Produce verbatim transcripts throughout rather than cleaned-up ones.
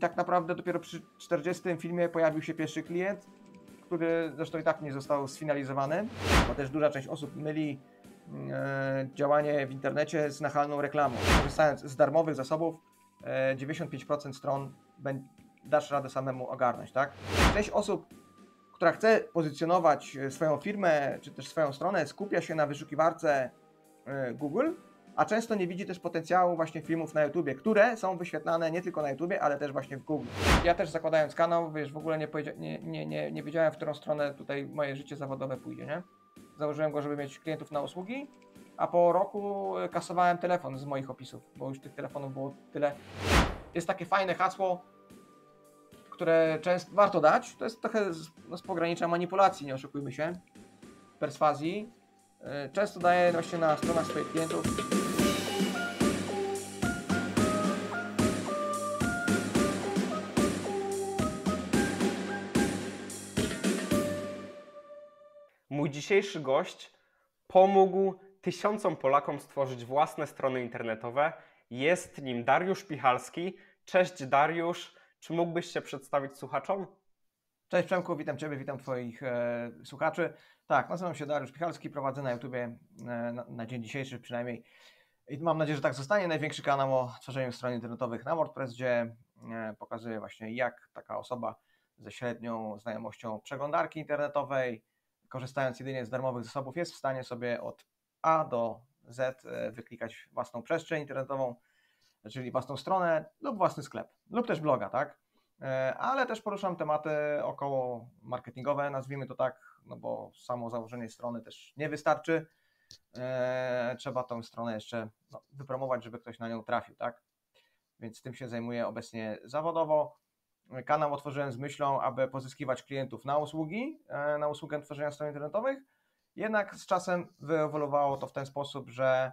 Tak naprawdę dopiero przy czterdziestym filmie pojawił się pierwszy klient, który zresztą i tak nie został sfinalizowany, bo też duża część osób myli e, działanie w internecie z nachalną reklamą. Korzystając z darmowych zasobów, e, dziewięćdziesiąt pięć procent stron dasz radę samemu ogarnąć, tak? Część osób, która chce pozycjonować swoją firmę czy też swoją stronę, skupia się na wyszukiwarce e, Google, a często nie widzi też potencjału właśnie filmów na YouTubie, które są wyświetlane nie tylko na YouTubie, ale też właśnie w Google. Ja też zakładając kanał, wiesz, w ogóle nie, nie, nie, nie, nie wiedziałem, w którą stronę tutaj moje życie zawodowe pójdzie, nie? Założyłem go, żeby mieć klientów na usługi, a po roku kasowałem telefon z moich opisów, bo już tych telefonów było tyle. Jest takie fajne hasło, które często warto dać, to jest trochę z, no, z pogranicza manipulacji, nie oszukujmy się, perswazji. Często daję właśnie na stronach swoich klientów. Mój dzisiejszy gość pomógł tysiącom Polakom stworzyć własne strony internetowe. Jest nim Dariusz Pichalski. Cześć Dariusz, czy mógłbyś się przedstawić słuchaczom? Cześć Przemku, witam Ciebie, witam Twoich e, słuchaczy. Tak, nazywam się Dariusz Pichalski, prowadzę na YouTubie e, na, na dzień dzisiejszy przynajmniej i mam nadzieję, że tak zostanie, największy kanał o tworzeniu stron internetowych na WordPress, gdzie e, pokazuję właśnie, jak taka osoba ze średnią znajomością przeglądarki internetowej, korzystając jedynie z darmowych zasobów, jest w stanie sobie od A do Z wyklikać własną przestrzeń internetową, czyli własną stronę lub własny sklep, lub też bloga, tak? Ale też poruszam tematy około marketingowe, nazwijmy to tak, no bo samo założenie strony też nie wystarczy. Trzeba tą stronę jeszcze no, wypromować, żeby ktoś na nią trafił, tak? Więc tym się zajmuję obecnie zawodowo. Kanał otworzyłem z myślą, aby pozyskiwać klientów na usługi, na usługę tworzenia stron internetowych, jednak z czasem wyewoluowało to w ten sposób, że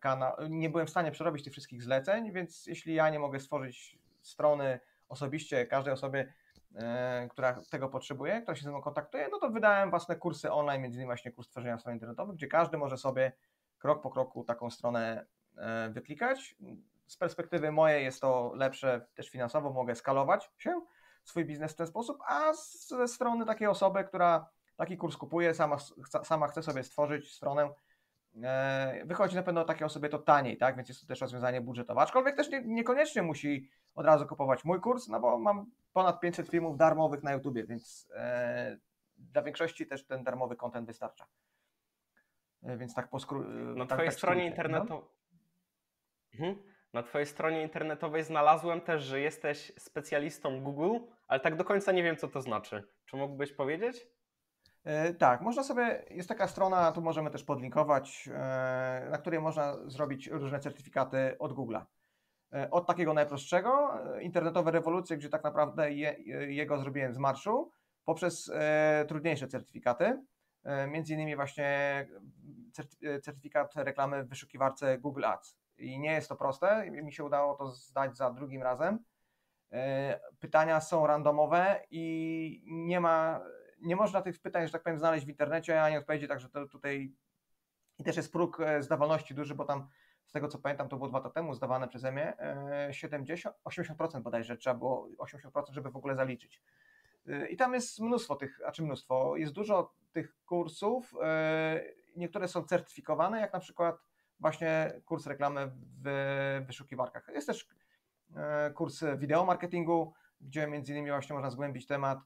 kanał, nie byłem w stanie przerobić tych wszystkich zleceń, więc jeśli ja nie mogę stworzyć strony osobiście każdej osobie, która tego potrzebuje, która się ze mną kontaktuje, no to wydałem własne kursy online, między innymi właśnie kurs tworzenia stron internetowych, gdzie każdy może sobie krok po kroku taką stronę wyklikać. Z perspektywy mojej jest to lepsze też finansowo, mogę skalować się, swój biznes w ten sposób, a ze strony takiej osoby, która taki kurs kupuje, sama, sama chce sobie stworzyć stronę, wychodzi na pewno takiej osobie to taniej, tak? Więc jest to też rozwiązanie budżetowe, aczkolwiek też nie, niekoniecznie musi od razu kupować mój kurs, no bo mam ponad pięćset filmów darmowych na YouTubie, więc e, dla większości też ten darmowy content wystarcza. E, więc tak po skró- Na tak, twojej tak stronie internetowej... Mhm. Na Twojej stronie internetowej znalazłem też, że jesteś specjalistą Google, ale tak do końca nie wiem, co to znaczy. Czy mógłbyś powiedzieć? Yy, tak, można sobie, jest taka strona, tu możemy też podlinkować, yy, na której można zrobić różne certyfikaty od Google'a. Yy, od takiego najprostszego, yy, internetowe rewolucje, gdzie tak naprawdę je, yy, jego zrobiłem z marszu, poprzez yy, trudniejsze certyfikaty, yy, między innymi właśnie certy- certyfikat reklamy w wyszukiwarce Google Ads. I nie jest to proste, mi się udało to zdać za drugim razem. Pytania są randomowe i nie ma, nie można tych pytań, że tak powiem, znaleźć w internecie, ani odpowiedzi, także to tutaj i też jest próg zdawalności duży, bo tam z tego co pamiętam, to było dwa lata temu zdawane przeze mnie, siedemdziesiąt, osiemdziesiąt procent bodajże, trzeba było osiemdziesiąt procent, żeby w ogóle zaliczyć. I tam jest mnóstwo tych, a czy mnóstwo, jest dużo tych kursów, niektóre są certyfikowane, jak na przykład właśnie kurs reklamy w wyszukiwarkach. Jest też kurs wideo marketingu, gdzie między innymi właśnie można zgłębić temat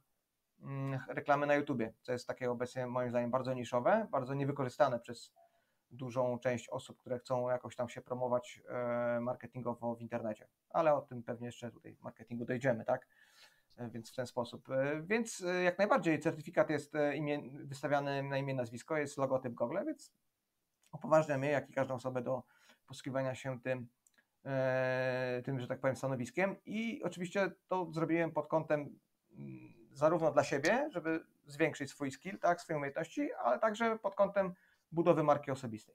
reklamy na YouTubie, co jest takie obecnie moim zdaniem bardzo niszowe, bardzo niewykorzystane przez dużą część osób, które chcą jakoś tam się promować marketingowo w internecie. Ale o tym pewnie jeszcze tutaj marketingu dojdziemy, tak? Więc w ten sposób. Więc jak najbardziej certyfikat jest imię, wystawiany na imię, nazwisko, jest logotyp Google, więc upoważniam je, jak i każdą osobę do posługiwania się tym, e, tym, że tak powiem, stanowiskiem. I oczywiście to zrobiłem pod kątem zarówno dla siebie, żeby zwiększyć swój skill, tak, swoje umiejętności, ale także pod kątem budowy marki osobistej.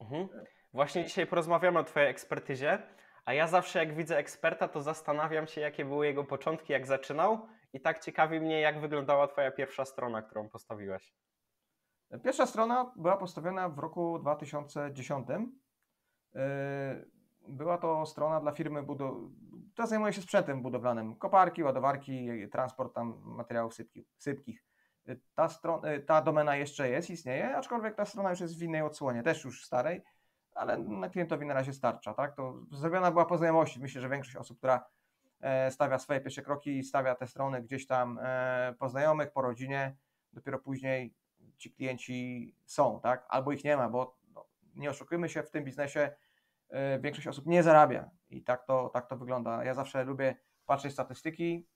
Mhm. Właśnie dzisiaj porozmawiamy o Twojej ekspertyzie, a ja zawsze jak widzę eksperta, to zastanawiam się, jakie były jego początki, jak zaczynał i tak ciekawi mnie, jak wyglądała Twoja pierwsza strona, którą postawiłeś. Pierwsza strona była postawiona w roku dwa tysiące dziesiątym. Była to strona dla firmy to zajmuję się sprzętem budowlanym, koparki, ładowarki, transport tam materiałów sypki, sypkich. Ta, ta domena jeszcze jest, istnieje, aczkolwiek ta strona już jest w innej odsłonie, też już starej, ale na klientowi na razie starcza, tak? To zrobiona była po znajomości. Myślę, że większość osób, która stawia swoje pierwsze kroki i stawia te strony gdzieś tam po znajomych, po rodzinie, dopiero później ci klienci są, tak? Albo ich nie ma, bo no, nie oszukujmy się, w tym biznesie większość osób nie zarabia i tak to, tak to wygląda. Ja zawsze lubię patrzeć statystyki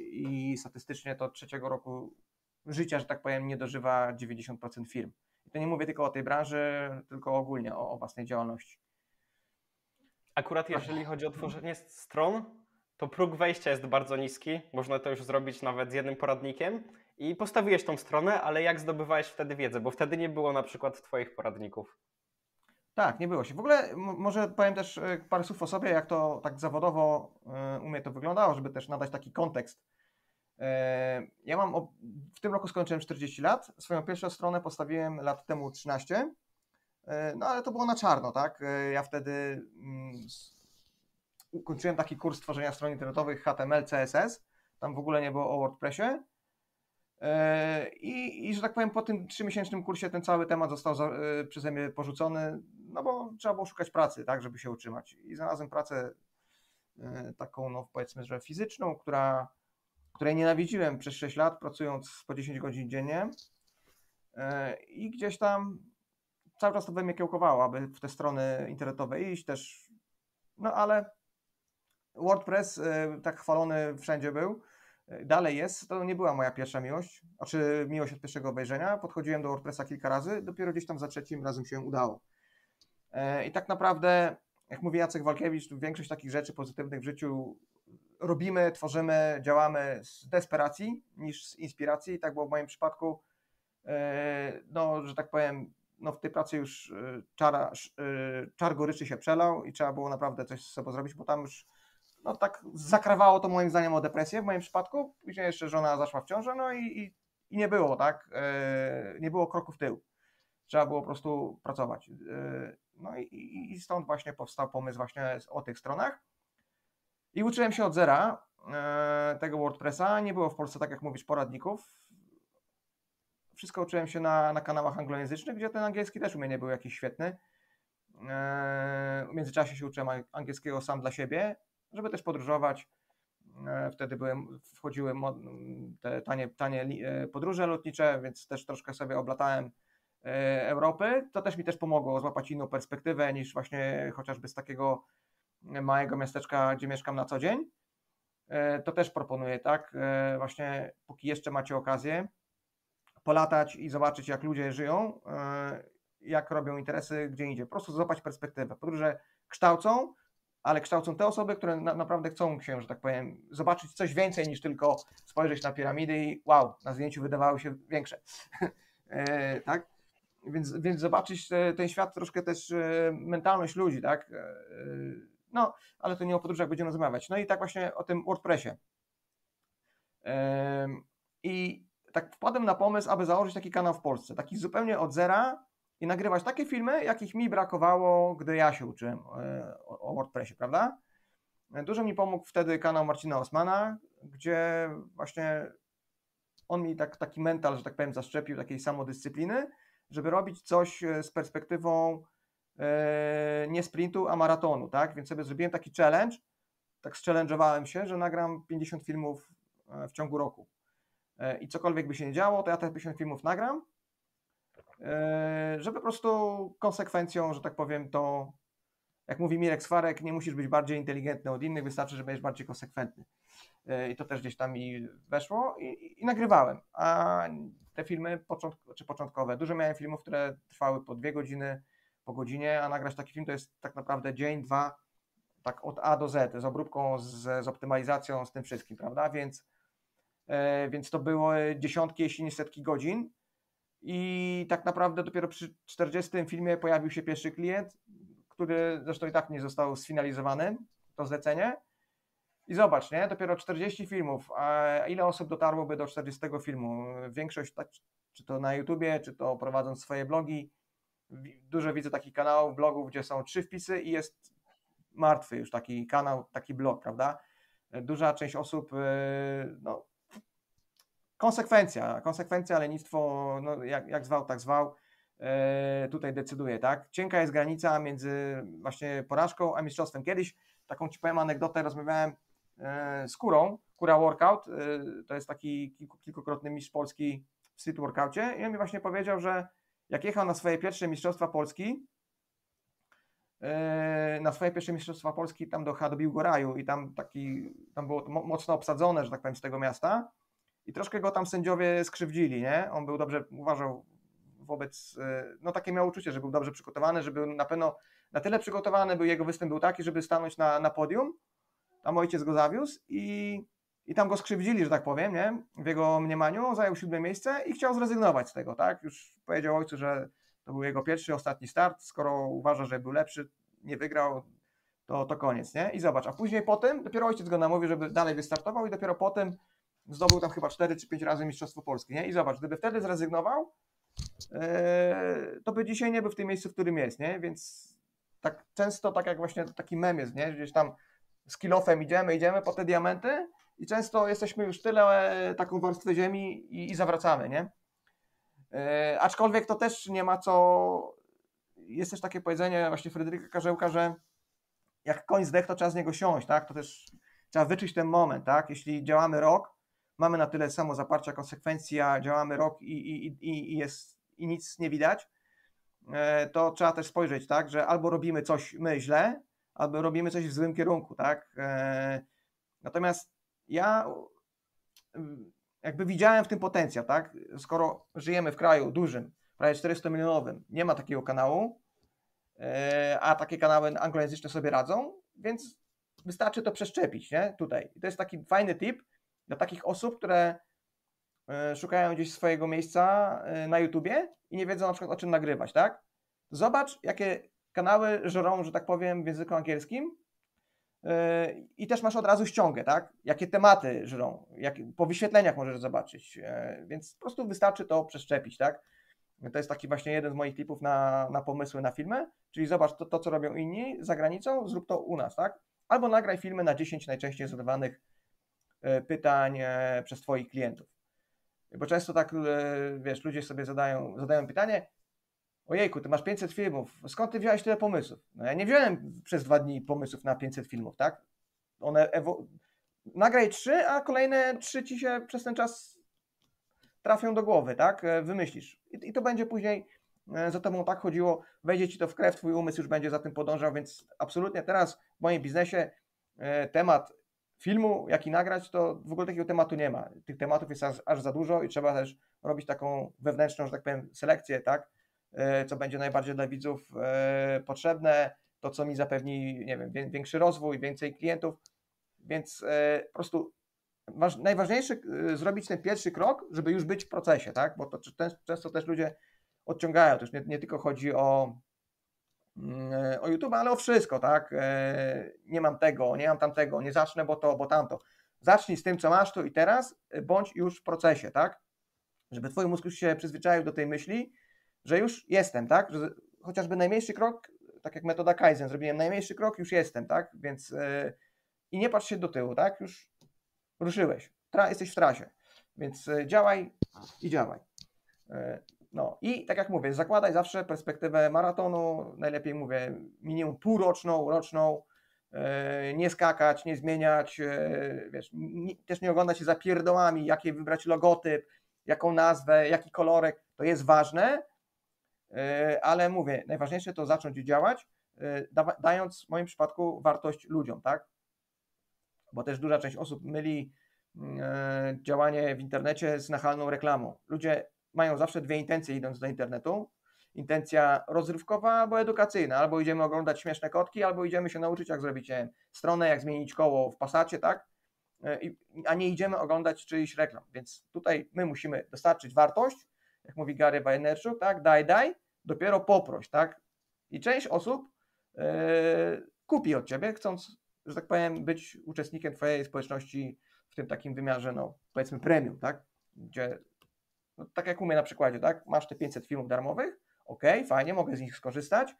i statystycznie to trzeciego roku życia, że tak powiem, nie dożywa dziewięćdziesiąt procent firm. I to nie mówię tylko o tej branży, tylko ogólnie o, o własnej działalności. Akurat jeżeli chodzi o tworzenie stron, to próg wejścia jest bardzo niski. Można to już zrobić nawet z jednym poradnikiem i postawiłeś tą stronę, ale jak zdobywałeś wtedy wiedzę? Bo wtedy nie było na przykład twoich poradników. Tak, nie było się. W ogóle może powiem też parę słów o sobie, jak to tak zawodowo u mnie to wyglądało, żeby też nadać taki kontekst. Ja mam, w tym roku skończyłem czterdzieści lat, swoją pierwszą stronę postawiłem lat temu trzynaście, no ale to było na czarno, tak? Ja wtedy ukończyłem taki kurs tworzenia stron internetowych H T M L, C S S, tam w ogóle nie było o WordPressie. I, I, że tak powiem, po tym trzymiesięcznym kursie ten cały temat został za, y, przeze mnie porzucony, no bo trzeba było szukać pracy, tak, żeby się utrzymać. I znalazłem pracę y, taką, no powiedzmy, że fizyczną, która, której nienawidziłem przez sześć lat, pracując po dziesięć godzin dziennie. Y, I gdzieś tam cały czas to we mnie kiełkowało, aby w te strony internetowe iść też. No ale WordPress y, tak chwalony wszędzie był. Dalej jest, to nie była moja pierwsza miłość, znaczy miłość od pierwszego obejrzenia. Podchodziłem do WordPressa kilka razy, dopiero gdzieś tam za trzecim razem się udało. I tak naprawdę, jak mówi Jacek Walkiewicz, większość takich rzeczy pozytywnych w życiu robimy, tworzymy, działamy z desperacji niż z inspiracji. I tak było w moim przypadku, no, że tak powiem, no, w tej pracy już czar, czar goryczy się przelał i trzeba było naprawdę coś z sobą zrobić, bo tam już no tak zakrawało to moim zdaniem o depresję w moim przypadku, później jeszcze żona zaszła w ciążę, no i, i, i nie było, tak, yy, nie było kroku w tył, trzeba było po prostu pracować, yy, no i, i, i stąd właśnie powstał pomysł właśnie o tych stronach i uczyłem się od zera yy, tego WordPressa, nie było w Polsce, tak jak mówisz, poradników, wszystko uczyłem się na, na kanałach anglojęzycznych, gdzie ten angielski też u mnie nie był jakiś świetny, yy, w międzyczasie się uczyłem angielskiego sam dla siebie, żeby też podróżować. Wtedy byłem, wchodziły te tanie, tanie podróże lotnicze, więc też troszkę sobie oblatałem Europy. To też mi też pomogło złapać inną perspektywę niż właśnie chociażby z takiego małego miasteczka, gdzie mieszkam na co dzień. To też proponuję, tak? Właśnie póki jeszcze macie okazję polatać i zobaczyć, jak ludzie żyją, jak robią interesy, gdzie indziej. Po prostu złapać perspektywę. Podróże kształcą, ale kształcą te osoby, które na, naprawdę chcą się, że tak powiem, zobaczyć coś więcej niż tylko spojrzeć na piramidy i wow, na zdjęciu wydawały się większe. e, tak? Więc, więc zobaczyć te, ten świat, troszkę też e, mentalność ludzi, tak? E, no, ale to nie o podróżach będziemy rozmawiać. No i tak właśnie o tym WordPressie. E, I tak wpadłem na pomysł, aby założyć taki kanał w Polsce, taki zupełnie od zera, i nagrywać takie filmy, jakich mi brakowało, gdy ja się uczyłem o WordPressie, prawda? Dużo mi pomógł wtedy kanał Marcina Osmana, gdzie właśnie on mi tak, taki mental, że tak powiem, zaszczepił takiej samodyscypliny, żeby robić coś z perspektywą nie sprintu, a maratonu, tak? Więc sobie zrobiłem taki challenge, tak zchallenge'owałem się, że nagram pięćdziesiąt filmów w ciągu roku. I cokolwiek by się nie działo, to ja te pięćdziesiąt filmów nagram, żeby po prostu konsekwencją, że tak powiem, to jak mówi Mirek Swarek, nie musisz być bardziej inteligentny od innych, wystarczy, że będziesz bardziej konsekwentny. I to też gdzieś tam mi weszło i, i, i nagrywałem. A te filmy początk- czy początkowe, dużo miałem filmów, które trwały po dwie godziny, po godzinie, a nagrać taki film to jest tak naprawdę dzień, dwa, tak od A do Z, z obróbką, z, z optymalizacją, z tym wszystkim, prawda? Więc, yy, więc to było dziesiątki, jeśli nie setki godzin. I tak naprawdę dopiero przy czterdziestym filmie pojawił się pierwszy klient, który zresztą i tak nie został sfinalizowany, to zlecenie. I zobacz, nie? Dopiero czterdzieści filmów, a ile osób dotarłoby do czterdziestego filmu? Większość, tak, czy to na YouTubie, czy to prowadząc swoje blogi, dużo widzę takich kanałów, blogów, gdzie są trzy wpisy i jest martwy już taki kanał, taki blog, prawda? Duża część osób, no, konsekwencja, konsekwencja, lenistwo, no, jak, jak zwał, tak zwał, tutaj decyduje, tak? Cienka jest granica między właśnie porażką a mistrzostwem. Kiedyś, taką ci powiem anegdotę, rozmawiałem z Kurą, Kura Workout, to jest taki kilkukrotny mistrz Polski w street workoutie i on mi właśnie powiedział, że jak jechał na swoje pierwsze mistrzostwa Polski, na swoje pierwsze mistrzostwa Polski tam do Hadobiłgoraju i tam taki, tam było to mocno obsadzone, że tak powiem, z tego miasta i troszkę go tam sędziowie skrzywdzili, nie? On był dobrze, uważał wobec, no takie miał uczucie, że był dobrze przygotowany, że był na pewno na tyle przygotowany, był jego występ był taki, żeby stanąć na, na podium, tam ojciec go zawiózł i, i tam go skrzywdzili, że tak powiem, nie? W jego mniemaniu zajął siódme miejsce i chciał zrezygnować z tego, tak? Już powiedział ojcu, że to był jego pierwszy, ostatni start, skoro uważa, że był lepszy, nie wygrał, to, to koniec, nie? I zobacz, a później po tym, dopiero ojciec go namówił, żeby dalej wystartował i dopiero po tym zdobył tam chyba cztery czy pięć razy mistrzostwo Polski, nie? I zobacz, gdyby wtedy zrezygnował, yy, to by dzisiaj nie był w tym miejscu, w którym jest, nie? Więc tak często, tak jak właśnie taki mem jest, nie? Gdzieś tam z kilofem idziemy, idziemy po te diamenty i często jesteśmy już tyle taką warstwę ziemi i, i zawracamy, nie? Yy, aczkolwiek to też nie ma co, jest też takie powiedzenie właśnie Fryderyka Karzełka, że jak koń zdech, to trzeba z niego siąść, tak? To też trzeba wyczuć ten moment, tak? Jeśli działamy rok, mamy na tyle samo zaparcia, konsekwencji, a działamy rok i, i, i, i, jest, i nic nie widać, yy, to trzeba też spojrzeć, tak? Że albo robimy coś my źle, albo robimy coś w złym kierunku, tak? Yy, natomiast ja... Yy, jakby widziałem w tym potencjał, tak? Skoro żyjemy w kraju dużym, prawie czterysta milionowym, nie ma takiego kanału, a takie kanały anglojęzyczne sobie radzą, więc wystarczy to przeszczepić, nie? Tutaj. I to jest taki fajny tip dla takich osób, które szukają gdzieś swojego miejsca na YouTubie i nie wiedzą na przykład o czym nagrywać, tak? Zobacz, jakie kanały żrą, że tak powiem, w języku angielskim, i też masz od razu ściągę, tak? Jakie tematy żrą, jak, po wyświetleniach możesz zobaczyć, więc po prostu wystarczy to przeszczepić, tak? To jest taki właśnie jeden z moich tipów na, na pomysły na filmy, czyli zobacz to, to, co robią inni za granicą, zrób to u nas, tak? Albo nagraj filmy na dziesięć najczęściej zadawanych pytań przez Twoich klientów, bo często tak, wiesz, ludzie sobie zadają, zadają pytanie, ojejku, ty masz pięćset filmów, skąd ty wziąłeś tyle pomysłów? No ja nie wziąłem przez dwa dni pomysłów na pięćset filmów, tak? One ewo... Nagraj trzy, a kolejne trzy ci się przez ten czas trafią do głowy, tak? Wymyślisz. I, i to będzie później za tobą tak chodziło, wejdzie ci to w krew, twój umysł już będzie za tym podążał, więc absolutnie teraz w moim biznesie temat filmu, jaki nagrać, to w ogóle takiego tematu nie ma. Tych tematów jest aż, aż za dużo i trzeba też robić taką wewnętrzną, że tak powiem, selekcję, tak? Co będzie najbardziej dla widzów potrzebne, to co mi zapewni, nie wiem, większy rozwój, więcej klientów, więc po prostu najważniejsze zrobić ten pierwszy krok, żeby już być w procesie, tak? Bo to często też ludzie odciągają, to już nie, nie tylko chodzi o, o YouTube, ale o wszystko, tak? Nie mam tego, nie mam tamtego, nie zacznę, bo to, bo tamto. Zacznij z tym, co masz tu i teraz, bądź już w procesie, tak? Żeby twój mózg już się przyzwyczaił do tej myśli, że już jestem, tak? Że chociażby najmniejszy krok, tak jak metoda Kaizen, zrobiłem najmniejszy krok, już jestem, tak? Więc yy, i nie patrz się do tyłu, tak? Już ruszyłeś, tra- jesteś w trasie, więc yy, działaj i działaj. Yy, no i tak jak mówię, zakładaj zawsze perspektywę maratonu, najlepiej mówię minimum półroczną, roczną, yy, nie skakać, nie zmieniać, yy, wiesz, nie, też nie oglądać się za pierdołami, jaki wybrać logotyp, jaką nazwę, jaki kolorek, to jest ważne, ale mówię, najważniejsze to zacząć działać, da, dając w moim przypadku wartość ludziom, tak? Bo też duża część osób myli e, działanie w internecie z nachalną reklamą. Ludzie mają zawsze dwie intencje idąc do internetu. Intencja rozrywkowa albo edukacyjna, albo idziemy oglądać śmieszne kotki, albo idziemy się nauczyć jak zrobić nie wiem, stronę, jak zmienić koło w Passacie, tak? E, a nie idziemy oglądać czyichś reklam, więc tutaj my musimy dostarczyć wartość, jak mówi Gary Vaynerchuk, tak, daj, daj, dopiero poproś, tak, i część osób yy, kupi od Ciebie, chcąc, że tak powiem, być uczestnikiem Twojej społeczności w tym takim wymiarze, no, powiedzmy premium, tak, gdzie, no, tak jak u mnie na przykładzie, tak, masz te pięćset filmów darmowych, ok, fajnie, mogę z nich skorzystać,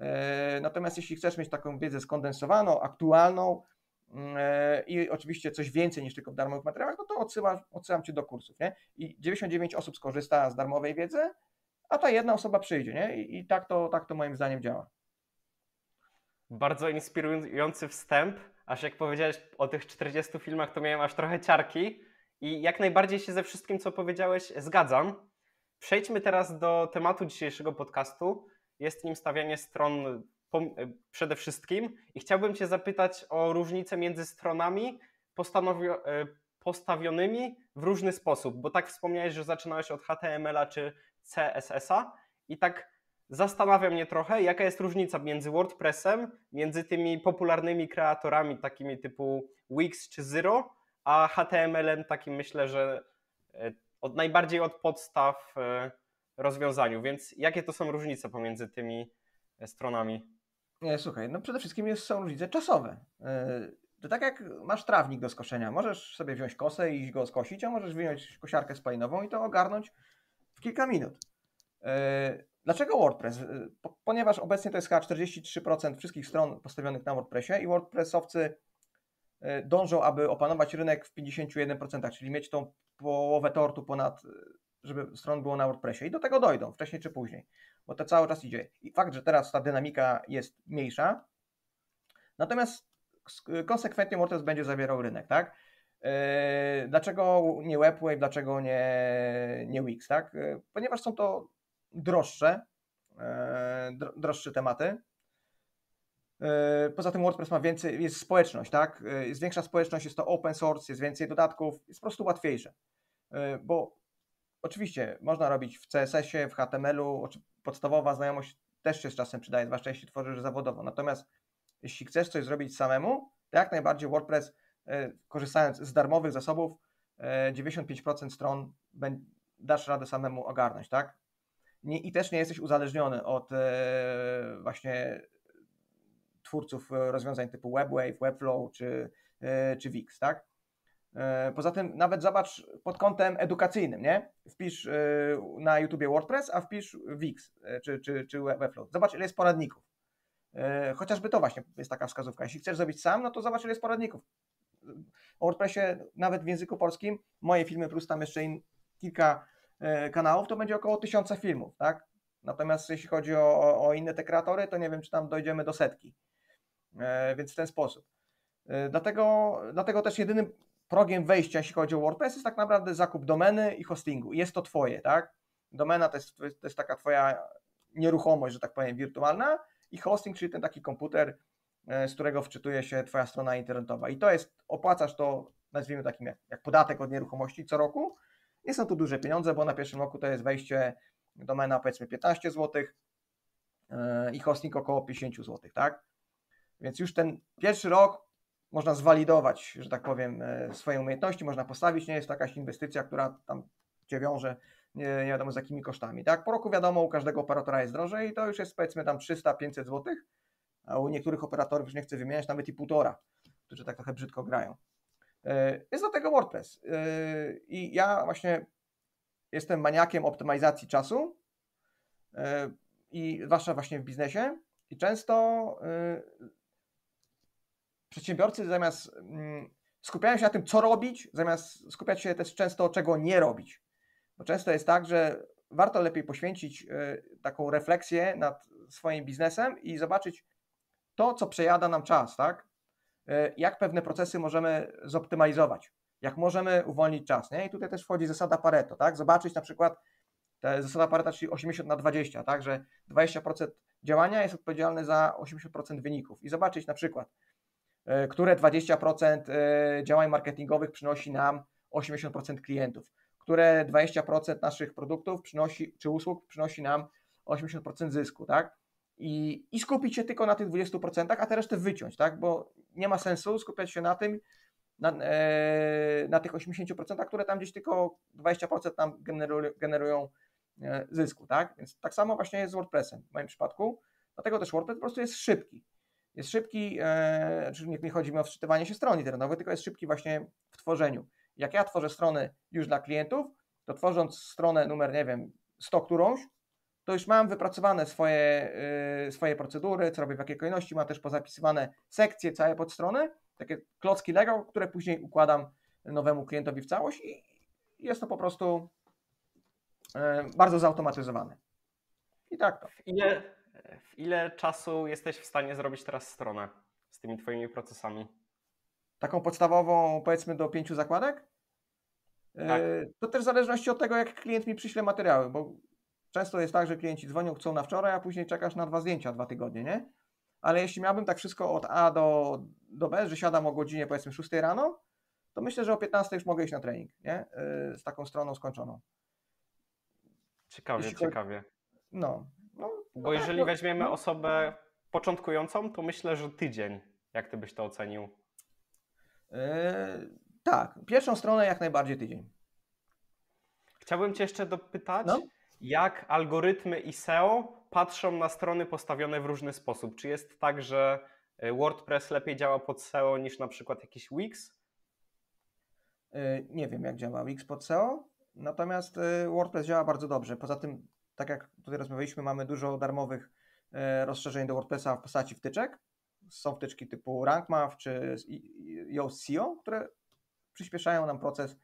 yy, Natomiast jeśli chcesz mieć taką wiedzę skondensowaną, aktualną i oczywiście coś więcej niż tylko w darmowych materiałach, no to odsyłam, odsyłam Cię do kursów, nie? I dziewięćdziesiąt dziewięć osób skorzysta z darmowej wiedzy, a ta jedna osoba przyjdzie, nie? I, i tak, to, tak to moim zdaniem działa. Bardzo inspirujący wstęp. Aż jak powiedziałeś o tych czterdziestu filmach, to miałem aż trochę ciarki i jak najbardziej się ze wszystkim, co powiedziałeś, zgadzam. Przejdźmy teraz do tematu dzisiejszego podcastu. Jest nim stawianie stron przede wszystkim i chciałbym Cię zapytać o różnicę między stronami postawionymi w różny sposób, bo tak wspomniałeś, że zaczynałeś od H T M L a czy C S S a i tak zastanawia mnie trochę, jaka jest różnica między WordPressem, między tymi popularnymi kreatorami takimi typu Wix czy Zyro, a H T M L em takim, myślę, że od najbardziej od podstaw rozwiązaniu, więc jakie to są różnice pomiędzy tymi stronami? Słuchaj, no przede wszystkim jest, są różnice czasowe. To tak jak masz trawnik do skoszenia, możesz sobie wziąć kosę i go skosić, a możesz wyjąć kosiarkę spalinową i to ogarnąć w kilka minut. Dlaczego WordPress? Ponieważ obecnie to jest chyba czterdzieści trzy procent wszystkich stron postawionych na WordPressie i WordPressowcy dążą, aby opanować rynek w pięćdziesiąt jeden procent, czyli mieć tą połowę tortu ponad, żeby stron było na WordPressie i do tego dojdą wcześniej czy później, bo to cały czas idzie. I fakt, że teraz ta dynamika jest mniejsza, natomiast konsekwentnie WordPress będzie zabierał rynek, tak? Dlaczego nie WebWave, dlaczego nie, nie Wix, tak? Ponieważ są to droższe, droższe tematy. Poza tym WordPress ma więcej, jest społeczność, tak? Jest większa społeczność, jest to open source, jest więcej dodatków, jest po prostu łatwiejsze, bo oczywiście można robić w C S S ie, w H T M L u, podstawowa znajomość też się z czasem przydaje, zwłaszcza jeśli tworzysz zawodowo. Natomiast jeśli chcesz coś zrobić samemu, to jak najbardziej WordPress, korzystając z darmowych zasobów, dziewięćdziesiąt pięć procent stron dasz radę samemu ogarnąć, tak? I też nie jesteś uzależniony od właśnie twórców rozwiązań typu WebWave, Webflow czy, czy Wix, tak? Poza tym nawet zobacz pod kątem edukacyjnym, nie? Wpisz na YouTubie WordPress, a wpisz Wix czy, czy, czy Webflow. Zobacz, ile jest poradników. Chociażby to właśnie jest taka wskazówka. Jeśli chcesz zrobić sam, no to zobacz, ile jest poradników. O WordPressie nawet w języku polskim, moje filmy plus tam jeszcze in, kilka kanałów, to będzie około tysiąca filmów, tak? Natomiast jeśli chodzi o, o inne te kreatory, to nie wiem, czy tam dojdziemy do setki. Więc w ten sposób. Dlatego, dlatego też jedynym progiem wejścia, jeśli chodzi o WordPress, jest tak naprawdę zakup domeny i hostingu. Jest to twoje, tak? Domena to jest, to jest taka twoja nieruchomość, że tak powiem, wirtualna i hosting, czyli ten taki komputer, z którego wczytuje się twoja strona internetowa. I to jest, opłacasz to, nazwijmy takim jak, jak podatek od nieruchomości co roku. Nie są to duże pieniądze, bo na pierwszym roku to jest wejście, domena powiedzmy piętnaście złotych i hosting około pięćdziesiąt złotych, tak? Więc już ten pierwszy rok można zwalidować, że tak powiem, swoje umiejętności, można postawić, nie jest to jakaś inwestycja, która tam cię wiąże, nie, nie wiadomo z jakimi kosztami, tak? Po roku wiadomo, u każdego operatora jest drożej i to już jest powiedzmy tam trzysta do pięćset złotych, a u niektórych operatorów już nie chcę wymieniać, nawet i półtora, którzy tak trochę brzydko grają. Jest do tego WordPress i ja właśnie jestem maniakiem optymalizacji czasu i zwłaszcza właśnie w biznesie i często przedsiębiorcy zamiast skupiają się na tym, co robić, zamiast skupiać się też często, czego nie robić. Bo często jest tak, że warto lepiej poświęcić taką refleksję nad swoim biznesem i zobaczyć to, co przejada nam czas, tak? Jak pewne procesy możemy zoptymalizować, jak możemy uwolnić czas, nie? I tutaj też wchodzi zasada Pareto, tak? Zobaczyć na przykład, ta zasada Pareto, czyli osiemdziesiąt na dwadzieścia, tak? Że dwadzieścia procent działania jest odpowiedzialne za osiemdziesiąt procent wyników i zobaczyć na przykład, które dwadzieścia procent działań marketingowych przynosi nam osiemdziesiąt procent klientów, które dwadzieścia procent naszych produktów przynosi, czy usług przynosi nam osiemdziesiąt procent zysku, tak? I, i skupić się tylko na tych dwudziestu procentach, a tę resztę wyciąć, tak? Bo nie ma sensu skupiać się na tym, na, na tych osiemdziesięciu procentach, które tam gdzieś tylko dwadzieścia procent nam generują, generują zysku, tak? Więc tak samo właśnie jest z WordPressem w moim przypadku, dlatego też WordPress po prostu jest szybki. Jest szybki, e, czyli nie chodzi mi o wczytywanie się stron internetowych, tylko jest szybki właśnie w tworzeniu. Jak ja tworzę strony już dla klientów, to tworząc stronę numer, nie wiem, sto którąś, to już mam wypracowane swoje, yy, swoje procedury, co robię, w jakiej kolejności, mam też pozapisywane sekcje, całe podstrony, takie klocki Lego, które później układam nowemu klientowi w całość i jest to po prostu yy, bardzo zautomatyzowane. I tak to. W ile, w ile czasu jesteś w stanie zrobić teraz stronę z tymi twoimi procesami? Taką podstawową, powiedzmy, do pięciu zakładek? Tak. Yy, to też w zależności od tego, jak klient mi przyśle materiały, bo często jest tak, że klienci dzwonią, chcą na wczoraj, a później czekasz na dwa zdjęcia, dwa tygodnie, nie? Ale jeśli miałbym tak wszystko od A do, do B, że siadam o godzinie, powiedzmy, szóstej rano, to myślę, że o piętnastej już mogę iść na trening, nie? Yy, z taką stroną skończoną. Ciekawie, jeśli ciekawie. To... No. no. Bo no jeżeli tak, no, weźmiemy no. osobę początkującą, to myślę, że tydzień. Jak ty byś to ocenił? Yy, tak. Pierwszą stronę jak najbardziej tydzień. Chciałbym cię jeszcze dopytać. No? Jak algorytmy i S E O patrzą na strony postawione w różny sposób? Czy jest tak, że WordPress lepiej działa pod S E O niż na przykład jakiś Wix? Nie wiem, jak działa Wix pod S E O, natomiast WordPress działa bardzo dobrze. Poza tym, tak jak tutaj rozmawialiśmy, mamy dużo darmowych rozszerzeń do WordPressa w postaci wtyczek. Są wtyczki typu RankMath czy Yo S E O, które przyspieszają nam proces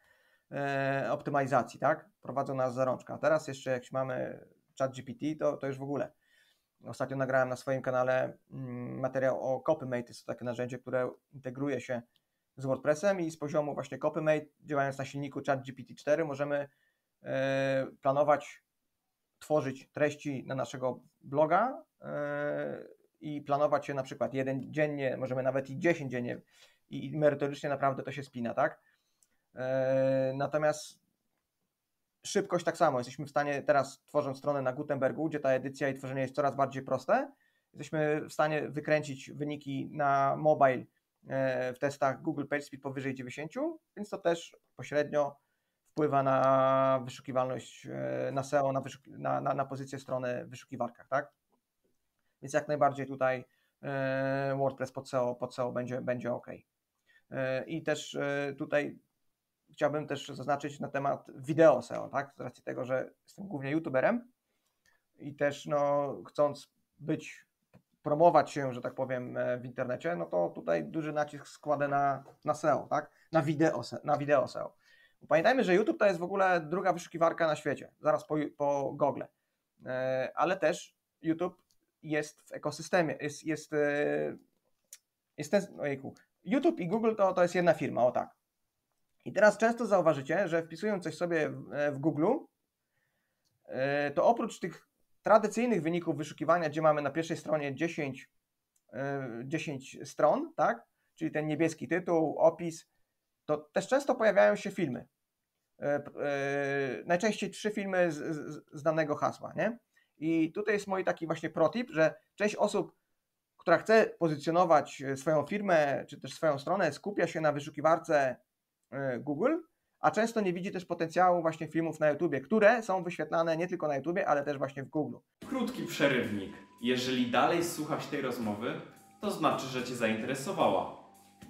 optymalizacji, tak? Prowadzą nas za rączka. Teraz jeszcze jak mamy ChatGPT, to, to już w ogóle. Ostatnio nagrałem na swoim kanale materiał o CopyMate. Jest to takie narzędzie, które integruje się z WordPressem i z poziomu właśnie CopyMate, działając na silniku ChatGPT cztery, możemy yy, planować, tworzyć treści na naszego bloga yy, i planować je na przykład jeden dziennie, możemy nawet i dziesięć dziennie i, i merytorycznie naprawdę to się spina, tak? Natomiast szybkość tak samo. Jesteśmy w stanie teraz, tworząc stronę na Gutenbergu, gdzie ta edycja i tworzenie jest coraz bardziej proste, jesteśmy w stanie wykręcić wyniki na mobile w testach Google PageSpeed powyżej dziewięćdziesiąt, więc to też pośrednio wpływa na wyszukiwalność, na S E O, na, wyszuki na, na, na pozycję strony w wyszukiwarkach, tak? Więc jak najbardziej tutaj WordPress pod S E O, pod S E O będzie, będzie ok. I też tutaj chciałbym też zaznaczyć na temat wideo S E O, tak? Z racji tego, że jestem głównie youtuberem i też no, chcąc być, promować się, że tak powiem, w internecie, no to tutaj duży nacisk składę na, na S E O, tak? Na wideo, na wideo S E O. Pamiętajmy, że YouTube to jest w ogóle druga wyszukiwarka na świecie, zaraz po, po Google, ale też YouTube jest w ekosystemie, jest, jest, jest ten, ojejku, YouTube i Google to, to jest jedna firma, o tak. I teraz często zauważycie, że wpisując coś sobie w Google, to oprócz tych tradycyjnych wyników wyszukiwania, gdzie mamy na pierwszej stronie dziesięć, dziesięć stron, tak? Czyli ten niebieski tytuł, opis, to też często pojawiają się filmy. Najczęściej trzy filmy z, z, z danego hasła, nie? I tutaj jest mój taki właśnie protip, że część osób, która chce pozycjonować swoją firmę czy też swoją stronę, skupia się na wyszukiwarce Google, a często nie widzi też potencjału właśnie filmów na YouTubie, które są wyświetlane nie tylko na YouTubie, ale też właśnie w Google. Krótki przerywnik. Jeżeli dalej słuchasz tej rozmowy, to znaczy, że cię zainteresowała.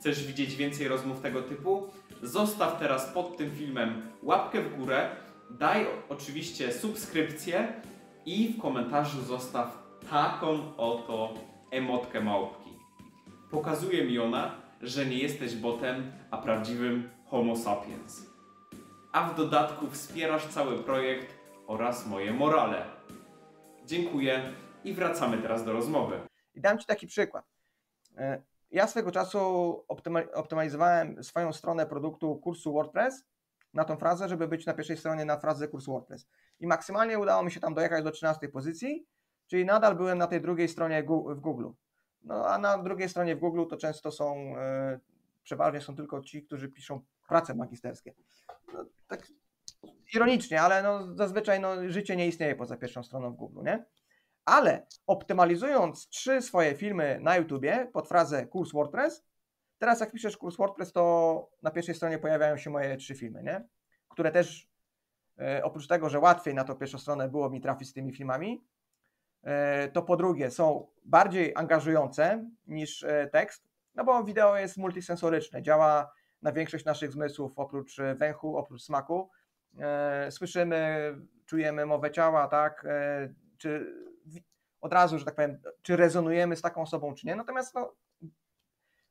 Chcesz widzieć więcej rozmów tego typu? Zostaw teraz pod tym filmem łapkę w górę, daj oczywiście subskrypcję i w komentarzu zostaw taką oto emotkę małpki. Pokazuje mi ona, że nie jesteś botem, a prawdziwym Homo sapiens. A w dodatku wspierasz cały projekt oraz moje morale. Dziękuję i wracamy teraz do rozmowy. I dam ci taki przykład. Ja swego czasu optymalizowałem swoją stronę produktu kursu WordPress na tą frazę, żeby być na pierwszej stronie na frazę kursu WordPress. I maksymalnie udało mi się tam dojechać do trzynastej pozycji, czyli nadal byłem na tej drugiej stronie w Google. No a na drugiej stronie w Google to często są... Przeważnie są tylko ci, którzy piszą prace magisterskie. No, tak ironicznie, ale no, zazwyczaj no, życie nie istnieje poza pierwszą stroną w Google, nie? Ale optymalizując trzy swoje filmy na YouTubie pod frazę kurs WordPress, teraz jak piszesz kurs WordPress, to na pierwszej stronie pojawiają się moje trzy filmy, nie? Które też e, oprócz tego, że łatwiej na tą pierwszą stronę było mi trafić z tymi filmami, e, to po drugie są bardziej angażujące niż e, tekst, no bo wideo jest multisensoryczne, działa na większość naszych zmysłów, oprócz węchu, oprócz smaku. Słyszymy, czujemy mowę ciała, tak? czy od razu, że tak powiem, czy rezonujemy z taką osobą, czy nie. Natomiast no,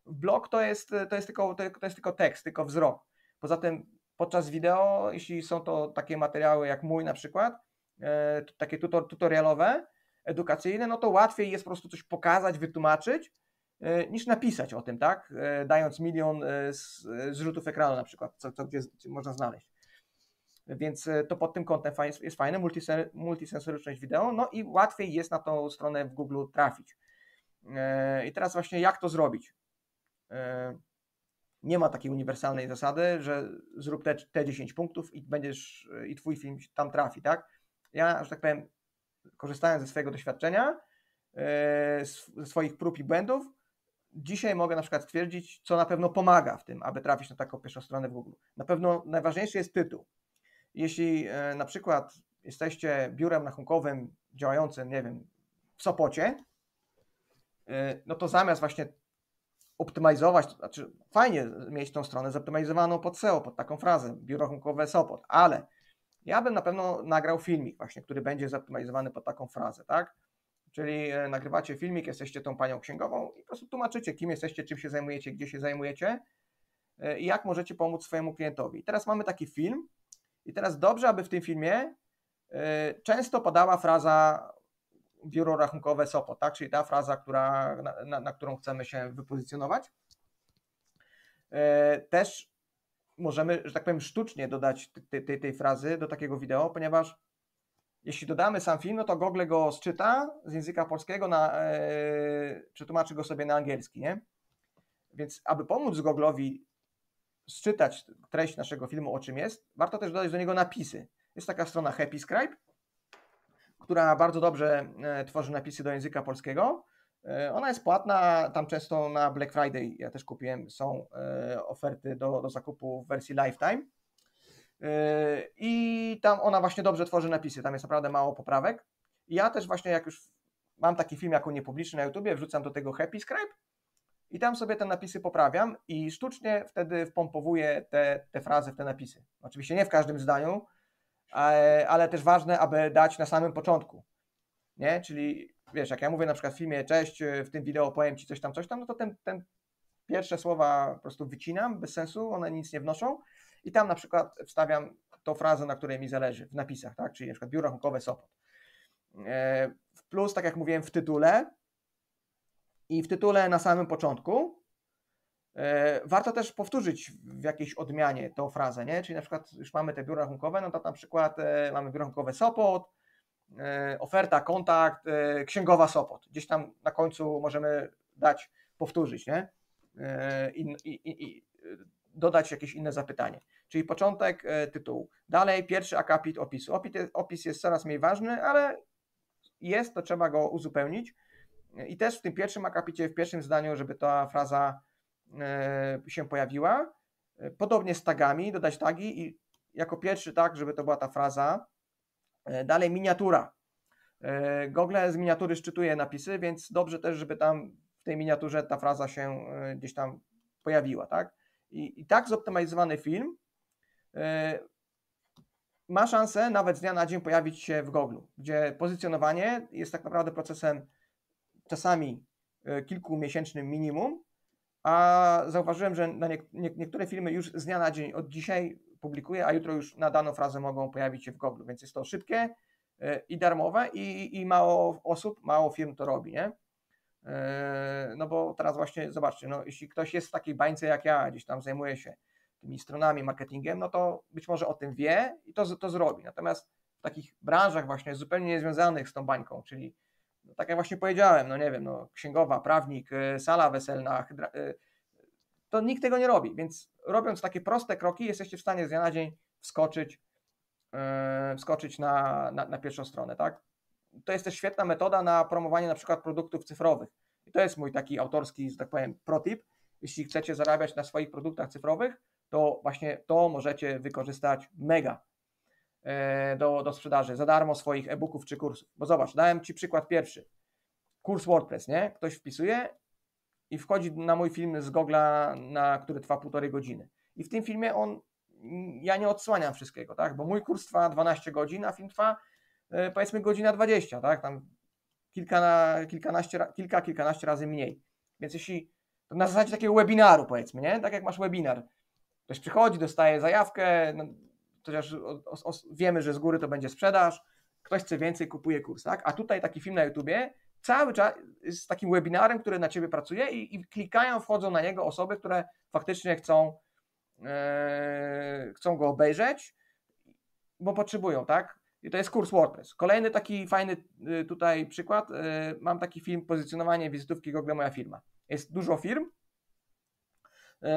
blog to jest, to jest tylko, to jest tylko tekst, tylko wzrok. Poza tym podczas wideo, jeśli są to takie materiały jak mój na przykład, takie tutor, tutorialowe, edukacyjne, no to łatwiej jest po prostu coś pokazać, wytłumaczyć, niż napisać o tym, tak? Dając milion zrzutów ekranu na przykład, co, co gdzie można znaleźć. Więc to pod tym kątem jest fajne, multisensoryczność wideo, no i łatwiej jest na tą stronę w Google trafić. I teraz właśnie jak to zrobić? Nie ma takiej uniwersalnej zasady, że zrób te, te dziesięć punktów i będziesz, i twój film tam trafi, tak? Ja, że tak powiem, korzystając ze swojego doświadczenia, ze swoich prób i błędów, dzisiaj mogę na przykład stwierdzić, co na pewno pomaga w tym, aby trafić na taką pierwszą stronę w Google. Na pewno najważniejszy jest tytuł. Jeśli na przykład jesteście biurem rachunkowym działającym, nie wiem, w Sopocie, no to zamiast właśnie optymalizować, to znaczy fajnie mieć tą stronę zoptymalizowaną pod S E O, pod taką frazę, biuro rachunkowe Sopot, ale ja bym na pewno nagrał filmik właśnie, który będzie zoptymalizowany pod taką frazę, tak? Czyli nagrywacie filmik, jesteście tą panią księgową i po prostu tłumaczycie, kim jesteście, czym się zajmujecie, gdzie się zajmujecie i jak możecie pomóc swojemu klientowi. I teraz mamy taki film i teraz dobrze, aby w tym filmie często padała fraza biuro rachunkowe Sopot, tak? Czyli ta fraza, która, na, na, na którą chcemy się wypozycjonować. Też możemy, że tak powiem, sztucznie dodać tej, tej, tej frazy do takiego wideo, ponieważ jeśli dodamy sam film, no to Google go zczyta z języka polskiego, na, yy, przetłumaczy go sobie na angielski, nie? Więc aby pomóc Google'owi zczytać treść naszego filmu, o czym jest, warto też dodać do niego napisy. Jest taka strona Happy Scribe, która bardzo dobrze e, tworzy napisy do języka polskiego. E, ona jest płatna, tam często na Black Friday, ja też kupiłem, są e, oferty do, do zakupu w wersji Lifetime. E, I tam ona właśnie dobrze tworzy napisy, tam jest naprawdę mało poprawek. I ja też właśnie, jak już mam taki film jako niepubliczny na YouTubie, wrzucam do tego Happy Scribe i tam sobie te napisy poprawiam i sztucznie wtedy wpompowuję te, te frazy w te napisy. Oczywiście nie w każdym zdaniu, ale też ważne, aby dać na samym początku, nie? Czyli wiesz, jak ja mówię na przykład w filmie, cześć, w tym wideo powiem Ci coś tam, coś tam, no to ten, ten pierwsze słowa po prostu wycinam, bez sensu, one nic nie wnoszą i tam na przykład wstawiam tą frazę, na której mi zależy, w napisach, tak? Czyli na przykład biuro rachunkowe Sopot. Plus, tak jak mówiłem, w tytule i w tytule na samym początku warto też powtórzyć w jakiejś odmianie tą frazę, nie? Czyli na przykład już mamy te biura rachunkowe, no to na przykład mamy biuro rachunkowe Sopot, oferta, kontakt, księgowa Sopot. Gdzieś tam na końcu możemy dać, powtórzyć, nie? I, i, i dodać jakieś inne zapytanie. Czyli początek tytułu. Dalej pierwszy akapit opisu. Opis jest coraz mniej ważny, ale jest, to trzeba go uzupełnić. I też w tym pierwszym akapicie, w pierwszym zdaniu, żeby ta fraza się pojawiła. Podobnie z tagami, dodać tagi i jako pierwszy tag, żeby to była ta fraza. Dalej miniatura. Google z miniatury szczytuje napisy, więc dobrze też, żeby tam w tej miniaturze ta fraza się gdzieś tam pojawiła, tak? I, i tak zoptymalizowany film ma szansę nawet z dnia na dzień pojawić się w Google, gdzie pozycjonowanie jest tak naprawdę procesem czasami kilkumiesięcznym minimum, a zauważyłem, że na nie, nie, niektóre filmy już z dnia na dzień, od dzisiaj publikuję, a jutro już na daną frazę mogą pojawić się w Google, więc jest to szybkie y, i darmowe i, i mało osób, mało firm to robi, nie? Yy, no bo teraz właśnie zobaczcie, no, jeśli ktoś jest w takiej bańce jak ja, gdzieś tam zajmuje się tymi stronami, marketingiem, no to być może o tym wie i to, to zrobi, natomiast w takich branżach właśnie zupełnie niezwiązanych z tą bańką, czyli no, tak jak właśnie powiedziałem, no nie wiem, no, księgowa, prawnik, y, sala weselna, hydra, y, to nikt tego nie robi, więc robiąc takie proste kroki jesteście w stanie z dnia na dzień wskoczyć, y, wskoczyć na, na, na pierwszą stronę, tak? To jest też świetna metoda na promowanie na przykład produktów cyfrowych i to jest mój taki autorski, że tak powiem, protip. Jeśli chcecie zarabiać na swoich produktach cyfrowych, to właśnie to możecie wykorzystać mega. Do, do sprzedaży, za darmo swoich e-booków czy kursów, bo zobacz, dałem Ci przykład pierwszy, kurs WordPress, nie? Ktoś wpisuje i wchodzi na mój film z Google'a, na który trwa półtorej godziny i w tym filmie on, ja nie odsłaniam wszystkiego, tak? Bo mój kurs trwa dwanaście godzin, a film trwa powiedzmy godzina dwadzieścia, tak? Tam kilka, kilkanaście, kilka, kilkanaście razy mniej. Więc jeśli to na zasadzie takiego webinaru, powiedzmy, nie? Tak jak masz webinar. Ktoś przychodzi, dostaje zajawkę, no, chociaż o, o, wiemy, że z góry to będzie sprzedaż, ktoś chce więcej, kupuje kurs, tak? A tutaj taki film na YouTubie cały czas z takim webinarem, który na ciebie pracuje i, i klikają, wchodzą na niego osoby, które faktycznie chcą, yy, chcą go obejrzeć, bo potrzebują, tak? I to jest kurs WordPress. Kolejny taki fajny yy, tutaj przykład, yy, mam taki film pozycjonowanie wizytówki Google Moja Firma. Jest dużo firm yy,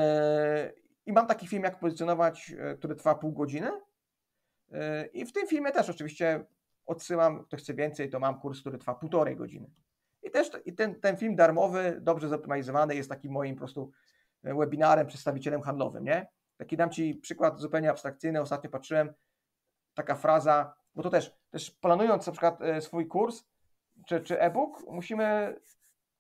i mam taki film jak pozycjonować, yy, który trwa pół godziny yy, i w tym filmie też oczywiście odsyłam, kto chce więcej, to mam kurs, który trwa półtorej godziny. I też i ten, ten film darmowy, dobrze zoptymalizowany, jest takim moim po prostu webinarem, przedstawicielem handlowym, nie? Taki dam Ci przykład zupełnie abstrakcyjny, ostatnio patrzyłem, taka fraza, bo to też, też planując na przykład swój kurs czy, czy e-book, musimy,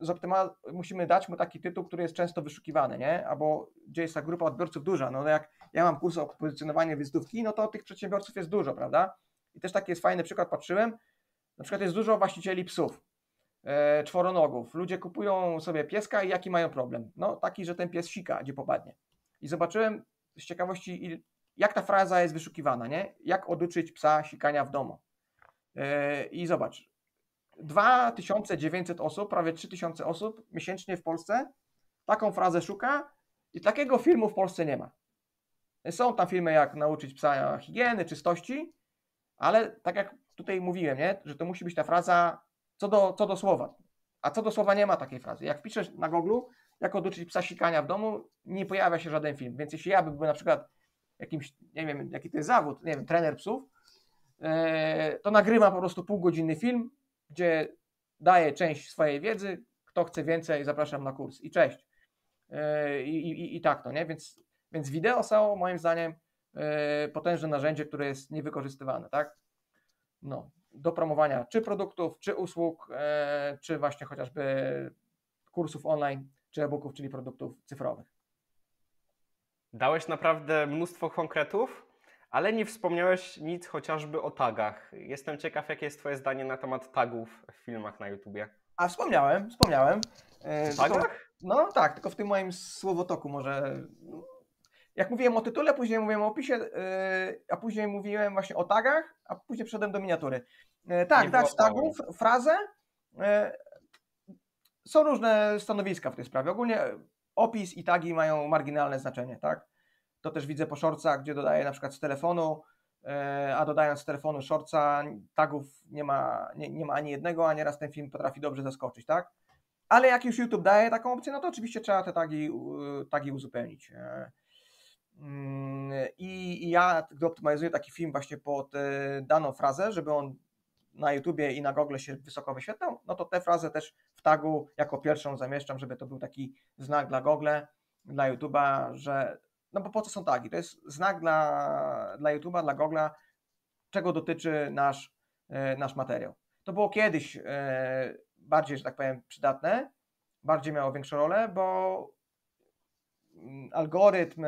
zoptyma, musimy dać mu taki tytuł, który jest często wyszukiwany, nie? Albo gdzie jest ta grupa odbiorców duża, no jak ja mam kurs o pozycjonowaniu wizytówki, no to tych przedsiębiorców jest dużo, prawda? I też taki jest fajny przykład, patrzyłem, na przykład jest dużo właścicieli psów, e, czworonogów, ludzie kupują sobie pieska i jaki mają problem? No taki, że ten pies sika, gdzie popadnie. I zobaczyłem z ciekawości, jak ta fraza jest wyszukiwana, nie? Jak oduczyć psa sikania w domu. E, I zobacz, dwa tysiące dziewięćset osób, prawie trzy tysiące osób miesięcznie w Polsce taką frazę szuka i takiego filmu w Polsce nie ma. Są tam filmy, jak nauczyć psa higieny, czystości, ale tak jak tutaj mówiłem, nie? Że to musi być ta fraza co do, co do słowa. A co do słowa nie ma takiej frazy. Jak piszesz na Google, jak oduczyć psa sikania w domu, nie pojawia się żaden film. Więc jeśli ja bym był na przykład jakimś, nie wiem, jaki to jest zawód, nie wiem, trener psów, yy, to nagrywam po prostu półgodzinny film, gdzie daję część swojej wiedzy, kto chce więcej, zapraszam na kurs i cześć. Yy, i, i, i tak to, nie? Więc, więc wideo są moim zdaniem potężne narzędzie, które jest niewykorzystywane, tak? No, do promowania czy produktów, czy usług, e, czy właśnie chociażby kursów online, czy e-booków, czyli produktów cyfrowych. Dałeś naprawdę mnóstwo konkretów, ale nie wspomniałeś nic chociażby o tagach. Jestem ciekaw, jakie jest Twoje zdanie na temat tagów w filmach na YouTubie. A wspomniałem, wspomniałem. E, tagach? Tylko, no tak, tylko w tym moim słowotoku może... Jak mówiłem o tytule, później mówiłem o opisie, yy, a później mówiłem właśnie o tagach, a później przeszedłem do miniatury. Yy, tak, nie dać tagów, frazę. Yy, są różne stanowiska w tej sprawie. Ogólnie opis i tagi mają marginalne znaczenie, tak? To też widzę po shortsach, gdzie dodaję na przykład z telefonu, yy, a dodając z telefonu shortsa, tagów nie ma, nie, nie ma ani jednego, a nieraz ten film potrafi dobrze zaskoczyć, tak? Ale jak już YouTube daje taką opcję, no to oczywiście trzeba te tagi, yy, tagi uzupełnić. Yy. I ja optymalizuję taki film właśnie pod daną frazę, żeby on na YouTubie i na Google się wysoko wyświetlał, no to tę frazę też w tagu jako pierwszą zamieszczam, żeby to był taki znak dla Google, dla YouTube'a, że no bo po co są tagi? To jest znak dla, dla YouTube'a, dla Google'a, czego dotyczy nasz, nasz materiał. To było kiedyś bardziej, że tak powiem, przydatne, bardziej miało większą rolę, bo algorytm,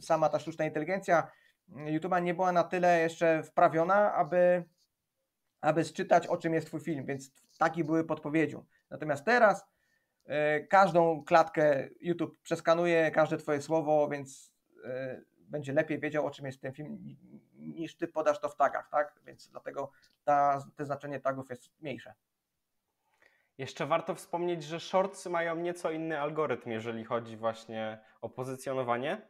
sama ta sztuczna inteligencja YouTube'a nie była na tyle jeszcze wprawiona, aby, aby zczytać, o czym jest Twój film, więc takie były podpowiedzią. Natomiast teraz y, każdą klatkę YouTube przeskanuje, każde Twoje słowo, więc y, będzie lepiej wiedział, o czym jest ten film, niż Ty podasz to w tagach, tak? Więc dlatego ta, te znaczenie tagów jest mniejsze. Jeszcze warto wspomnieć, że shortsy mają nieco inny algorytm, jeżeli chodzi właśnie o pozycjonowanie.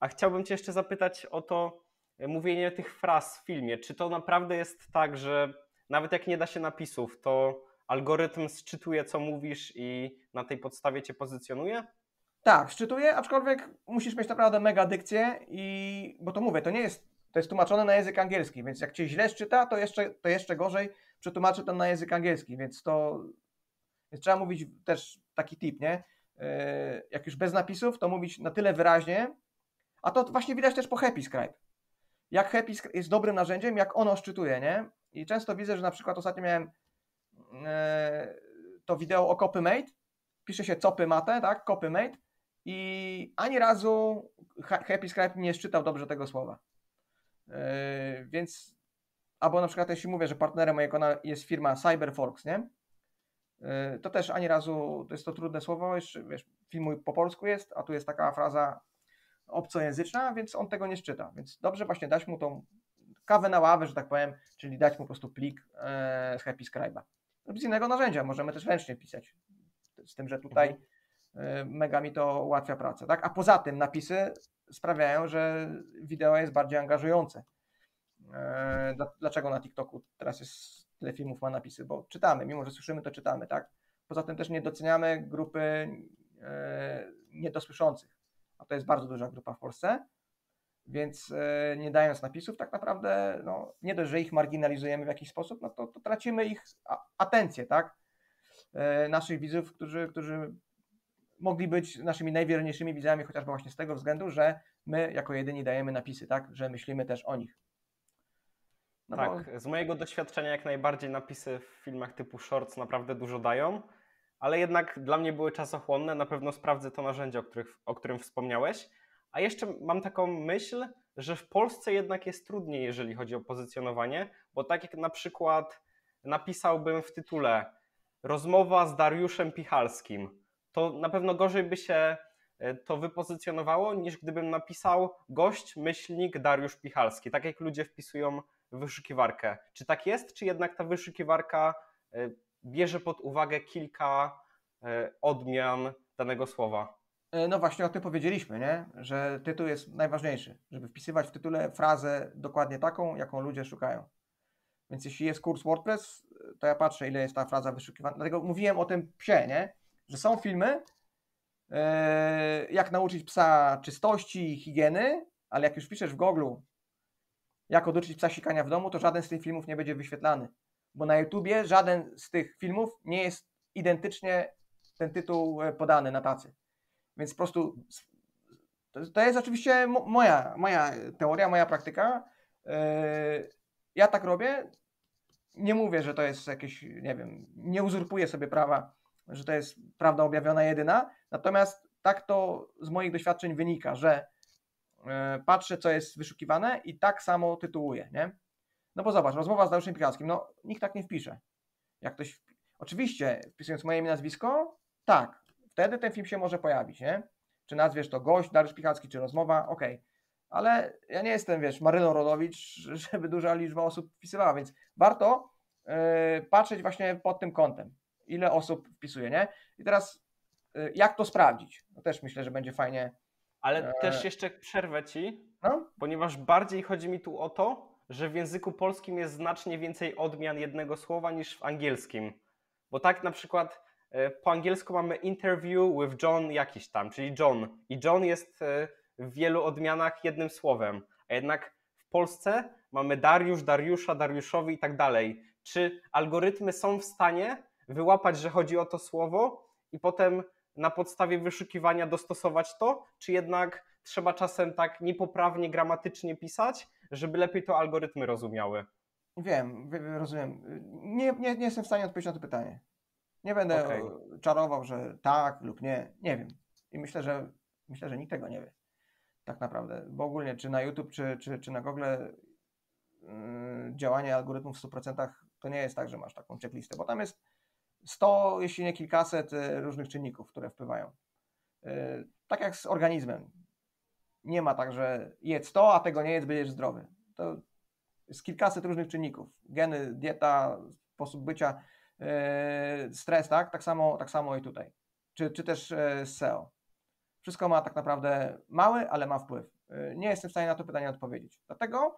A chciałbym Cię jeszcze zapytać o to mówienie tych fraz w filmie. Czy to naprawdę jest tak, że nawet jak nie da się napisów, to algorytm zczytuje, co mówisz i na tej podstawie Cię pozycjonuje? Tak, zczytuje, aczkolwiek musisz mieć naprawdę mega dykcję i bo to mówię, to nie jest, to jest tłumaczone na język angielski, więc jak Cię źle zczyta, to jeszcze, to jeszcze gorzej przetłumaczy to na język angielski, więc to... Trzeba mówić też taki tip, nie? Jak już bez napisów, to mówić na tyle wyraźnie, a to właśnie widać też po Happy Scribe. Jak Happy Scribe jest dobrym narzędziem, jak ono szczytuje, nie? I często widzę, że na przykład ostatnio miałem to wideo o CopyMate, pisze się CopyMate, tak? CopyMate i ani razu Happy Scribe nie szczytał dobrze tego słowa. Więc Albo na przykład jeśli mówię, że partnerem mojego kanału jest firma Cyberforks, nie? To też ani razu, to jest to trudne słowo, jeszcze, wiesz, film mój po polsku jest, a tu jest taka fraza obcojęzyczna, więc on tego nie szczyta. Więc dobrze właśnie dać mu tą kawę na ławę, że tak powiem, czyli dać mu po prostu plik e, z Happy Scribe'a. Z innego narzędzia możemy też ręcznie pisać, z tym, że tutaj e, mega mi to ułatwia pracę, tak? A poza tym napisy sprawiają, że wideo jest bardziej angażujące. E, dlaczego na TikToku teraz jest tyle filmów ma napisy? Bo czytamy, mimo że słyszymy, to czytamy, tak? Poza tym też nie doceniamy grupy e, niedosłyszących, a to jest bardzo duża grupa w Polsce. Więc yy, nie dając napisów tak naprawdę, no, nie dość, że ich marginalizujemy w jakiś sposób, no to, to tracimy ich a, atencję, tak? Yy, naszych widzów, którzy, którzy mogli być naszymi najwierniejszymi widzami, chociażby właśnie z tego względu, że my jako jedyni dajemy napisy, tak? Że myślimy też o nich. No tak, bo... z mojego doświadczenia jak najbardziej napisy w filmach typu shorts naprawdę dużo dają, ale jednak dla mnie były czasochłonne, na pewno sprawdzę to narzędzie, o, których, o którym wspomniałeś. A jeszcze mam taką myśl, że w Polsce jednak jest trudniej, jeżeli chodzi o pozycjonowanie, bo tak jak na przykład napisałbym w tytule rozmowa z Dariuszem Pichalskim, to na pewno gorzej by się to wypozycjonowało, niż gdybym napisał gość, myślnik, Dariusz Pichalski, tak jak ludzie wpisują w wyszukiwarkę. Czy tak jest, czy jednak ta wyszukiwarka bierze pod uwagę kilka odmian danego słowa? No właśnie o tym powiedzieliśmy, nie? Że tytuł jest najważniejszy, żeby wpisywać w tytule frazę dokładnie taką, jaką ludzie szukają. Więc jeśli jest kurs WordPress, to ja patrzę, ile jest ta fraza wyszukiwana. Dlatego mówiłem o tym psie, nie? Że są filmy, yy, jak nauczyć psa czystości i higieny, ale jak już piszesz w Google, jak oduczyć psa sikania w domu, to żaden z tych filmów nie będzie wyświetlany. Bo na YouTubie żaden z tych filmów nie jest identycznie ten tytuł podany na tacy. Więc po prostu to jest oczywiście moja, moja teoria, moja praktyka. Ja tak robię. Nie mówię, że to jest jakieś, nie wiem, nie uzurpuję sobie prawa, że to jest prawda objawiona jedyna. Natomiast tak to z moich doświadczeń wynika, że patrzę, co jest wyszukiwane i tak samo tytułuję, nie? No bo zobacz, rozmowa z Dariuszem Pichalskim, no nikt tak nie wpisze. Jak ktoś, oczywiście wpisując moje imię, nazwisko, tak. Wtedy ten film się może pojawić, nie? Czy nazwiesz to gość, Dariusz Pichalski, czy rozmowa, okej. Okay. Ale ja nie jestem, wiesz, Maryną Rodowicz, żeby duża liczba osób wpisywała, więc warto yy, patrzeć właśnie pod tym kątem, ile osób wpisuje, nie? I teraz yy, jak to sprawdzić? No też myślę, że będzie fajnie. Ale yy... też jeszcze przerwę ci, no? Ponieważ bardziej chodzi mi tu o to, że w języku polskim jest znacznie więcej odmian jednego słowa niż w angielskim. Bo tak na przykład... Po angielsku mamy interview with John jakiś tam, czyli John. I John jest w wielu odmianach jednym słowem. A jednak w Polsce mamy Dariusz, Dariusza, Dariuszowi i tak dalej. Czy algorytmy są w stanie wyłapać, że chodzi o to słowo i potem na podstawie wyszukiwania dostosować to? Czy jednak trzeba czasem tak niepoprawnie gramatycznie pisać, żeby lepiej to algorytmy rozumiały? Wiem, rozumiem. Nie, nie, nie jestem w stanie odpowiedzieć na to pytanie. Nie będę okay. czarował, że tak lub nie, nie wiem. I myślę, że myślę, że nikt tego nie wie tak naprawdę, bo ogólnie czy na YouTube, czy, czy, czy na Google yy, działanie algorytmów w stu procentach to nie jest tak, że masz taką checklistę, bo tam jest sto, jeśli nie kilkaset różnych czynników, które wpływają. Yy, tak jak z organizmem. Nie ma tak, że jedz to, a tego nie jedz, będziesz zdrowy. To jest kilkaset różnych czynników. Geny, dieta, sposób bycia, stres, tak? Tak samo, tak samo i tutaj. Czy, czy też S E O. Wszystko ma tak naprawdę mały, ale ma wpływ. Nie jestem w stanie na to pytanie odpowiedzieć. Dlatego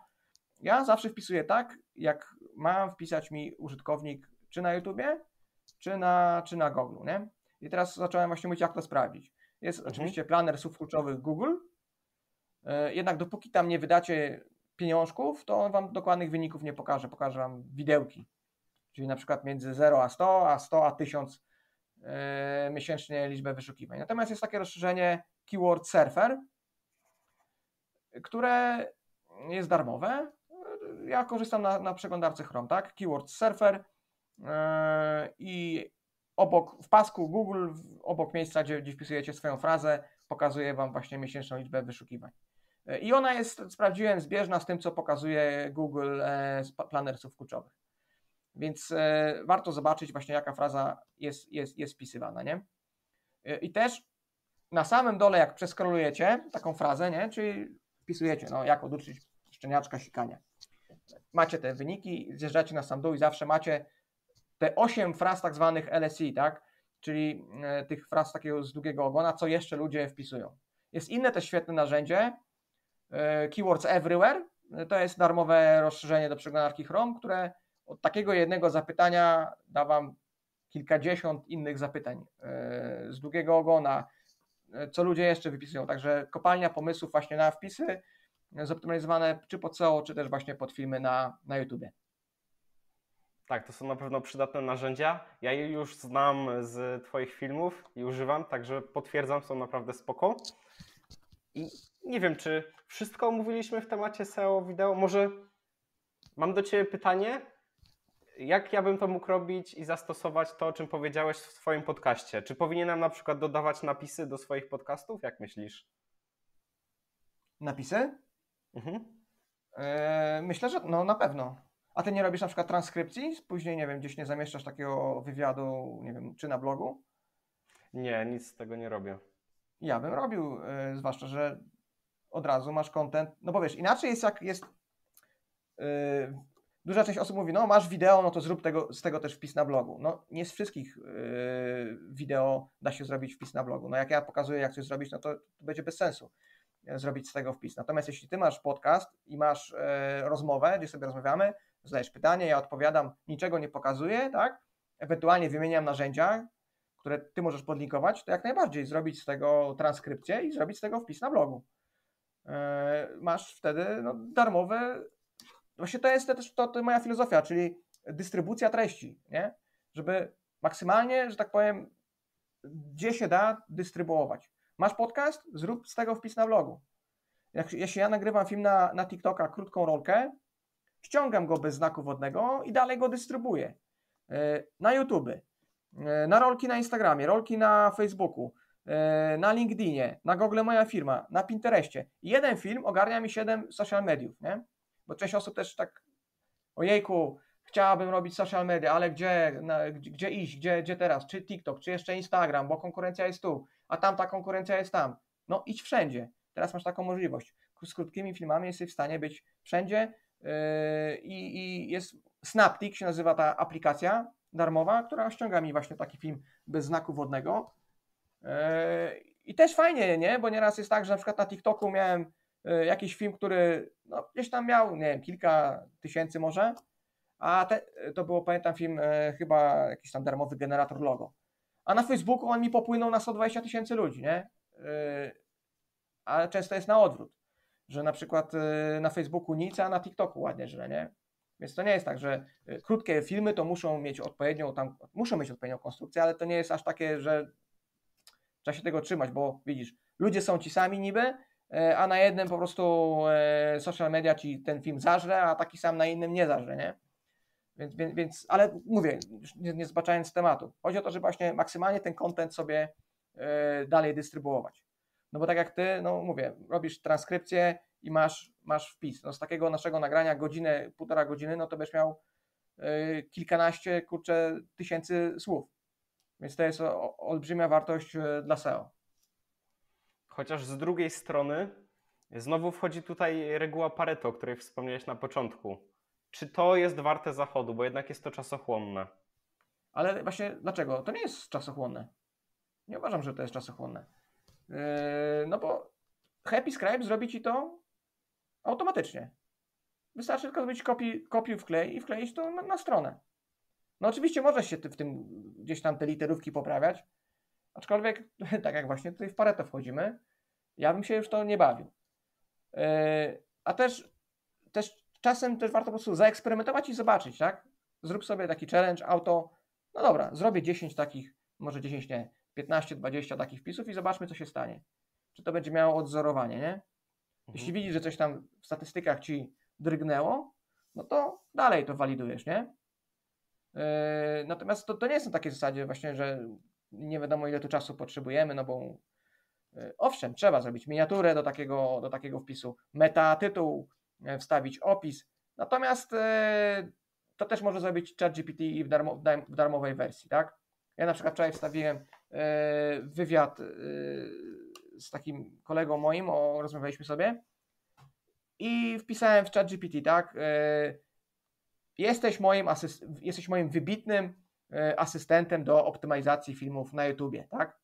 ja zawsze wpisuję tak, jak ma wpisać mi użytkownik czy na YouTubie, czy na, czy na Google, nie? I teraz zacząłem właśnie mówić, jak to sprawdzić. Jest mhm. oczywiście planer słów kluczowych Google, jednak dopóki tam nie wydacie pieniążków, to on wam dokładnych wyników nie pokaże. Pokaże wam widełki. Czyli na przykład między zero a sto, a sto a tysiąc yy, miesięcznie liczbę wyszukiwań. Natomiast jest takie rozszerzenie Keyword Surfer, które jest darmowe. Ja korzystam na, na przeglądarce Chrome, tak? Keyword Surfer yy, i obok w pasku Google, obok miejsca, gdzie, gdzie wpisujecie swoją frazę, pokazuje wam właśnie miesięczną liczbę wyszukiwań. I ona jest, sprawdziłem, zbieżna z tym, co pokazuje Google z planersów kluczowych. Więc warto zobaczyć właśnie, jaka fraza jest, jest, jest wpisywana, nie? I też na samym dole, jak przeskrolujecie taką frazę, nie? Czyli wpisujecie, no, jak oduczyć szczeniaczka sikania. Macie te wyniki, zjeżdżacie na sam dół i zawsze macie te osiem fraz tak zwanych L S I, tak? Czyli tych fraz takiego z długiego ogona, co jeszcze ludzie wpisują. Jest inne też świetne narzędzie, Keywords Everywhere, to jest darmowe rozszerzenie do przeglądarki Chrome, które od takiego jednego zapytania da Wam kilkadziesiąt innych zapytań z długiego ogona, co ludzie jeszcze wypisują. Także kopalnia pomysłów właśnie na wpisy zoptymalizowane czy pod S E O, czy też właśnie pod filmy na, na YouTubie. Tak, to są na pewno przydatne narzędzia. Ja je już znam z Twoich filmów i używam, także potwierdzam, są naprawdę spoko. I nie wiem, czy wszystko omówiliśmy w temacie S E O wideo. Może mam do Ciebie pytanie, jak ja bym to mógł robić i zastosować to, o czym powiedziałeś w swoim podcaście? Czy powinienem na przykład dodawać napisy do swoich podcastów? Jak myślisz? Napisy? Mhm. Eee, myślę, że no na pewno. A Ty nie robisz na przykład transkrypcji? Później, nie wiem, gdzieś nie zamieszczasz takiego wywiadu, nie wiem, czy na blogu? Nie, nic z tego nie robię. Ja bym robił, yy, zwłaszcza, że od razu masz content, no bo wiesz, inaczej jest jak jest, yy, duża część osób mówi, no masz wideo, no to zrób tego, z tego też wpis na blogu. No nie z wszystkich yy, wideo da się zrobić wpis na blogu. No jak ja pokazuję, jak coś zrobić, no to, to będzie bez sensu zrobić z tego wpis. Natomiast jeśli Ty masz podcast i masz yy, rozmowę, gdzie sobie rozmawiamy, zadajesz pytanie, ja odpowiadam, niczego nie pokazuję, tak? Ewentualnie wymieniam narzędzia, które Ty możesz podlinkować, to jak najbardziej zrobić z tego transkrypcję i zrobić z tego wpis na blogu. Yy, masz wtedy no, darmowe... Właśnie to jest też to, to moja filozofia, czyli dystrybucja treści, nie? Żeby maksymalnie, że tak powiem, gdzie się da dystrybuować. Masz podcast? Zrób z tego wpis na blogu. Jak, jeśli ja nagrywam film na, na TikToka, krótką rolkę, ściągam go bez znaku wodnego i dalej go dystrybuję. Yy, na YouTube, na rolki na Instagramie, rolki na Facebooku, na LinkedInie, na Google Moja Firma, na Pinterestie. Jeden film ogarnia mi siedem social mediów, nie? Bo część osób też tak, ojejku, chciałabym robić social media, ale gdzie, na, gdzie, gdzie iść, gdzie, gdzie teraz, czy TikTok, czy jeszcze Instagram, bo konkurencja jest tu, a tamta konkurencja jest tam. No idź wszędzie, teraz masz taką możliwość. Z krótkimi filmami jesteś w stanie być wszędzie yy, i, i jest Snaptik, się nazywa ta aplikacja, darmowa, która ściąga mi właśnie taki film bez znaku wodnego. Yy, I też fajnie, nie? Bo nieraz jest tak, że na przykład na TikToku miałem yy, jakiś film, który no, gdzieś tam miał, nie wiem, kilka tysięcy może, a te, to było, pamiętam, film yy, chyba jakiś tam darmowy generator logo. A na Facebooku on mi popłynął na sto dwadzieścia tysięcy ludzi, nie? Yy, a często jest na odwrót, że na przykład yy, na Facebooku nic, a na TikToku ładnie źle, nie? Więc to nie jest tak, że krótkie filmy to muszą mieć odpowiednią tam, muszą mieć odpowiednią konstrukcję, ale to nie jest aż takie, że trzeba się tego trzymać, bo widzisz, ludzie są ci sami niby, a na jednym po prostu social media ci ten film zażre, a taki sam na innym nie zażre, nie? Więc, więc ale mówię, nie, nie zbaczając z tematu, chodzi o to, żeby właśnie maksymalnie ten content sobie dalej dystrybuować. No bo tak jak Ty, no mówię, robisz transkrypcję i masz, masz wpis. No z takiego naszego nagrania godzinę, półtora godziny, no to będziesz miał y, kilkanaście, kurczę, tysięcy słów. Więc to jest o, olbrzymia wartość y, dla S E O. Chociaż z drugiej strony znowu wchodzi tutaj reguła Pareto, o której wspomniałeś na początku. Czy to jest warte zachodu? Bo jednak jest to czasochłonne. Ale właśnie dlaczego? To nie jest czasochłonne. Nie uważam, że to jest czasochłonne. Yy, no bo Happy Scribe zrobi Ci to automatycznie. Wystarczy tylko zrobić kopiuj wklej i wkleić to na, na stronę. No oczywiście możesz się ty w tym gdzieś tam te literówki poprawiać, aczkolwiek tak jak właśnie tutaj w Pareto wchodzimy, ja bym się już to nie bawił. Yy, a też, też czasem też warto po prostu zaeksperymentować i zobaczyć, tak? Zrób sobie taki challenge auto, no dobra, zrobię dziesięć takich, może dziesięć nie, piętnaście, dwadzieścia takich wpisów i zobaczmy, co się stanie. Czy to będzie miało odwzorowanie, nie? Jeśli widzisz, że coś tam w statystykach Ci drgnęło, no to dalej to walidujesz, nie? Yy, natomiast to, to nie jest na takiej zasadzie właśnie, że nie wiadomo, ile tu czasu potrzebujemy, no bo Owszem, trzeba zrobić miniaturę do takiego, do takiego wpisu, meta tytuł, wstawić opis, natomiast to też może zrobić ChatGPT i w, darmo, w darmowej wersji, tak? Ja na przykład wczoraj wstawiłem wywiad z takim kolegą moim, o, rozmawialiśmy sobie i wpisałem w ChatGPT, tak? Jesteś moim, asyst- jesteś moim wybitnym asystentem do optymalizacji filmów na YouTubie, tak?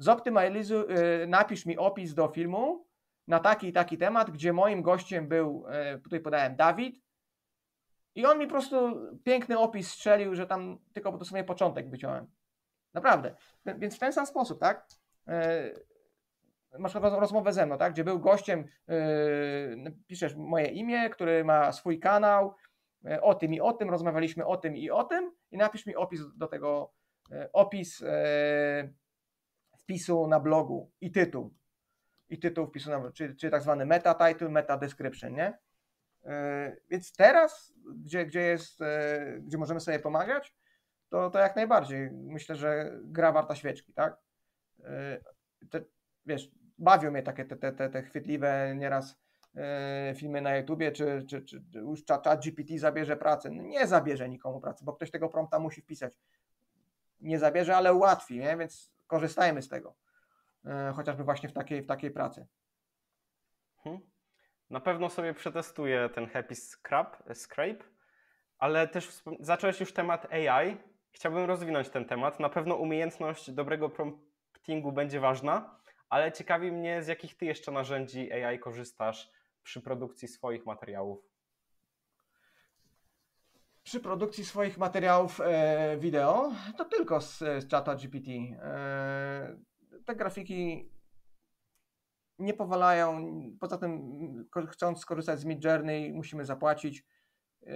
Zoptymalizuj, napisz mi opis do filmu na taki i taki temat, gdzie moim gościem był, tutaj podałem Dawid i on mi po prostu piękny opis strzelił, że tam tylko po dosłownie początek wyciąłem. Naprawdę. Więc w ten sam sposób, tak? Masz rozmowę ze mną, tak? Gdzie był gościem, piszesz moje imię, który ma swój kanał, o tym i o tym, rozmawialiśmy o tym i o tym i napisz mi opis do tego, opis wpisu na blogu i tytuł. I tytuł wpisu na blogu, czyli, czyli tak zwany meta title, meta description, nie? Yy, więc teraz, gdzie, gdzie jest, yy, gdzie możemy sobie pomagać, to, to jak najbardziej. Myślę, że gra warta świeczki, tak? Yy, te, wiesz, bawią mnie takie te, te, te, te chwytliwe nieraz yy, filmy na YouTubie, czy, czy, czy już ChatGPT zabierze pracę. No nie zabierze nikomu pracy, bo ktoś tego prompta musi wpisać. Nie zabierze, ale ułatwi, nie? Więc korzystajmy z tego, chociażby właśnie w takiej, w takiej pracy. Hmm. Na pewno sobie przetestuję ten Happy Scribe, Scribe, ale też wspom- zacząłeś już temat A I. Chciałbym rozwinąć ten temat. Na pewno umiejętność dobrego promptingu będzie ważna, ale ciekawi mnie, z jakich ty jeszcze narzędzi A I korzystasz przy produkcji swoich materiałów. Przy produkcji swoich materiałów e, wideo, to tylko z, z ChatGPT. E, te grafiki nie powalają, poza tym chcąc skorzystać z Midjourney musimy zapłacić. E,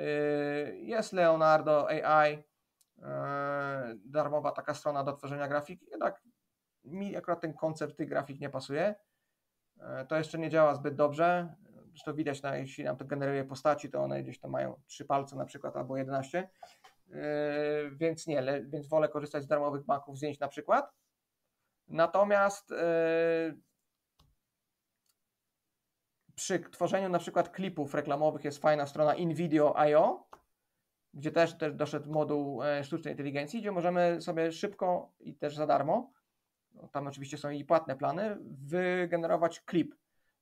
jest Leonardo A I, e, darmowa taka strona do tworzenia grafik. Jednak mi akurat ten koncept tych grafik nie pasuje. E, to jeszcze nie działa zbyt dobrze. Zresztą widać, na, jeśli nam to generuje postaci, to one gdzieś tam mają trzy palce na przykład albo jedenaście, yy, więc nie, le, więc wolę korzystać z darmowych banków zdjęć na przykład. Natomiast yy, przy tworzeniu na przykład klipów reklamowych jest fajna strona InVideo kropka io, gdzie też, też doszedł moduł sztucznej inteligencji, gdzie możemy sobie szybko i też za darmo, no, tam oczywiście są i płatne plany, wygenerować klip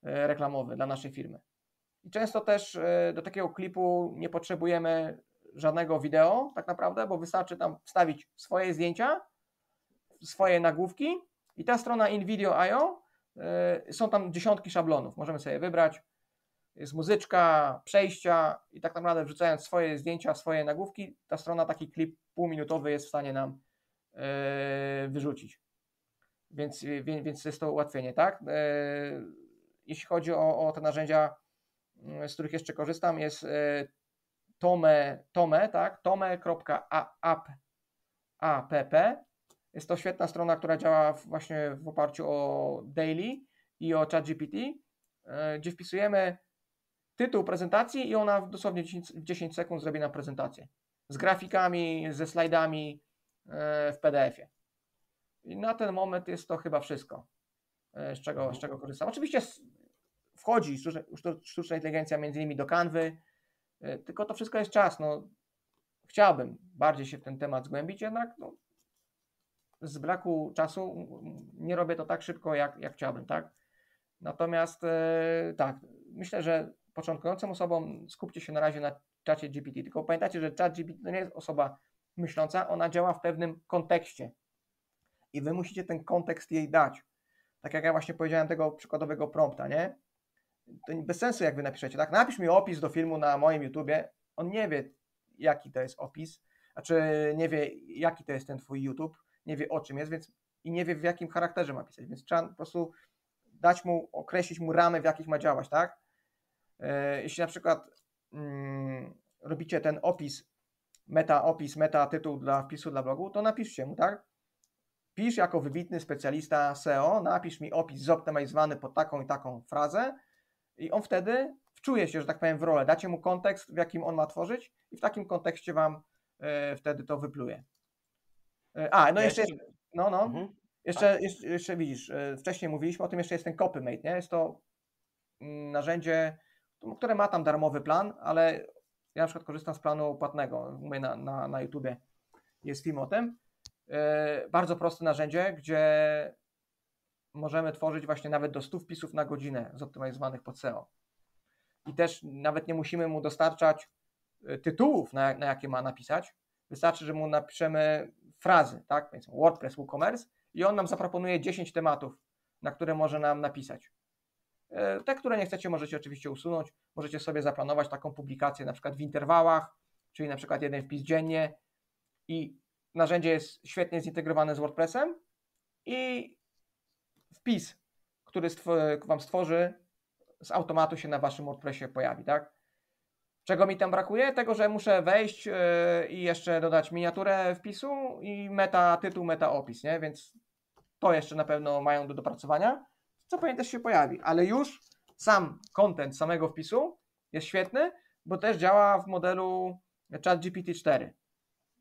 reklamowy dla naszej firmy. I często też do takiego klipu nie potrzebujemy żadnego wideo tak naprawdę, bo wystarczy tam wstawić swoje zdjęcia, swoje nagłówki i ta strona InVideo kropka io, są tam dziesiątki szablonów, możemy sobie wybrać, jest muzyczka, przejścia i tak naprawdę wrzucając swoje zdjęcia, swoje nagłówki, ta strona taki klip półminutowy jest w stanie nam wyrzucić. Więc, więc jest to ułatwienie, tak? Jeśli chodzi o, o te narzędzia, z których jeszcze korzystam, jest Tome, Tome, tak? Tome.app. Jest to świetna strona, która działa właśnie w oparciu o Daily i o ChatGPT, gdzie wpisujemy tytuł prezentacji i ona dosłownie w dziesięć sekund zrobi nam prezentację. Z grafikami, ze slajdami w P D F-ie. I na ten moment jest to chyba wszystko. Z czego, z czego korzystam. Oczywiście wchodzi sztuczna inteligencja między innymi do Canwy, tylko to wszystko jest czas. No, chciałbym bardziej się w ten temat zgłębić, jednak no, z braku czasu nie robię to tak szybko, jak, jak chciałbym, tak? Natomiast yy, tak, myślę, że początkującym osobom skupcie się na razie na czacie G P T, tylko pamiętajcie, że czat G P T to nie jest osoba myśląca, ona działa w pewnym kontekście i wy musicie ten kontekst jej dać. Tak jak ja właśnie powiedziałem tego przykładowego prompta, nie? To bez sensu, jak wy napiszecie, tak? Napisz mi opis do filmu na moim YouTubie. On nie wie, jaki to jest opis, znaczy nie wie, jaki to jest ten twój YouTube, nie wie, o czym jest, więc i nie wie, w jakim charakterze ma pisać, więc trzeba po prostu dać mu, określić mu ramy, w jakich ma działać, tak? Jeśli na przykład mm, robicie ten opis, meta opis, meta tytuł dla wpisu dla blogu, to napiszcie mu, tak? Pisz jako wybitny specjalista S E O, napisz mi opis zoptymalizowany pod taką i taką frazę i on wtedy wczuje się, że tak powiem, w rolę. Dacie mu kontekst, w jakim on ma tworzyć i w takim kontekście wam y, wtedy to wypluje. Y, a, no ja jeszcze... jeszcze... No, no. Mhm. Jeszcze, jeszcze, jeszcze widzisz, wcześniej mówiliśmy o tym, jeszcze jest ten CopyMate, nie? Jest to narzędzie, które ma tam darmowy plan, ale ja na przykład korzystam z planu płatnego, mówię na, na, na YouTubie, jest film o tym. Yy, bardzo proste narzędzie, gdzie możemy tworzyć właśnie nawet do stu wpisów na godzinę zoptymalizowanych pod S E O. I też nawet nie musimy mu dostarczać tytułów, na, na jakie ma napisać. Wystarczy, że mu napiszemy frazy, tak? Więc WordPress, WooCommerce i on nam zaproponuje dziesięć tematów, na które może nam napisać. Te, które nie chcecie, możecie oczywiście usunąć. Możecie sobie zaplanować taką publikację na przykład w interwałach, czyli na przykład jeden wpis dziennie i narzędzie jest świetnie zintegrowane z WordPressem i wpis, który Wam stworzy, z automatu się na Waszym WordPressie pojawi, tak? Czego mi tam brakuje? Tego, że muszę wejść yy, i jeszcze dodać miniaturę wpisu i meta tytuł, meta opis, nie? Więc to jeszcze na pewno mają do dopracowania, co pewnie też się pojawi, ale już sam content samego wpisu jest świetny, bo też działa w modelu ChatGPT cztery.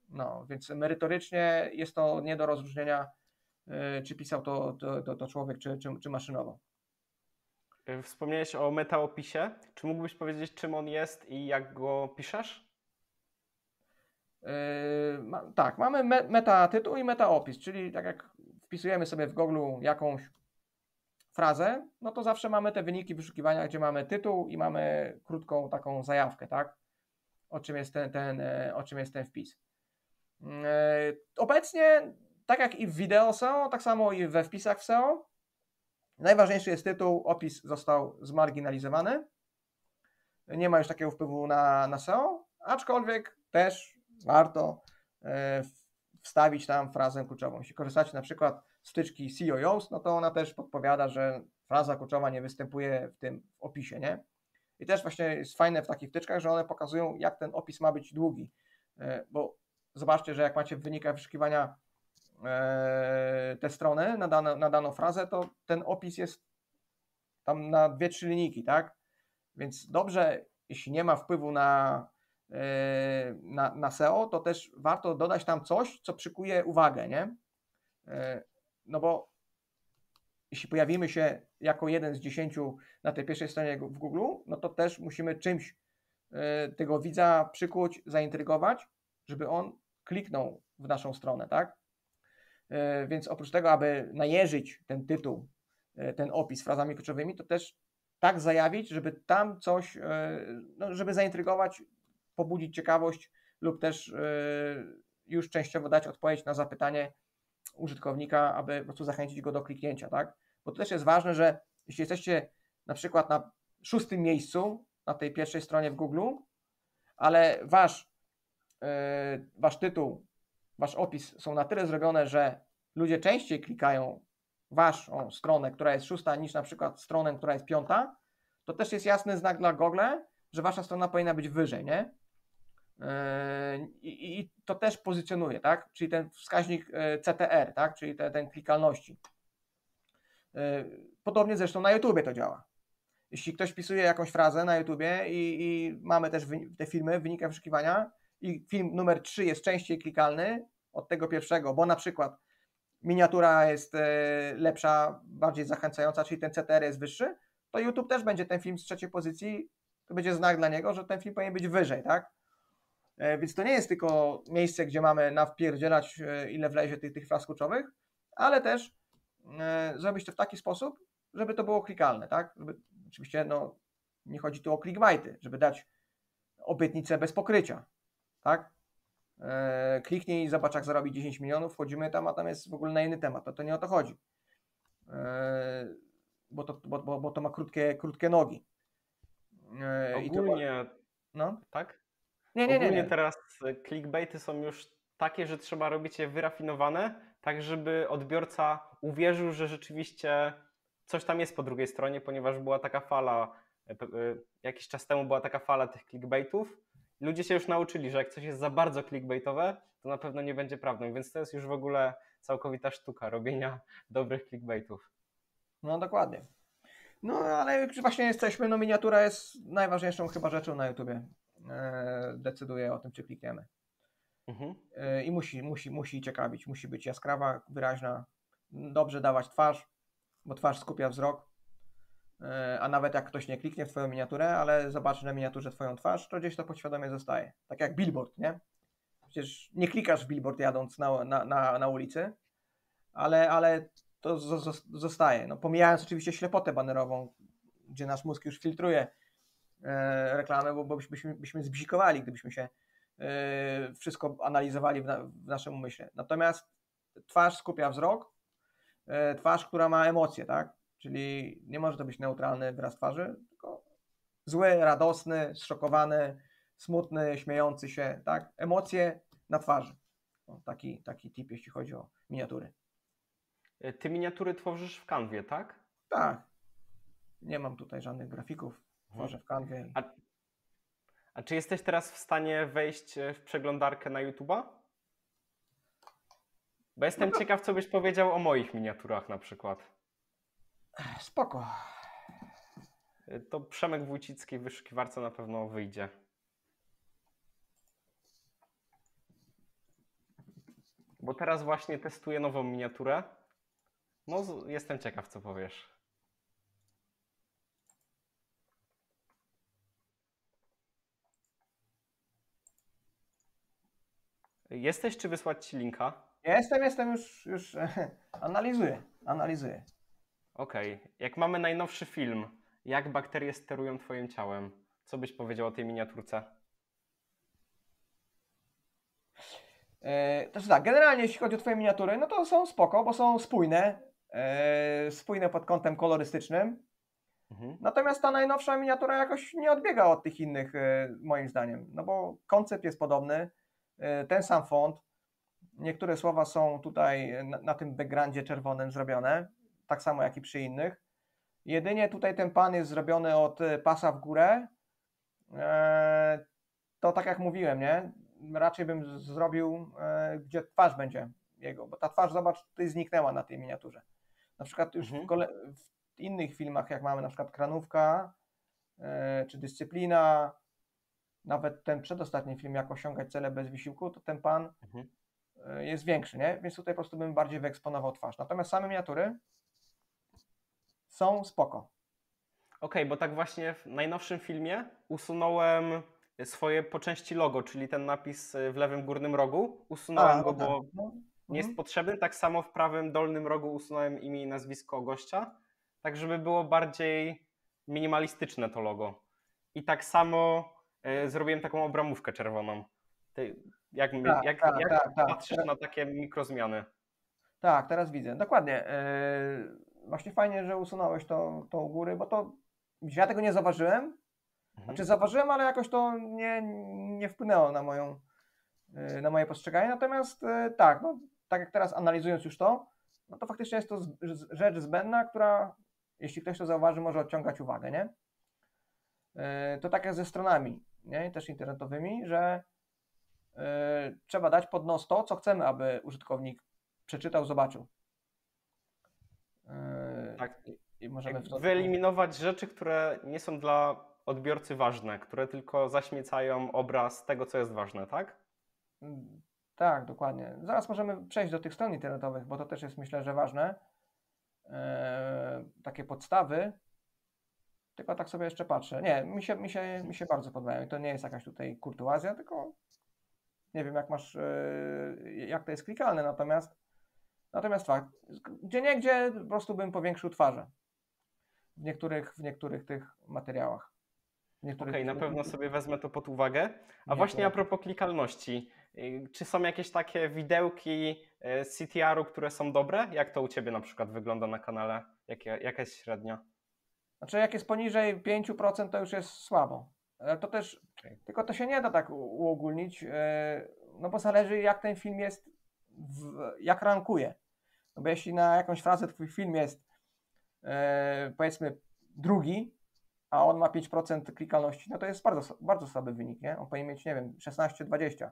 No, więc merytorycznie jest to nie do rozróżnienia, yy, czy pisał to, to, to, to człowiek, czy, czy, czy maszynowo. Wspomniałeś o metaopisie. Czy mógłbyś powiedzieć, czym on jest i jak go piszesz? Yy, ma, tak, mamy me, meta tytuł i metaopis, czyli tak jak wpisujemy sobie w Google jakąś frazę, no to zawsze mamy te wyniki wyszukiwania, gdzie mamy tytuł i mamy krótką taką zajawkę, tak? O czym jest ten, ten, o czym jest ten wpis. Yy, obecnie, tak jak i w wideo S E O, tak samo i we wpisach w S E O, najważniejszy jest tytuł, opis został zmarginalizowany. Nie ma już takiego wpływu na, na S E O, aczkolwiek też warto e, wstawić tam frazę kluczową. Jeśli korzystacie na przykład z wtyczki S E O, no to ona też podpowiada, że fraza kluczowa nie występuje w tym opisie, nie? I też właśnie jest fajne w takich wtyczkach, że one pokazują, jak ten opis ma być długi, e, bo zobaczcie, że jak macie w wynikach wyszukiwania te strony na, dane, na daną frazę, to ten opis jest tam na dwie trzy linijki, tak? Więc dobrze, jeśli nie ma wpływu na, na, na S E O, to też warto dodać tam coś, co przykuje uwagę, nie? No bo jeśli pojawimy się jako jeden z dziesięciu na tej pierwszej stronie w Google, no to też musimy czymś tego widza przykuć, zaintrygować, żeby on kliknął w naszą stronę, tak? Więc oprócz tego, aby najeżyć ten tytuł, ten opis frazami kluczowymi, to też tak zajawić, żeby tam coś, no, żeby zaintrygować, pobudzić ciekawość lub też już częściowo dać odpowiedź na zapytanie użytkownika, aby po prostu zachęcić go do kliknięcia, tak? Bo to też jest ważne, że jeśli jesteście na przykład na szóstym miejscu, na tej pierwszej stronie w Google, ale wasz, wasz tytuł, wasz opis są na tyle zrobione, że ludzie częściej klikają waszą stronę, która jest szósta, niż na przykład stronę, która jest piąta, to też jest jasny znak dla Google, że wasza strona powinna być wyżej, nie? I, i to też pozycjonuje, tak? Czyli ten wskaźnik C T R, tak? Czyli te, ten klikalności. Podobnie zresztą na YouTubie to działa. Jeśli ktoś pisuje jakąś frazę na YouTubie i, i mamy też te filmy, wynika wyszukiwania, i film numer trzy jest częściej klikalny od tego pierwszego, bo na przykład miniatura jest lepsza, bardziej zachęcająca, czyli ten C T R jest wyższy, to YouTube też będzie ten film z trzeciej pozycji, to będzie znak dla niego, że ten film powinien być wyżej, tak? Więc to nie jest tylko miejsce, gdzie mamy nawpierdzielać, ile wlezie tych, tych fraz kluczowych, ale też zrobić to w taki sposób, żeby to było klikalne, tak? Żeby, oczywiście no, nie chodzi tu o clickbaity, żeby dać obietnicę bez pokrycia, tak? Kliknij i zobacz, jak zarobi dziesięć milionów, wchodzimy tam, a tam jest w ogóle na inny temat, to, to nie o to chodzi, bo to, bo, bo, bo to ma krótkie, krótkie nogi. Ogólnie, I to... no? tak? Nie, nie, Ogólnie nie, nie. Teraz clickbaity są już takie, że trzeba robić je wyrafinowane, tak żeby odbiorca uwierzył, że rzeczywiście coś tam jest po drugiej stronie, ponieważ była taka fala, jakiś czas temu była taka fala tych clickbaitów. Ludzie się już nauczyli, że jak coś jest za bardzo clickbaitowe, to na pewno nie będzie prawdą, więc to jest już w ogóle całkowita sztuka robienia dobrych clickbaitów. No dokładnie. No ale właśnie jesteśmy, no miniatura jest najważniejszą chyba rzeczą na YouTubie. E, decyduje o tym, czy klikniemy. Mhm. E, I musi, musi, musi ciekawić, musi być jaskrawa, wyraźna, dobrze dawać twarz, bo twarz skupia wzrok, a nawet jak ktoś nie kliknie w Twoją miniaturę, ale zobaczy na miniaturze Twoją twarz, to gdzieś to podświadomie zostaje. Tak jak billboard, nie? Przecież nie klikasz w billboard jadąc na, na, na, na ulicy, ale, ale to z, zostaje. No, pomijając oczywiście ślepotę banerową, gdzie nasz mózg już filtruje e, reklamę, bo, bo byśmy, byśmy zbzikowali, gdybyśmy się e, wszystko analizowali w, na, w naszym umyśle. Natomiast twarz skupia wzrok, e, twarz, która ma emocje, tak? Czyli nie może to być neutralny wyraz twarzy, tylko zły, radosny, zszokowany, smutny, śmiejący się, tak? Emocje na twarzy. O, taki, taki tip, jeśli chodzi o miniatury. Ty miniatury tworzysz w Canvie, tak? Tak. Nie mam tutaj żadnych grafików. Tworzę w Canvie. A, a czy jesteś teraz w stanie wejść w przeglądarkę na YouTube'a? Bo jestem no to... ciekaw, co byś powiedział o moich miniaturach na przykład. Spoko. To Przemek Wójcicki w wyszukiwarce na pewno wyjdzie. Bo teraz właśnie testuję nową miniaturę. No, jestem ciekaw, co powiesz. Jesteś, czy wysłać ci linka? Jestem, jestem, już, już analizuję, analizuję. Okej. Okay. Jak mamy najnowszy film, jak bakterie sterują twoim ciałem, co byś powiedział o tej miniaturce? Yy, to tak, generalnie jeśli chodzi o twoje miniatury, no to są spoko, bo są spójne, yy, spójne pod kątem kolorystycznym. Mhm. Natomiast ta najnowsza miniatura jakoś nie odbiega od tych innych, yy, moim zdaniem, no bo koncept jest podobny, yy, ten sam font, niektóre słowa są tutaj na, na tym backgroundzie czerwonym zrobione, tak samo jak i przy innych. Jedynie tutaj ten pan jest zrobiony od pasa w górę. Eee, to tak jak mówiłem, nie? Raczej bym zrobił, e, gdzie twarz będzie jego, bo ta twarz, zobacz, tutaj zniknęła na tej miniaturze. Na przykład już mhm. w, kole, w innych filmach, jak mamy na przykład Kranówka, e, czy Dyscyplina, nawet ten przedostatni film, jak osiągać cele bez wysiłku, to ten pan mhm. e, jest większy, nie? Więc tutaj po prostu bym bardziej wyeksponował twarz. Natomiast same miniatury są spoko. Okej, okay, bo tak właśnie w najnowszym filmie usunąłem swoje po części logo, czyli ten napis w lewym górnym rogu. Usunąłem A, go, okay. bo no. nie jest mhm. potrzebny. Tak samo w prawym dolnym rogu usunąłem imię i nazwisko gościa, tak żeby było bardziej minimalistyczne to logo. I tak samo y, zrobiłem taką obramówkę czerwoną. Ty, jak tak, jak, tak, jak tak, patrzysz tak. na takie mikrozmiany? Tak, teraz widzę. Dokładnie. Yy... Właśnie fajnie, że usunąłeś to, to u góry, bo to ja tego nie zauważyłem. Znaczy zauważyłem, ale jakoś to nie, nie wpłynęło na, moją, na moje postrzeganie. Natomiast tak, no, tak jak teraz analizując już to, no to faktycznie jest to rzecz zbędna, która jeśli ktoś to zauważy, może odciągać uwagę, nie? To tak jak ze stronami, nie? Też internetowymi, że trzeba dać pod nos to, co chcemy, aby użytkownik przeczytał, zobaczył. Tak, i możemy w to... wyeliminować rzeczy, które nie są dla odbiorcy ważne, które tylko zaśmiecają obraz tego, co jest ważne, tak? Tak, dokładnie. Zaraz możemy przejść do tych stron internetowych, bo to też jest, myślę, że ważne. Eee, takie podstawy. Tylko tak sobie jeszcze patrzę. Nie, mi się, mi się, mi się bardzo podobają. I to nie jest jakaś tutaj kurtuazja, tylko nie wiem, jak masz, yy, jak to jest klikalne, natomiast Natomiast fakt, gdzieniegdzie po prostu bym powiększył twarze w niektórych, w niektórych tych materiałach. Niektórych... Okej, okay, na pewno sobie wezmę to pod uwagę. A nie, właśnie to... a propos klikalności, czy są jakieś takie widełki z C T R-u, które są dobre? Jak to u Ciebie na przykład wygląda na kanale? Jaka, jaka jest średnia? Znaczy jak jest poniżej pięć procent, to już jest słabo. To też, okay. Tylko to się nie da tak uogólnić, no bo zależy jak ten film jest, W, jak rankuje. No bo jeśli na jakąś frazę twój film jest yy, powiedzmy drugi, a on ma pięć procent klikalności, no to jest bardzo, bardzo słaby wynik, nie? On powinien mieć, nie wiem, szesnaście dwadzieścia.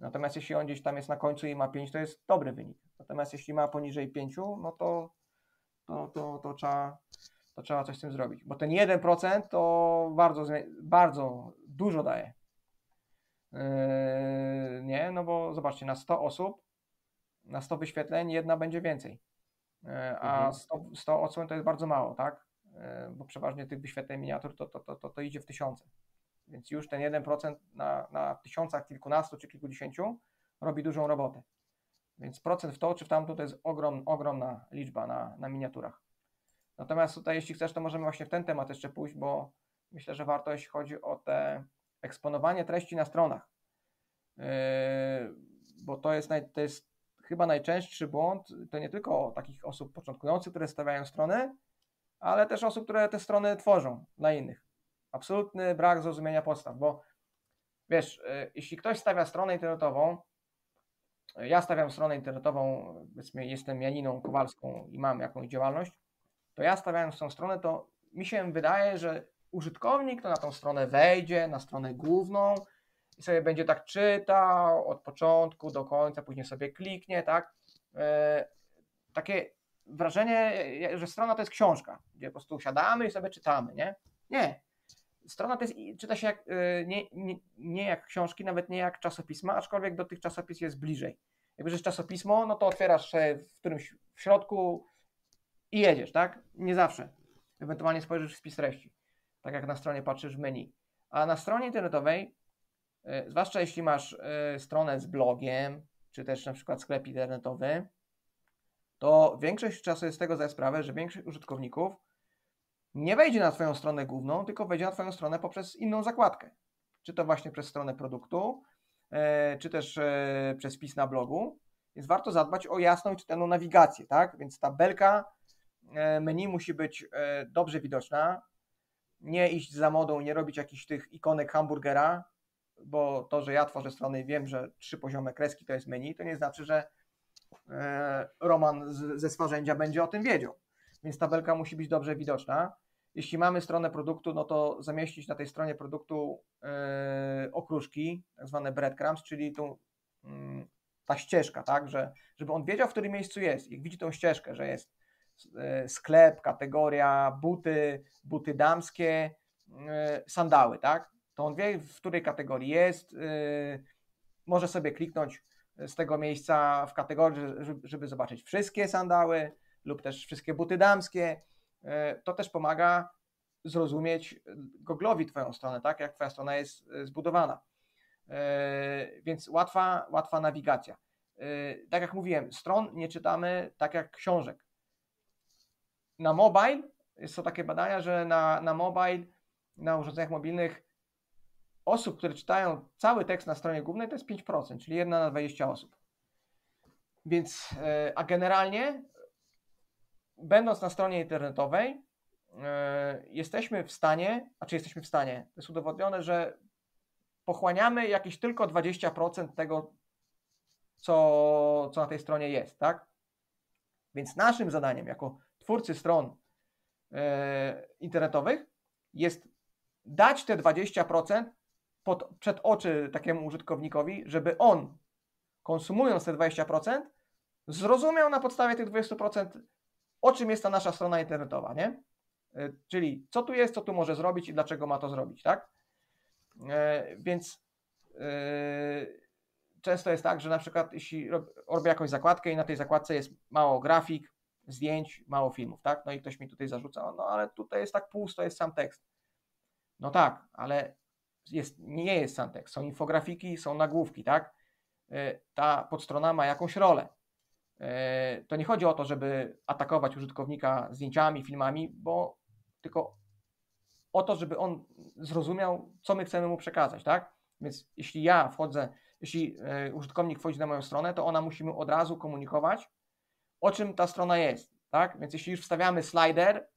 Natomiast jeśli on gdzieś tam jest na końcu i ma pięć, to jest dobry wynik. Natomiast jeśli ma poniżej pięć, no to, to, to, to, trzeba, to trzeba coś z tym zrobić. Bo ten jeden procent to bardzo, bardzo dużo daje. Yy, nie, no bo zobaczcie, na sto osób na sto wyświetleń jedna będzie więcej, a sto odsłon to jest bardzo mało, tak? Bo przeważnie tych wyświetleń miniatur to, to, to, to, to idzie w tysiące, więc już ten jeden procent na, na tysiącach, kilkunastu czy kilkudziesięciu robi dużą robotę, więc procent w to czy w tamto to jest ogrom, ogromna liczba na, na miniaturach. Natomiast tutaj jeśli chcesz, to możemy właśnie w ten temat jeszcze pójść, bo myślę, że warto, jeśli chodzi o te eksponowanie treści na stronach, yy, bo to jest, naj, to jest chyba najczęstszy błąd, to nie tylko takich osób początkujących, które stawiają strony, ale też osób, które te strony tworzą dla innych. Absolutny brak zrozumienia podstaw, bo wiesz, yy, jeśli ktoś stawia stronę internetową, yy, ja stawiam stronę internetową, powiedzmy jestem Janiną Kowalską i mam jakąś działalność, to ja stawiając tą stronę, to mi się wydaje, że użytkownik to na tą stronę wejdzie, na stronę główną i sobie będzie tak czytał od początku do końca, później sobie kliknie, tak? Yy, takie wrażenie, że strona to jest książka, gdzie po prostu siadamy i sobie czytamy, nie? Nie. Strona to jest, czyta się jak, yy, nie, nie, nie jak książki, nawet nie jak czasopisma, aczkolwiek do tych czasopism jest bliżej. Jak bierzesz czasopismo, no to otwierasz w którymś w środku i jedziesz, tak? Nie zawsze. Ewentualnie spojrzysz w spis treści. Tak jak na stronie patrzysz w menu. A na stronie internetowej, yy, zwłaszcza jeśli masz yy, stronę z blogiem, czy też na przykład sklep internetowy, to większość czasu jest tego za sprawę, że większość użytkowników nie wejdzie na Twoją stronę główną, tylko wejdzie na Twoją stronę poprzez inną zakładkę. Czy to właśnie przez stronę produktu, yy, czy też yy, przez wpis na blogu. Więc warto zadbać o jasną i czytelną nawigację, tak? Więc tabelka yy, menu musi być yy, dobrze widoczna. Nie iść za modą, nie robić jakichś tych ikonek hamburgera, bo to, że ja tworzę strony i wiem, że trzy poziome kreski to jest menu, to nie znaczy, że Roman z, ze Swarzędzia będzie o tym wiedział. Więc tabelka musi być dobrze widoczna. Jeśli mamy stronę produktu, no to zamieścić na tej stronie produktu yy, okruszki, tak zwane breadcrumbs, czyli tą, yy, ta ścieżka, tak, że, żeby on wiedział, w którym miejscu jest. Jak widzi tą ścieżkę, że jest sklep, kategoria, buty, buty damskie, sandały, tak? To on wie, w której kategorii jest, może sobie kliknąć z tego miejsca w kategorii, żeby zobaczyć wszystkie sandały lub też wszystkie buty damskie. To też pomaga zrozumieć Google'owi Twoją stronę, tak? Jak Twoja strona jest zbudowana. Więc łatwa, łatwa nawigacja. Tak jak mówiłem, stron nie czytamy tak jak książek. Na mobile, są takie badania, że na, na mobile, na urządzeniach mobilnych osób, które czytają cały tekst na stronie głównej, to jest pięć procent, czyli jedna na dwadzieścia osób. Więc, a generalnie, będąc na stronie internetowej, jesteśmy w stanie, a czy jesteśmy w stanie, to jest udowodnione, że pochłaniamy jakieś tylko dwadzieścia procent tego, co, co na tej stronie jest, tak? Więc naszym zadaniem, jako twórcy stron yy, internetowych, jest dać te dwadzieścia procent pod, przed oczy takiemu użytkownikowi, żeby on, konsumując te dwadzieścia procent, zrozumiał na podstawie tych dwudziestu procent, o czym jest ta nasza strona internetowa, nie? Yy, czyli co tu jest, co tu może zrobić i dlaczego ma to zrobić, tak? Yy, więc yy, często jest tak, że na przykład jeśli rob, robię jakąś zakładkę i na tej zakładce jest mało grafik, zdjęć, mało filmów, tak? No i ktoś mi tutaj zarzuca, no ale tutaj jest tak pusto, jest sam tekst. No tak, ale jest, nie jest sam tekst, są infografiki, są nagłówki, tak? Ta podstrona ma jakąś rolę. To nie chodzi o to, żeby atakować użytkownika zdjęciami, filmami, bo tylko o to, żeby on zrozumiał, co my chcemy mu przekazać, tak? Więc jeśli ja wchodzę, jeśli użytkownik wchodzi na moją stronę, to ona musi mu od razu komunikować, o czym ta strona jest, tak? Więc jeśli już wstawiamy slider,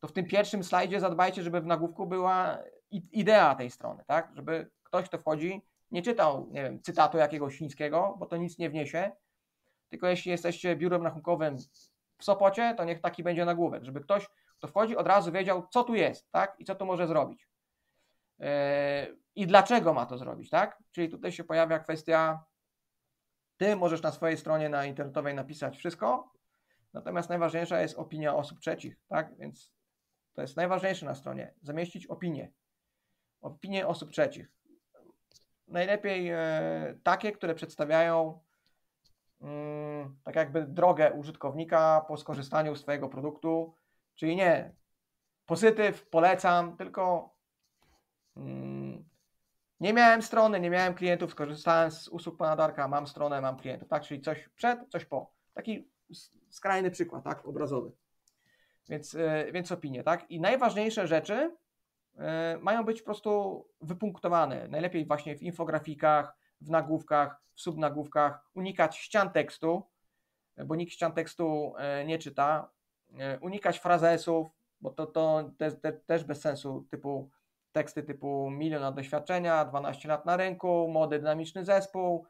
to w tym pierwszym slajdzie zadbajcie, żeby w nagłówku była idea tej strony, tak? Żeby ktoś, kto wchodzi, nie czytał, nie wiem, cytatu jakiegoś chińskiego, bo to nic nie wniesie, tylko jeśli jesteście biurem rachunkowym w Sopocie, to niech taki będzie nagłówek, żeby ktoś, kto wchodzi, od razu wiedział, co tu jest, tak? I co tu może zrobić. Yy, I dlaczego ma to zrobić, tak? Czyli tutaj się pojawia kwestia: Ty możesz na swojej stronie na internetowej napisać wszystko, natomiast najważniejsza jest opinia osób trzecich, tak? Więc to jest najważniejsze na stronie, zamieścić opinię. Opinie osób trzecich. Najlepiej e, takie, które przedstawiają tak jakby drogę użytkownika po skorzystaniu z Twojego produktu, czyli nie pozytyw, polecam, tylko nie miałem strony, nie miałem klientów, skorzystałem z usług pana Darka, mam stronę, mam klientów, tak, czyli coś przed, coś po. Taki skrajny przykład, tak, obrazowy. Więc, więc opinie, tak, i najważniejsze rzeczy mają być po prostu wypunktowane, najlepiej właśnie w infografikach, w nagłówkach, w subnagłówkach, unikać ścian tekstu, bo nikt ścian tekstu nie czyta, unikać frazesów, bo to, to te, te, też bez sensu, typu teksty typu milion lat doświadczenia, dwanaście lat na rynku, młody, dynamiczny zespół,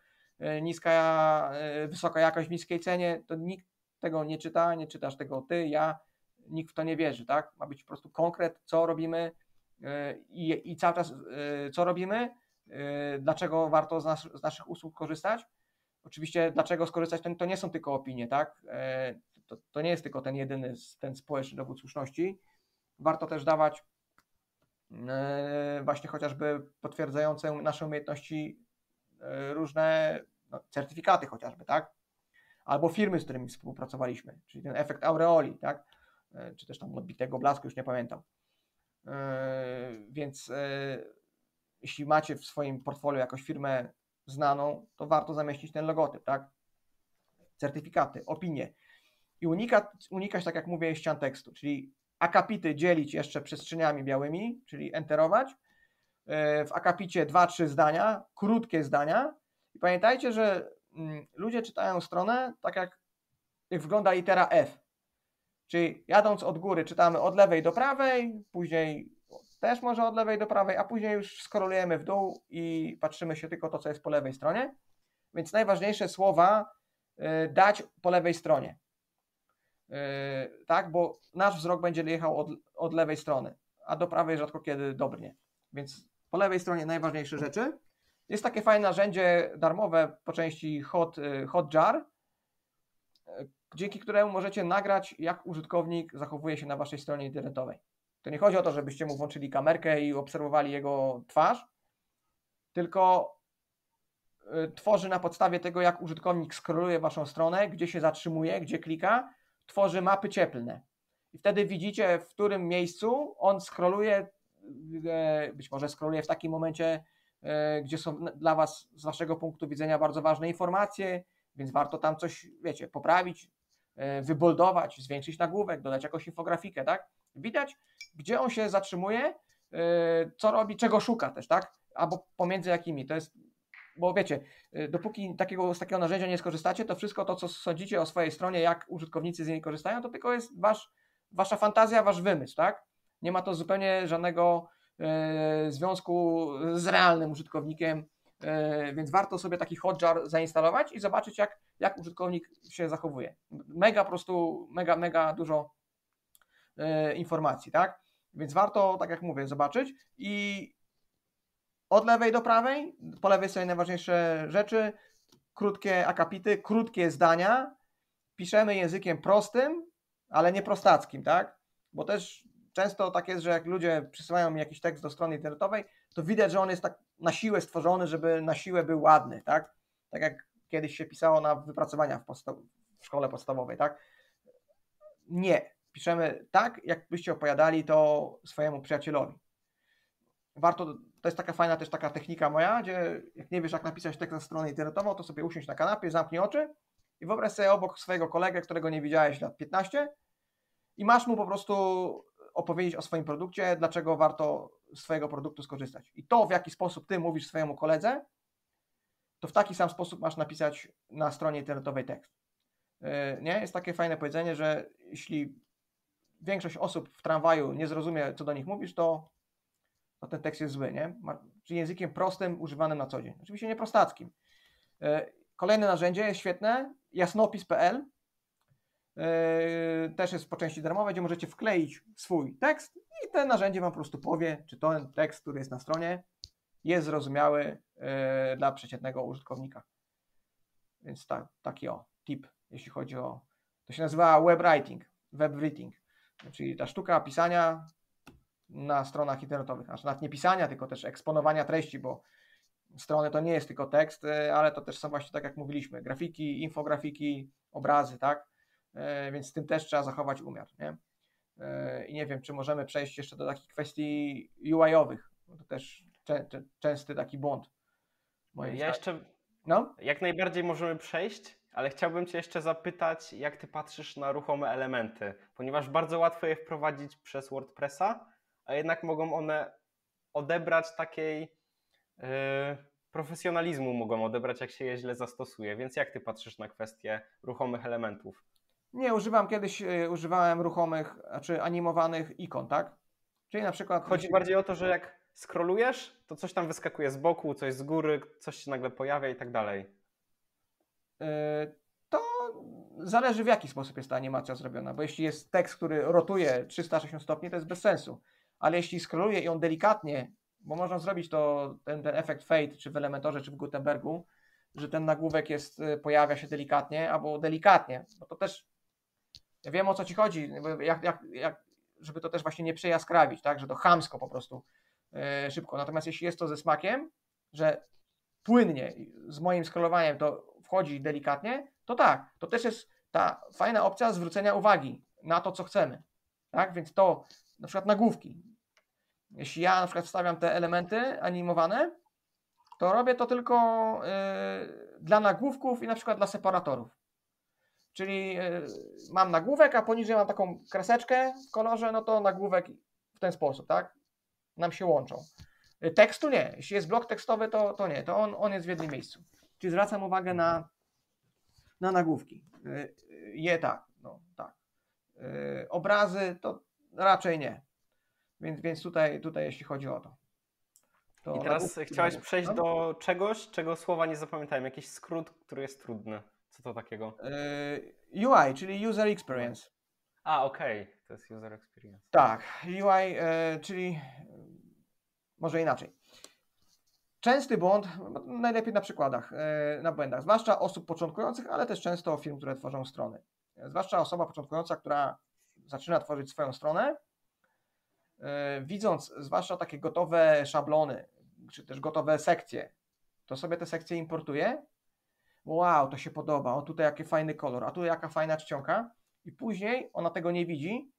niska, wysoka jakość w niskiej cenie, to nikt tego nie czyta, nie czytasz tego ty, ja, nikt w to nie wierzy, tak? Ma być po prostu konkret, co robimy i, i cały czas co robimy, dlaczego warto z, nas, z naszych usług korzystać. Oczywiście dlaczego skorzystać, to, to nie są tylko opinie, tak? To, to nie jest tylko ten jedyny, ten społeczny dowód słuszności. Warto też dawać właśnie chociażby potwierdzające nasze umiejętności różne no, certyfikaty chociażby, tak? Albo firmy, z którymi współpracowaliśmy, czyli ten efekt aureoli, tak? Czy też tam odbitego blasku, już nie pamiętam. Więc jeśli macie w swoim portfolio jakąś firmę znaną, to warto zamieścić ten logotyp, tak? Certyfikaty, opinie. I unikać, unikać, tak jak mówię, ścian tekstu, czyli akapity dzielić jeszcze przestrzeniami białymi, czyli enterować. W akapicie dwa trzy zdania, krótkie zdania. I pamiętajcie, że ludzie czytają stronę tak jak, jak wygląda litera F. Czyli jadąc od góry czytamy od lewej do prawej, później też może od lewej do prawej, a później już skrolujemy w dół i patrzymy się tylko to, co jest po lewej stronie. Więc najważniejsze słowa dać po lewej stronie. Yy, tak, bo nasz wzrok będzie jechał od, od lewej strony, a do prawej rzadko kiedy dobrnie. Więc po lewej stronie najważniejsze rzeczy. Jest takie fajne narzędzie darmowe po części Hot, Hotjar, dzięki któremu możecie nagrać, jak użytkownik zachowuje się na waszej stronie internetowej. To nie chodzi o to, żebyście mu włączyli kamerkę i obserwowali jego twarz, tylko tworzy na podstawie tego, jak użytkownik scrolluje waszą stronę, gdzie się zatrzymuje, gdzie klika, tworzy mapy cieplne. I wtedy widzicie, w którym miejscu on scrolluje, być może scrolluje w takim momencie, gdzie są dla was, z waszego punktu widzenia, bardzo ważne informacje, więc warto tam coś, wiecie, poprawić, wyboldować, zwiększyć nagłówek, dodać jakąś infografikę, tak? Widać, gdzie on się zatrzymuje, co robi, czego szuka też, tak? Albo pomiędzy jakimi, to jest, bo wiecie, dopóki takiego, z takiego narzędzia nie skorzystacie, to wszystko to, co sądzicie o swojej stronie, jak użytkownicy z niej korzystają, to tylko jest wasz, wasza fantazja, wasz wymysł, tak? Nie ma to zupełnie żadnego e, związku z realnym użytkownikiem, e, więc warto sobie taki Hotjar zainstalować i zobaczyć, jak, jak użytkownik się zachowuje. Mega po prostu, mega, mega dużo e, informacji, tak? Więc warto, tak jak mówię, zobaczyć i od lewej do prawej, po lewej są najważniejsze rzeczy, krótkie akapity, krótkie zdania, piszemy językiem prostym, ale nie prostackim, tak? Bo też często tak jest, że jak ludzie przysyłają mi jakiś tekst do strony internetowej, to widać, że on jest tak na siłę stworzony, żeby na siłę był ładny, tak? Tak jak kiedyś się pisało na wypracowaniach w, w szkole podstawowej, tak? Nie, piszemy tak, jakbyście opowiadali to swojemu przyjacielowi. Warto, to jest taka fajna też taka technika moja, gdzie jak nie wiesz, jak napisać tekst na stronę internetową, to sobie usiądź na kanapie, zamknij oczy i wyobraź sobie obok swojego kolegę, którego nie widziałeś lat piętnaście i masz mu po prostu opowiedzieć o swoim produkcie, dlaczego warto z swojego produktu skorzystać. I to, w jaki sposób ty mówisz swojemu koledze, to w taki sam sposób masz napisać na stronie internetowej tekst. Nie? Jest takie fajne powiedzenie, że jeśli większość osób w tramwaju nie zrozumie, co do nich mówisz, to to ten tekst jest zły, nie? Czyli językiem prostym, używanym na co dzień. Oczywiście nie prostackim. Kolejne narzędzie jest świetne, jasnopis kropka p l. Też jest po części darmowe, gdzie możecie wkleić swój tekst i to narzędzie wam po prostu powie, czy ten tekst, który jest na stronie, jest zrozumiały dla przeciętnego użytkownika. Więc tak, taki o tip, jeśli chodzi o... To się nazywa web writing, web writing, czyli ta sztuka pisania na stronach internetowych, aż nawet nie pisania, tylko też eksponowania treści, bo strony to nie jest tylko tekst, ale to też są właśnie, tak jak mówiliśmy, grafiki, infografiki, obrazy, tak? Więc z tym też trzeba zachować umiar, nie? I nie wiem, czy możemy przejść jeszcze do takich kwestii U I-owych. To też cze- cze- częsty taki błąd. Ja zdaniem. jeszcze no? Jak najbardziej możemy przejść, ale chciałbym Cię jeszcze zapytać, jak Ty patrzysz na ruchome elementy, ponieważ bardzo łatwo je wprowadzić przez WordPressa, a jednak mogą one odebrać takiej yy, profesjonalizmu, mogą odebrać, jak się je źle zastosuje, więc jak Ty patrzysz na kwestię ruchomych elementów? Nie, używam kiedyś, yy, używałem ruchomych, znaczy animowanych ikon, tak? Czyli na przykład... Chodzi jeśli... bardziej o to, że jak scrollujesz, to coś tam wyskakuje z boku, coś z góry, coś się nagle pojawia i tak dalej. Yy, to zależy, w jaki sposób jest ta animacja zrobiona, bo jeśli jest tekst, który rotuje trzysta sześćdziesiąt stopni, to jest bez sensu, ale jeśli scrolluje i on delikatnie, bo można zrobić to, ten, ten efekt fade, czy w Elementorze, czy w Gutenbergu, że ten nagłówek jest, pojawia się delikatnie, albo delikatnie, no to też ja wiem, o co Ci chodzi, jak, jak, jak, żeby to też właśnie nie przejaskrawić, tak, że to chamsko po prostu yy, szybko. Natomiast jeśli jest to ze smakiem, że płynnie z moim scrollowaniem to wchodzi delikatnie, to tak, to też jest ta fajna opcja zwrócenia uwagi na to, co chcemy, tak, więc to na przykład nagłówki. Jeśli ja na przykład wstawiam te elementy animowane, to robię to tylko yy, dla nagłówków i na przykład dla separatorów. Czyli mam nagłówek, a poniżej mam taką kreseczkę w kolorze, no to nagłówek w ten sposób, tak? Nam się łączą. Tekstu nie. Jeśli jest blok tekstowy, to, to nie. To on, on jest w jednym miejscu. Czyli zwracam uwagę na, na nagłówki. Je tak, no tak. Obrazy to raczej nie. Więc, więc tutaj, tutaj jeśli chodzi o to. to I teraz chciałeś nagłówki. przejść do czegoś, czego słowa nie zapamiętałem. Jakiś skrót, który jest trudny. Co to takiego? U I, czyli User Experience. A, okej. Okay. To jest User Experience. Tak, U I, czyli może inaczej. Częsty błąd, najlepiej na przykładach, na błędach, zwłaszcza osób początkujących, ale też często firm, które tworzą strony. Zwłaszcza osoba początkująca, która zaczyna tworzyć swoją stronę, widząc zwłaszcza takie gotowe szablony, czy też gotowe sekcje, to sobie te sekcje importuje. Wow, to się podoba, o tutaj jaki fajny kolor, a tu jaka fajna czcionka i później ona tego nie widzi,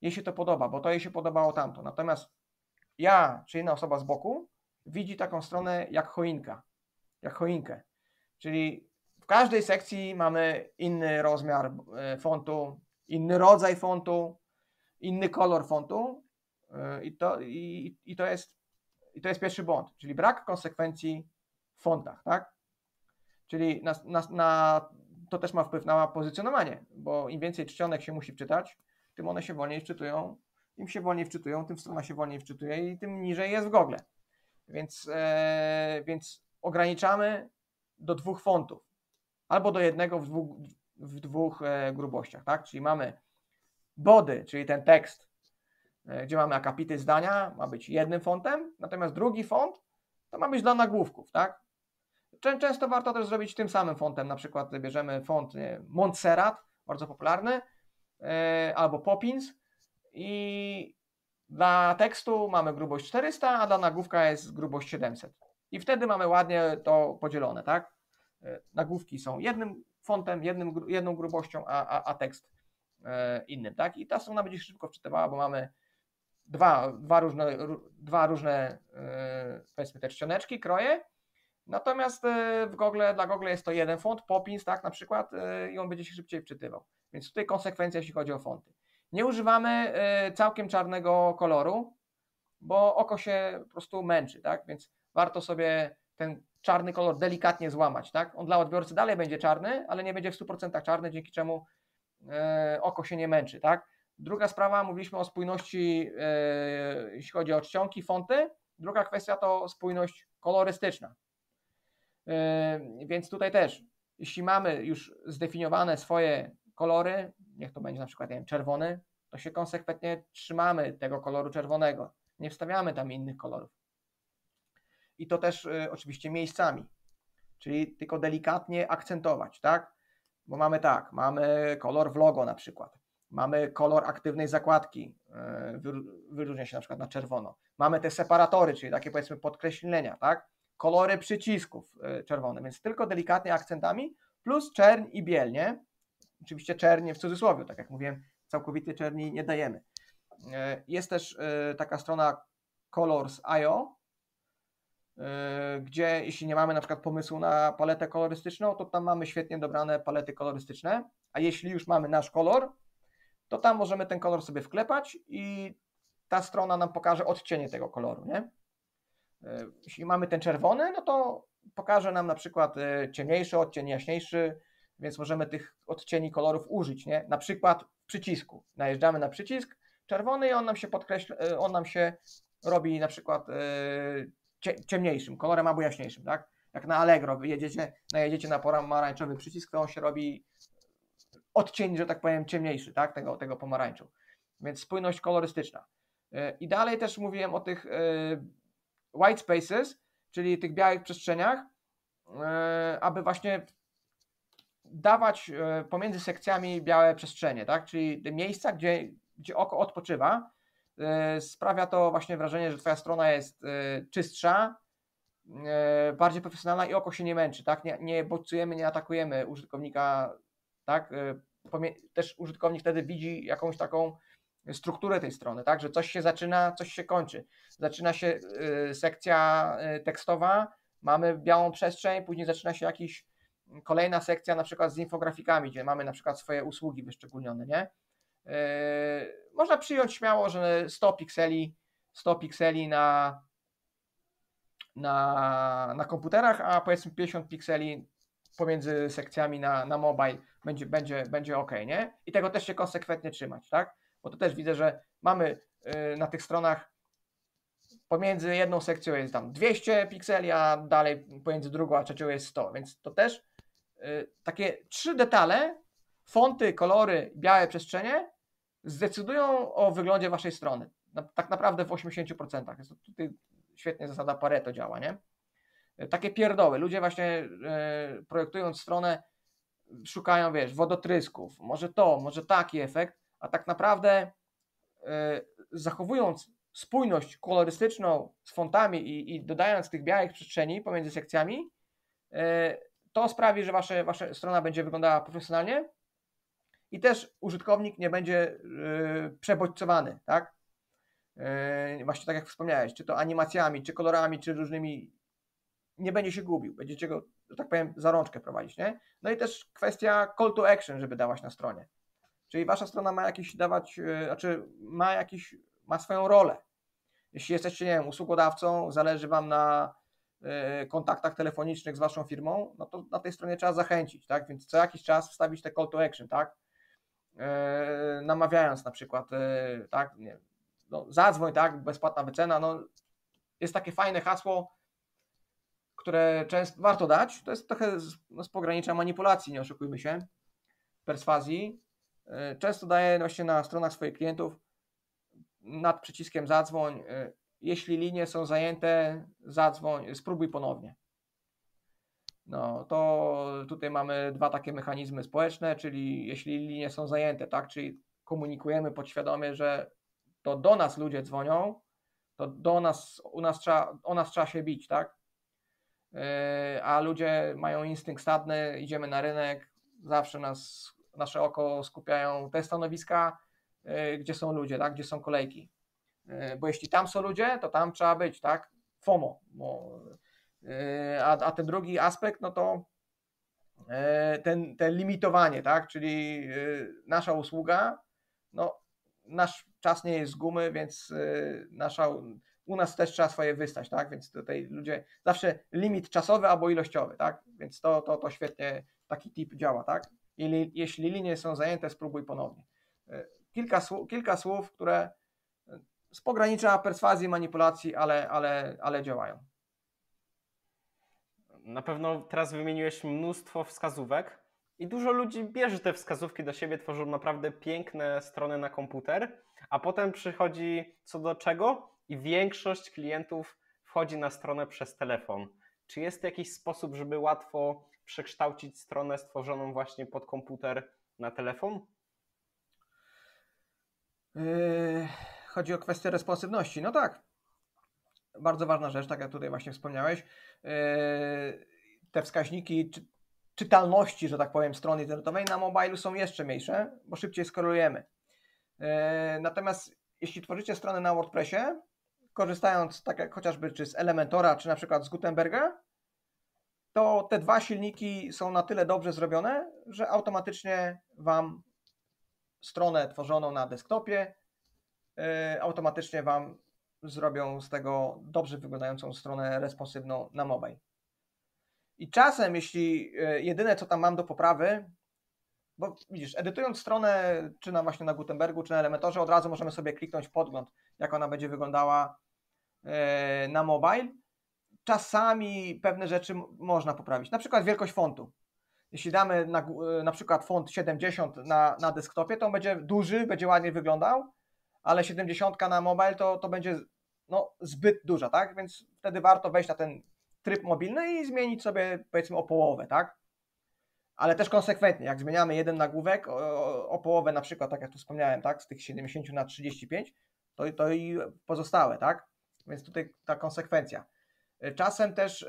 jej się to podoba, bo to jej się podobało tamto. Natomiast ja, czy inna osoba z boku, widzi taką stronę jak choinka, jak choinkę. Czyli w każdej sekcji mamy inny rozmiar fontu, inny rodzaj fontu, inny kolor fontu i to, i, i to, jest, i to jest pierwszy błąd, czyli brak konsekwencji w fontach, tak? Czyli na, na, na, to też ma wpływ na pozycjonowanie, bo im więcej czcionek się musi wczytać, tym one się wolniej wczytują, im się wolniej wczytują, tym strona się wolniej wczytuje i tym niżej jest w Google. Więc, e, więc ograniczamy do dwóch fontów, albo do jednego w dwóch, w dwóch e, grubościach, tak? Czyli mamy body, czyli ten tekst, e, gdzie mamy akapity zdania, ma być jednym fontem, natomiast drugi font to ma być dla nagłówków, tak? Często warto też zrobić tym samym fontem, na przykład bierzemy font nie, Montserrat, bardzo popularny, yy, albo Poppins i dla tekstu mamy grubość czterysta, a dla nagłówka jest grubość siedemset. I wtedy mamy ładnie to podzielone, tak? Yy, nagłówki są jednym fontem, jednym, jedną grubością, a, a, a tekst yy, innym, tak? I ta strona będzie szybko wczytywała, bo mamy dwa, dwa różne, dwa różne yy, powiedzmy te czcioneczki, kroje. Natomiast w Google, dla Google jest to jeden font, Poppins, tak na przykład, i on będzie się szybciej wczytywał. Więc tutaj konsekwencja, jeśli chodzi o fonty. Nie używamy całkiem czarnego koloru, bo oko się po prostu męczy, tak? Więc warto sobie ten czarny kolor delikatnie złamać, tak? On dla odbiorcy dalej będzie czarny, ale nie będzie w stu procentach czarny, dzięki czemu oko się nie męczy, tak? Druga sprawa, mówiliśmy o spójności, jeśli chodzi o czcionki, fonty. Druga kwestia to spójność kolorystyczna. Yy, więc tutaj też, jeśli mamy już zdefiniowane swoje kolory, niech to będzie na przykład nie wiem, czerwony, to się konsekwentnie trzymamy tego koloru czerwonego, nie wstawiamy tam innych kolorów. I to też yy, oczywiście miejscami, czyli tylko delikatnie akcentować, tak? Bo mamy tak, mamy kolor w logo na przykład, mamy kolor aktywnej zakładki, yy, wyróżnia się na przykład na czerwono, mamy te separatory, czyli takie powiedzmy podkreślenia, tak? kolory przycisków czerwone, więc tylko delikatnie akcentami, plus czerń i biel, nie? Oczywiście czernie w cudzysłowie, tak jak mówiłem, całkowicie czerni nie dajemy. Jest też taka strona colors kropka i o, gdzie jeśli nie mamy na przykład pomysłu na paletę kolorystyczną, to tam mamy świetnie dobrane palety kolorystyczne, a jeśli już mamy nasz kolor, to tam możemy ten kolor sobie wklepać i ta strona nam pokaże odcienie tego koloru, nie? Jeśli mamy ten czerwony, no to pokaże nam na przykład ciemniejszy odcień, jaśniejszy, więc możemy tych odcieni kolorów użyć, nie? Na przykład w przycisku. Najeżdżamy na przycisk czerwony i on nam się podkreśla, on nam się robi na przykład ciemniejszym kolorem albo jaśniejszym, tak? Jak na Allegro wyjedziecie, najedziecie na pomarańczowy przycisk, to on się robi odcień, że tak powiem, ciemniejszy, tak? Tego, tego pomarańczu. Więc spójność kolorystyczna. I dalej też mówiłem o tych white spaces, czyli tych białych przestrzeniach, aby właśnie dawać pomiędzy sekcjami białe przestrzenie, tak? Czyli te miejsca, gdzie, gdzie oko odpoczywa. Sprawia to właśnie wrażenie, że Twoja strona jest czystsza, bardziej profesjonalna i oko się nie męczy, tak? Nie, nie bodźcujemy, nie atakujemy użytkownika, tak? Też użytkownik wtedy widzi jakąś taką strukturę tej strony, tak? Że coś się zaczyna, coś się kończy. Zaczyna się sekcja tekstowa, mamy białą przestrzeń, później zaczyna się jakiś kolejna sekcja na przykład z infografikami, gdzie mamy na przykład swoje usługi wyszczególnione, nie? Yy, można przyjąć śmiało, że sto pikseli na, na, na komputerach, a powiedzmy pięćdziesiąt pikseli pomiędzy sekcjami na, na mobile będzie, będzie, będzie ok, nie? I tego też się konsekwentnie trzymać, tak? Bo to też widzę, że mamy yy, na tych stronach pomiędzy jedną sekcją jest tam dwieście pikseli, a dalej pomiędzy drugą a trzecią jest sto, więc to też yy, takie trzy detale, fonty, kolory, białe przestrzenie zdecydują o wyglądzie waszej strony. Tak naprawdę w osiemdziesięciu procentach. Jest to, tutaj świetnie zasada Pareto działa, nie? Takie pierdoły. Ludzie właśnie yy, projektując stronę szukają, wiesz, wodotrysków, może to, może taki efekt, a tak naprawdę yy, zachowując spójność kolorystyczną z fontami i, i dodając tych białych przestrzeni pomiędzy sekcjami, yy, to sprawi, że wasze, wasza strona będzie wyglądała profesjonalnie i też użytkownik nie będzie yy, przebodźcowany, tak? Yy, właśnie tak jak wspomniałeś, czy to animacjami, czy kolorami, czy różnymi, nie będzie się gubił, będziecie go, że tak powiem, za rączkę prowadzić, nie? No i też kwestia call to action, żeby dawać na stronie. Czyli wasza strona ma jakiś dawać, yy, znaczy ma jakiś, ma swoją rolę. Jeśli jesteście, nie wiem, usługodawcą, zależy wam na kontaktach telefonicznych z waszą firmą, no to na tej stronie trzeba zachęcić, tak? Więc co jakiś czas wstawić te call to action, tak? Yy, namawiając na przykład, yy, tak? Nie, no, zadzwoń, tak? Bezpłatna wycena, no jest takie fajne hasło, które często warto dać, to jest trochę z, no, z pogranicza manipulacji, nie oszukujmy się, perswazji. Yy, często daję właśnie na stronach swoich klientów nad przyciskiem zadzwoń, yy, jeśli linie są zajęte, zadzwoń, spróbuj ponownie. No to tutaj mamy dwa takie mechanizmy społeczne, czyli jeśli linie są zajęte, tak, czyli komunikujemy podświadomie, że to do nas ludzie dzwonią, to do nas, u nas trzeba, o nas trzeba się bić, tak? Yy, a ludzie mają instynkt stadny, idziemy na rynek, zawsze nas, nasze oko skupiają te stanowiska, yy, gdzie są ludzie, tak, gdzie są kolejki. Bo jeśli tam są ludzie, to tam trzeba być, tak? FOMO. Bo, a, a ten drugi aspekt, no to ten, ten limitowanie, tak? Czyli nasza usługa, no nasz czas nie jest z gumy, więc nasza, u nas też trzeba swoje wystać, tak? Więc tutaj ludzie, zawsze limit czasowy albo ilościowy, tak? Więc to, to, to świetnie taki tip działa, tak? Jeśli, jeśli linie są zajęte, spróbuj ponownie. Kilka, kilka słów, które z pogranicza perswazji, manipulacji, ale, ale, ale działają. Na pewno teraz wymieniłeś mnóstwo wskazówek i dużo ludzi bierze te wskazówki do siebie, tworzą naprawdę piękne strony na komputer, a potem przychodzi co do czego i większość klientów wchodzi na stronę przez telefon. Czy jest jakiś sposób, żeby łatwo przekształcić stronę stworzoną właśnie pod komputer na telefon? Yy... Chodzi o kwestię responsywności. No tak, bardzo ważna rzecz, tak jak tutaj właśnie wspomniałeś, te wskaźniki czytalności, że tak powiem, strony internetowej na mobilu są jeszcze mniejsze, bo szybciej skorolujemy. Natomiast jeśli tworzycie stronę na WordPressie, korzystając tak jak chociażby czy z Elementora, czy na przykład z Gutenberga, to te dwa silniki są na tyle dobrze zrobione, że automatycznie Wam stronę tworzoną na desktopie yy, automatycznie Wam zrobią z tego dobrze wyglądającą stronę responsywną na mobile. I czasem, jeśli yy, jedyne co tam mam do poprawy, bo widzisz, edytując stronę czy na właśnie na Gutenbergu, czy na Elementorze, od razu możemy sobie kliknąć podgląd, jak ona będzie wyglądała yy, na mobile. Czasami pewne rzeczy można poprawić, na przykład wielkość fontu. Jeśli damy na, na przykład font siedemdziesiąt na, na desktopie, to on będzie duży, będzie ładnie wyglądał, ale siedemdziesiąt na mobile to, to będzie no, zbyt duża, tak? Więc wtedy warto wejść na ten tryb mobilny i zmienić sobie, powiedzmy, o połowę, tak? Ale też konsekwentnie, jak zmieniamy jeden nagłówek o, o, o połowę, na przykład, tak jak tu wspomniałem, tak? Z tych siedemdziesięciu na trzydzieści pięć, to, to i pozostałe, tak? Więc tutaj ta konsekwencja. Czasem też,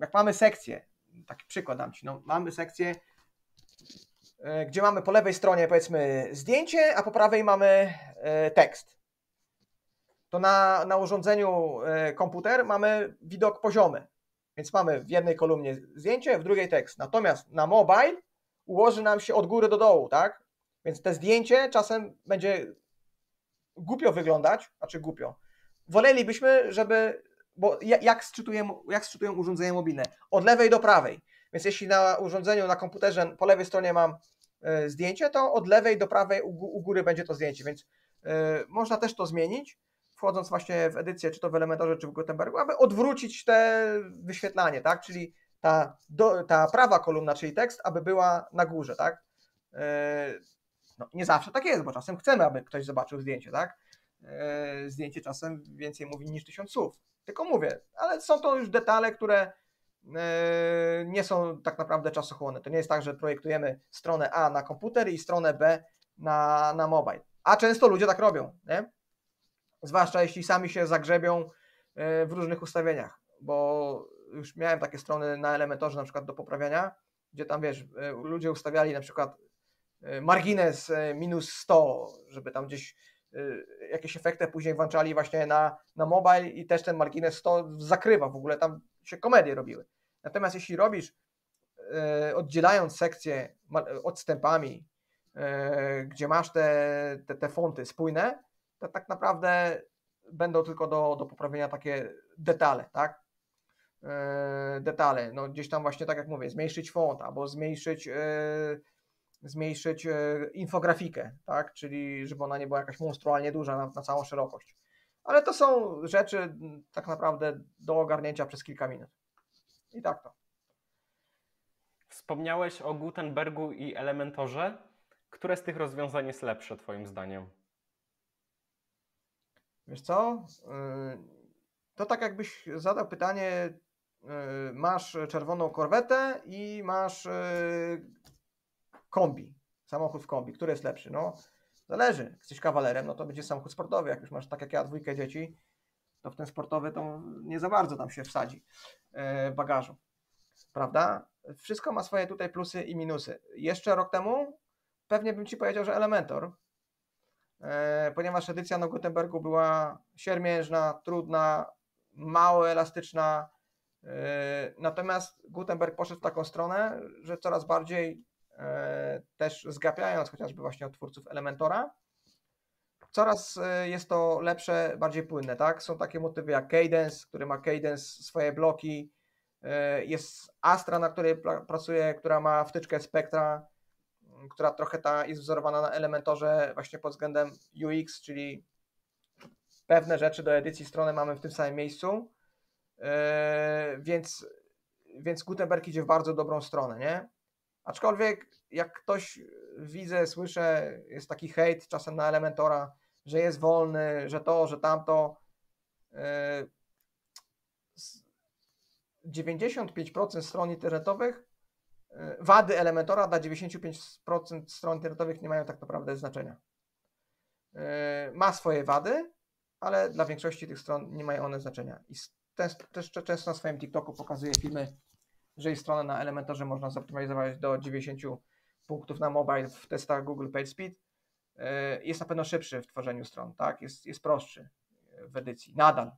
jak mamy sekcję, taki przykład dam Ci, no, mamy sekcję, gdzie mamy po lewej stronie, powiedzmy, zdjęcie, a po prawej mamy tekst. To na, na urządzeniu komputer mamy widok poziomy, więc mamy w jednej kolumnie zdjęcie, w drugiej tekst. Natomiast na mobile ułoży nam się od góry do dołu, tak? Więc te zdjęcie czasem będzie głupio wyglądać, znaczy głupio. Wolelibyśmy, żeby, bo jak sczytuję, jak sczytuję urządzenie mobilne? Od lewej do prawej. Więc jeśli na urządzeniu, na komputerze po lewej stronie mam y, zdjęcie, to od lewej do prawej u, u góry będzie to zdjęcie, więc y, można też to zmienić, wchodząc właśnie w edycję, czy to w Elementorze, czy w Gutenbergu, aby odwrócić te wyświetlanie, tak? Czyli ta, do, ta prawa kolumna, czyli tekst, aby była na górze, tak? Y, no, nie zawsze tak jest, bo czasem chcemy, aby ktoś zobaczył zdjęcie, tak? Zdjęcie czasem więcej mówi niż tysiąc słów. Tylko mówię, ale są to już detale, które nie są tak naprawdę czasochłonne. To nie jest tak, że projektujemy stronę A na komputer i stronę B na, na mobile. A często ludzie tak robią, nie? Zwłaszcza jeśli sami się zagrzebią w różnych ustawieniach, bo już miałem takie strony na Elementorze na przykład do poprawiania, gdzie tam wiesz, ludzie ustawiali na przykład margines minus sto, żeby tam gdzieś jakieś efekty później włączali właśnie na, na mobile i też ten margines sto zakrywa, w ogóle tam się komedie robiły. Natomiast jeśli robisz, yy, oddzielając sekcje odstępami, yy, gdzie masz te, te, te fonty spójne, to tak naprawdę będą tylko do, do poprawienia takie detale, tak? Yy, detale, no gdzieś tam właśnie tak jak mówię, zmniejszyć font albo zmniejszyć... Yy, zmniejszyć infografikę, tak? Czyli żeby ona nie była jakaś monstrualnie duża na, na całą szerokość. Ale to są rzeczy tak naprawdę do ogarnięcia przez kilka minut. I tak to. Wspomniałeś o Gutenbergu i Elementorze. Które z tych rozwiązań jest lepsze Twoim zdaniem? Wiesz co? To tak jakbyś zadał pytanie, masz czerwoną korwetę i masz... kombi, samochód w kombi, który jest lepszy? No, zależy. Jak jesteś kawalerem, no to będzie samochód sportowy. Jak już masz, tak jak ja, dwójkę dzieci, to w ten sportowy to nie za bardzo tam się wsadzi bagażu. Prawda? Wszystko ma swoje tutaj plusy i minusy. Jeszcze rok temu pewnie bym Ci powiedział, że Elementor, ponieważ edycja na Gutenbergu była siermiężna, trudna, mało elastyczna. Natomiast Gutenberg poszedł w taką stronę, że coraz bardziej też zgapiając chociażby właśnie od twórców Elementora, coraz jest to lepsze, bardziej płynne, tak? Są takie motywy jak Cadence, który ma Cadence swoje bloki, jest Astra, na której pracuje, która ma wtyczkę Spectra, która trochę ta jest wzorowana na Elementorze właśnie pod względem U X, czyli pewne rzeczy do edycji strony mamy w tym samym miejscu, więc, więc Gutenberg idzie w bardzo dobrą stronę, nie? Aczkolwiek jak ktoś, widzę, słyszę, jest taki hejt czasem na Elementora, że jest wolny, że to, że tamto. dziewięćdziesiąt pięć procent stron internetowych, wady Elementora dla dziewięćdziesiąt pięć procent stron internetowych nie mają tak naprawdę znaczenia. Ma swoje wady, ale dla większości tych stron nie mają one znaczenia. I też, też często na swoim TikToku pokazuję filmy, że i stronę na Elementorze można zoptymalizować do dziewięćdziesięciu punktów na mobile w testach Google PageSpeed. Jest na pewno szybszy w tworzeniu stron, tak? Jest, jest prostszy w edycji, nadal.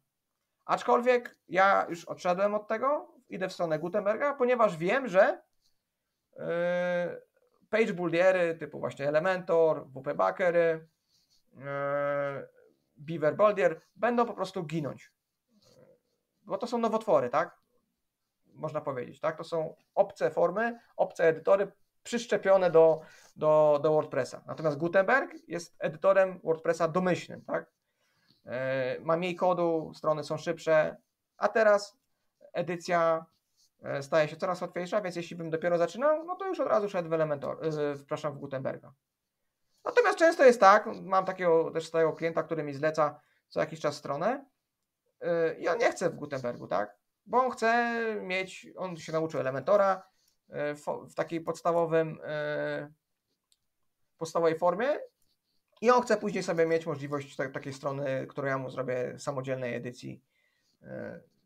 Aczkolwiek ja już odszedłem od tego, idę w stronę Gutenberga, ponieważ wiem, że page buildery typu właśnie Elementor, wp-backery, Beaver Builder będą po prostu ginąć, bo to są nowotwory, tak? Można powiedzieć, tak? To są obce formy, obce edytory przyszczepione do, do, do WordPressa. Natomiast Gutenberg jest edytorem WordPressa domyślnym, tak? Ma mniej kodu, strony są szybsze, a teraz edycja staje się coraz łatwiejsza, więc jeśli bym dopiero zaczynał, no to już od razu szedł w Elementor, przepraszam, w Gutenberga. Natomiast często jest tak, mam takiego też stałego klienta, który mi zleca co jakiś czas stronę i on nie chce w Gutenbergu, tak? Bo on chce mieć, on się nauczył Elementora w takiej podstawowym, podstawowej formie i on chce później sobie mieć możliwość takiej strony, którą ja mu zrobię samodzielnej edycji,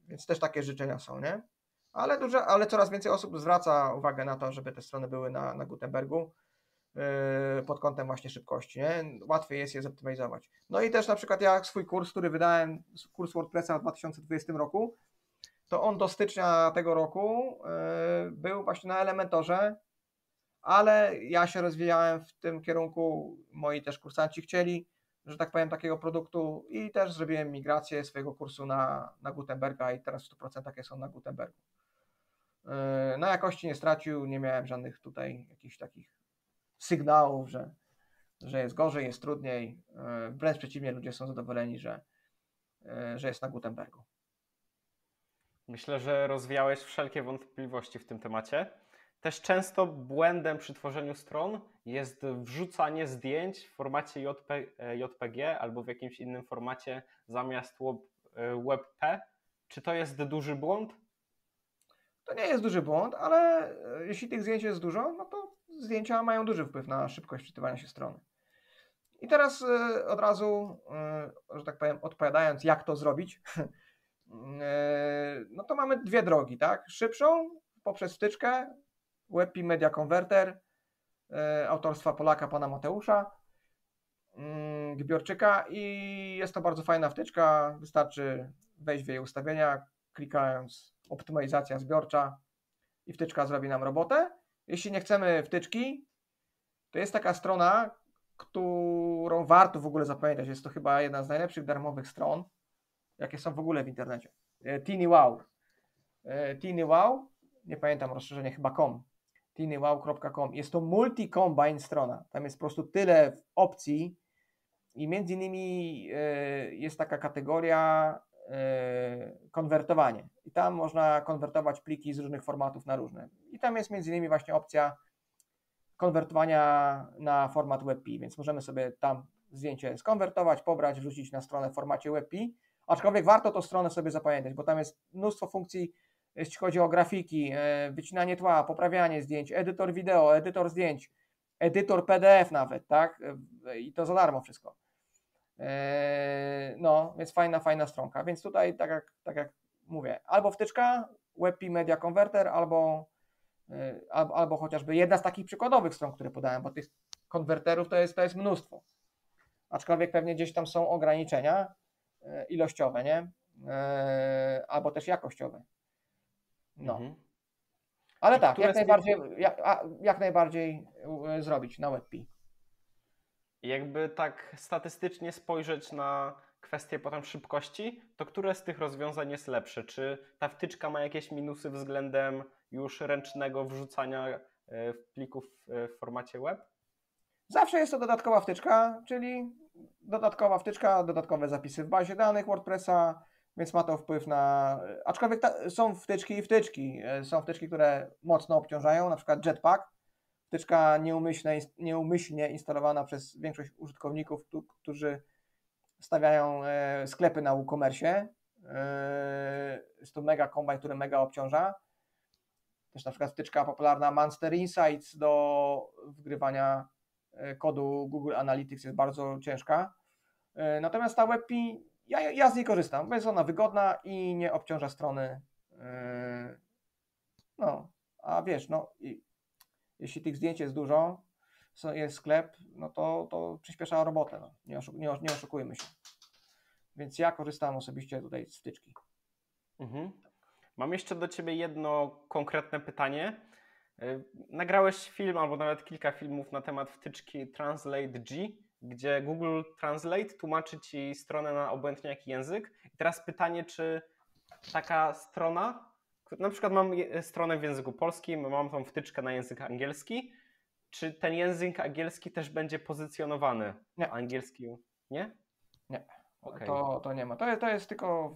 więc też takie życzenia są, nie? Ale, dużo, ale coraz więcej osób zwraca uwagę na to, żeby te strony były na, na Gutenbergu yy, pod kątem właśnie szybkości, nie? Łatwiej jest je zoptymalizować. No i też na przykład ja swój kurs, który wydałem, kurs WordPressa w dwa tysiące dwudziestym roku, to on do stycznia tego roku yy, był właśnie na Elementorze, ale ja się rozwijałem w tym kierunku, moi też kursanci chcieli, że tak powiem, takiego produktu i też zrobiłem migrację swojego kursu na, na Gutenberga i teraz w stu procentach jest on na Gutenbergu. Na jakości nie stracił, nie miałem żadnych tutaj jakichś takich sygnałów, że, że jest gorzej, jest trudniej. Wręcz przeciwnie, ludzie są zadowoleni, że, że jest na Gutenbergu. Myślę, że rozwiałeś wszelkie wątpliwości w tym temacie. Też często błędem przy tworzeniu stron jest wrzucanie zdjęć w formacie J P G albo w jakimś innym formacie zamiast W P. Czy to jest duży błąd? To nie jest duży błąd, ale jeśli tych zdjęć jest dużo, no to zdjęcia mają duży wpływ na szybkość wczytywania się strony. I teraz od razu, że tak powiem, odpowiadając, jak to zrobić, no to mamy dwie drogi, tak? Szybszą poprzez wtyczkę WebP Media Converter autorstwa Polaka, pana Mateusza Gbiorczyka i jest to bardzo fajna wtyczka, wystarczy wejść w jej ustawienia, klikając optymalizacja zbiorcza i wtyczka zrobi nam robotę. Jeśli nie chcemy wtyczki, to jest taka strona, którą warto w ogóle zapamiętać, jest to chyba jedna z najlepszych darmowych stron, jakie są w ogóle w internecie. Tinywow. Tinywow, nie pamiętam rozszerzenie, chyba .com. tinywow kropka com. Jest to multi-combine strona. Tam jest po prostu tyle opcji i między innymi jest taka kategoria konwertowanie. I tam można konwertować pliki z różnych formatów na różne. I tam jest między innymi właśnie opcja konwertowania na format WebP, więc możemy sobie tam zdjęcie skonwertować, pobrać, wrzucić na stronę w formacie WebP. Aczkolwiek warto tą stronę sobie zapamiętać, bo tam jest mnóstwo funkcji, jeśli chodzi o grafiki, wycinanie tła, poprawianie zdjęć, edytor wideo, edytor zdjęć, edytor P D F nawet, tak? I to za darmo wszystko. No, więc fajna, fajna stronka. Więc tutaj, tak jak, tak jak mówię, albo wtyczka WebP Media Converter, albo, albo, albo chociażby jedna z takich przykładowych stron, które podałem, bo tych konwerterów to jest, to jest mnóstwo. Aczkolwiek pewnie gdzieś tam są ograniczenia ilościowe, nie? Albo też jakościowe. No. Mhm. Ale i tak, jak najbardziej, jak, jak najbardziej zrobić na WebP. Jakby tak statystycznie spojrzeć na kwestię potem szybkości, to które z tych rozwiązań jest lepsze? Czy ta wtyczka ma jakieś minusy względem już ręcznego wrzucania plików w formacie web? Zawsze jest to dodatkowa wtyczka, czyli dodatkowa wtyczka, dodatkowe zapisy w bazie danych WordPressa, więc ma to wpływ na... Aczkolwiek ta... są wtyczki i wtyczki. Są wtyczki, które mocno obciążają, na przykład Jetpack. Wtyczka nieumyślnie, nieumyślnie instalowana przez większość użytkowników, tu, którzy stawiają e, sklepy na WooCommerce. E, jest to mega kombaj, który mega obciąża. Też na przykład wtyczka popularna Monster Insights do wgrywania e, kodu Google Analytics jest bardzo ciężka. E, natomiast ta WebP Ja, ja z niej korzystam, bo jest ona wygodna i nie obciąża strony. No, a wiesz, no i jeśli tych zdjęć jest dużo, jest sklep, no to, to przyspiesza robotę, no. nie, oszu, nie, nie oszukujmy się. Więc ja korzystam osobiście tutaj z wtyczki. Mhm. Mam jeszcze do Ciebie jedno konkretne pytanie. Nagrałeś film albo nawet kilka filmów na temat wtyczki Translate G, gdzie Google Translate tłumaczy Ci stronę na obojętnie jaki język. I teraz pytanie, czy taka strona, na przykład mam stronę w języku polskim, mam tą wtyczkę na język angielski, czy ten język angielski też będzie pozycjonowany w angielskim? Nie? Nie, okay. to, to nie ma. To jest, to jest tylko,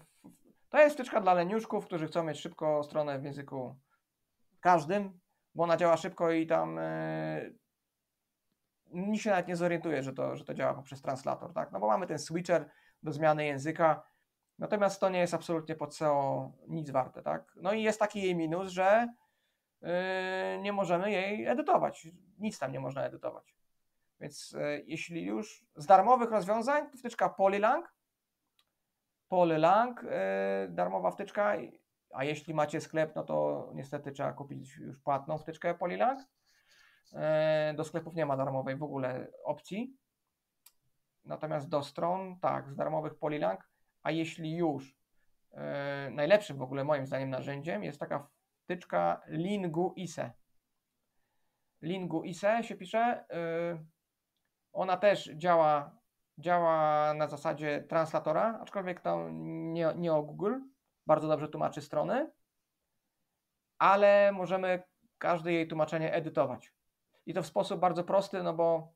to jest wtyczka dla leniuszków, którzy chcą mieć szybko stronę w języku każdym, bo ona działa szybko i tam yy, nikt się nawet nie zorientuje, że to, że to działa poprzez translator, tak? No bo mamy ten switcher do zmiany języka, natomiast to nie jest absolutnie pod S E O nic warte, tak? No i jest taki jej minus, że yy, nie możemy jej edytować, nic tam nie można edytować. Więc yy, jeśli już z darmowych rozwiązań, to wtyczka PolyLang, PolyLang, yy, darmowa wtyczka. A jeśli macie sklep, no to niestety trzeba kupić już płatną wtyczkę PolyLang. Do sklepów nie ma darmowej w ogóle opcji. Natomiast do stron, tak, z darmowych PolyLang. A jeśli już, najlepszym w ogóle moim zdaniem narzędziem jest taka wtyczka Linguise. Linguise się pisze. Ona też działa, działa na zasadzie translatora, aczkolwiek to nie, nie o Google. Bardzo dobrze tłumaczy strony, ale możemy każde jej tłumaczenie edytować. I to w sposób bardzo prosty, no bo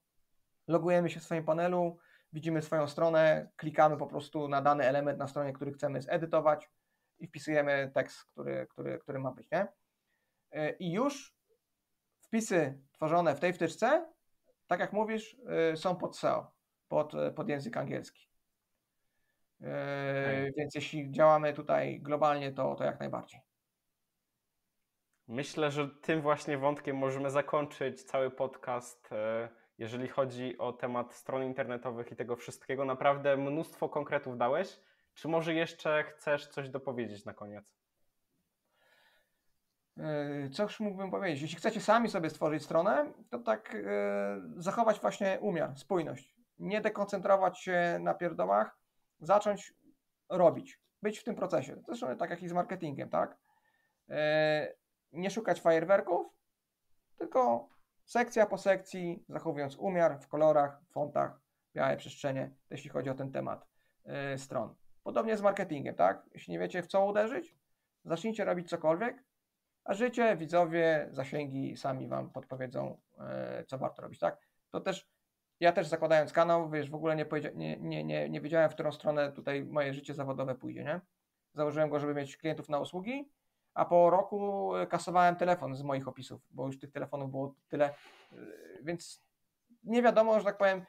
logujemy się w swoim panelu, widzimy swoją stronę, klikamy po prostu na dany element na stronie, który chcemy zedytować i wpisujemy tekst, który, który, który ma być, nie? I już wpisy tworzone w tej wtyczce, tak jak mówisz, są pod S E O, pod, pod język angielski. Yy, więc jeśli działamy tutaj globalnie, to, to jak najbardziej. Myślę, że tym właśnie wątkiem możemy zakończyć cały podcast, jeżeli chodzi o temat stron internetowych i tego wszystkiego. Naprawdę mnóstwo konkretów dałeś. Czy może jeszcze chcesz coś dopowiedzieć na koniec? Yy, coś mógłbym powiedzieć. Jeśli chcecie sami sobie stworzyć stronę, to tak yy, zachować właśnie umiar, spójność. Nie dekoncentrować się na pierdołach. Zacząć robić, być w tym procesie. Zresztą tak jak i z marketingiem, tak? Yy, nie szukać fajerwerków, tylko sekcja po sekcji, zachowując umiar w kolorach, fontach, białe przestrzenie, jeśli chodzi o ten temat yy, stron. Podobnie z marketingiem, tak? Jeśli nie wiecie, w co uderzyć, zacznijcie robić cokolwiek, a życie, widzowie, zasięgi sami Wam podpowiedzą, yy, co warto robić, tak? To też Ja też zakładając kanał, wiesz, w ogóle nie, nie, nie, nie, nie wiedziałem, w którą stronę tutaj moje życie zawodowe pójdzie, nie? Założyłem go, żeby mieć klientów na usługi, a po roku kasowałem telefon z moich opisów, bo już tych telefonów było tyle, więc nie wiadomo, że tak powiem,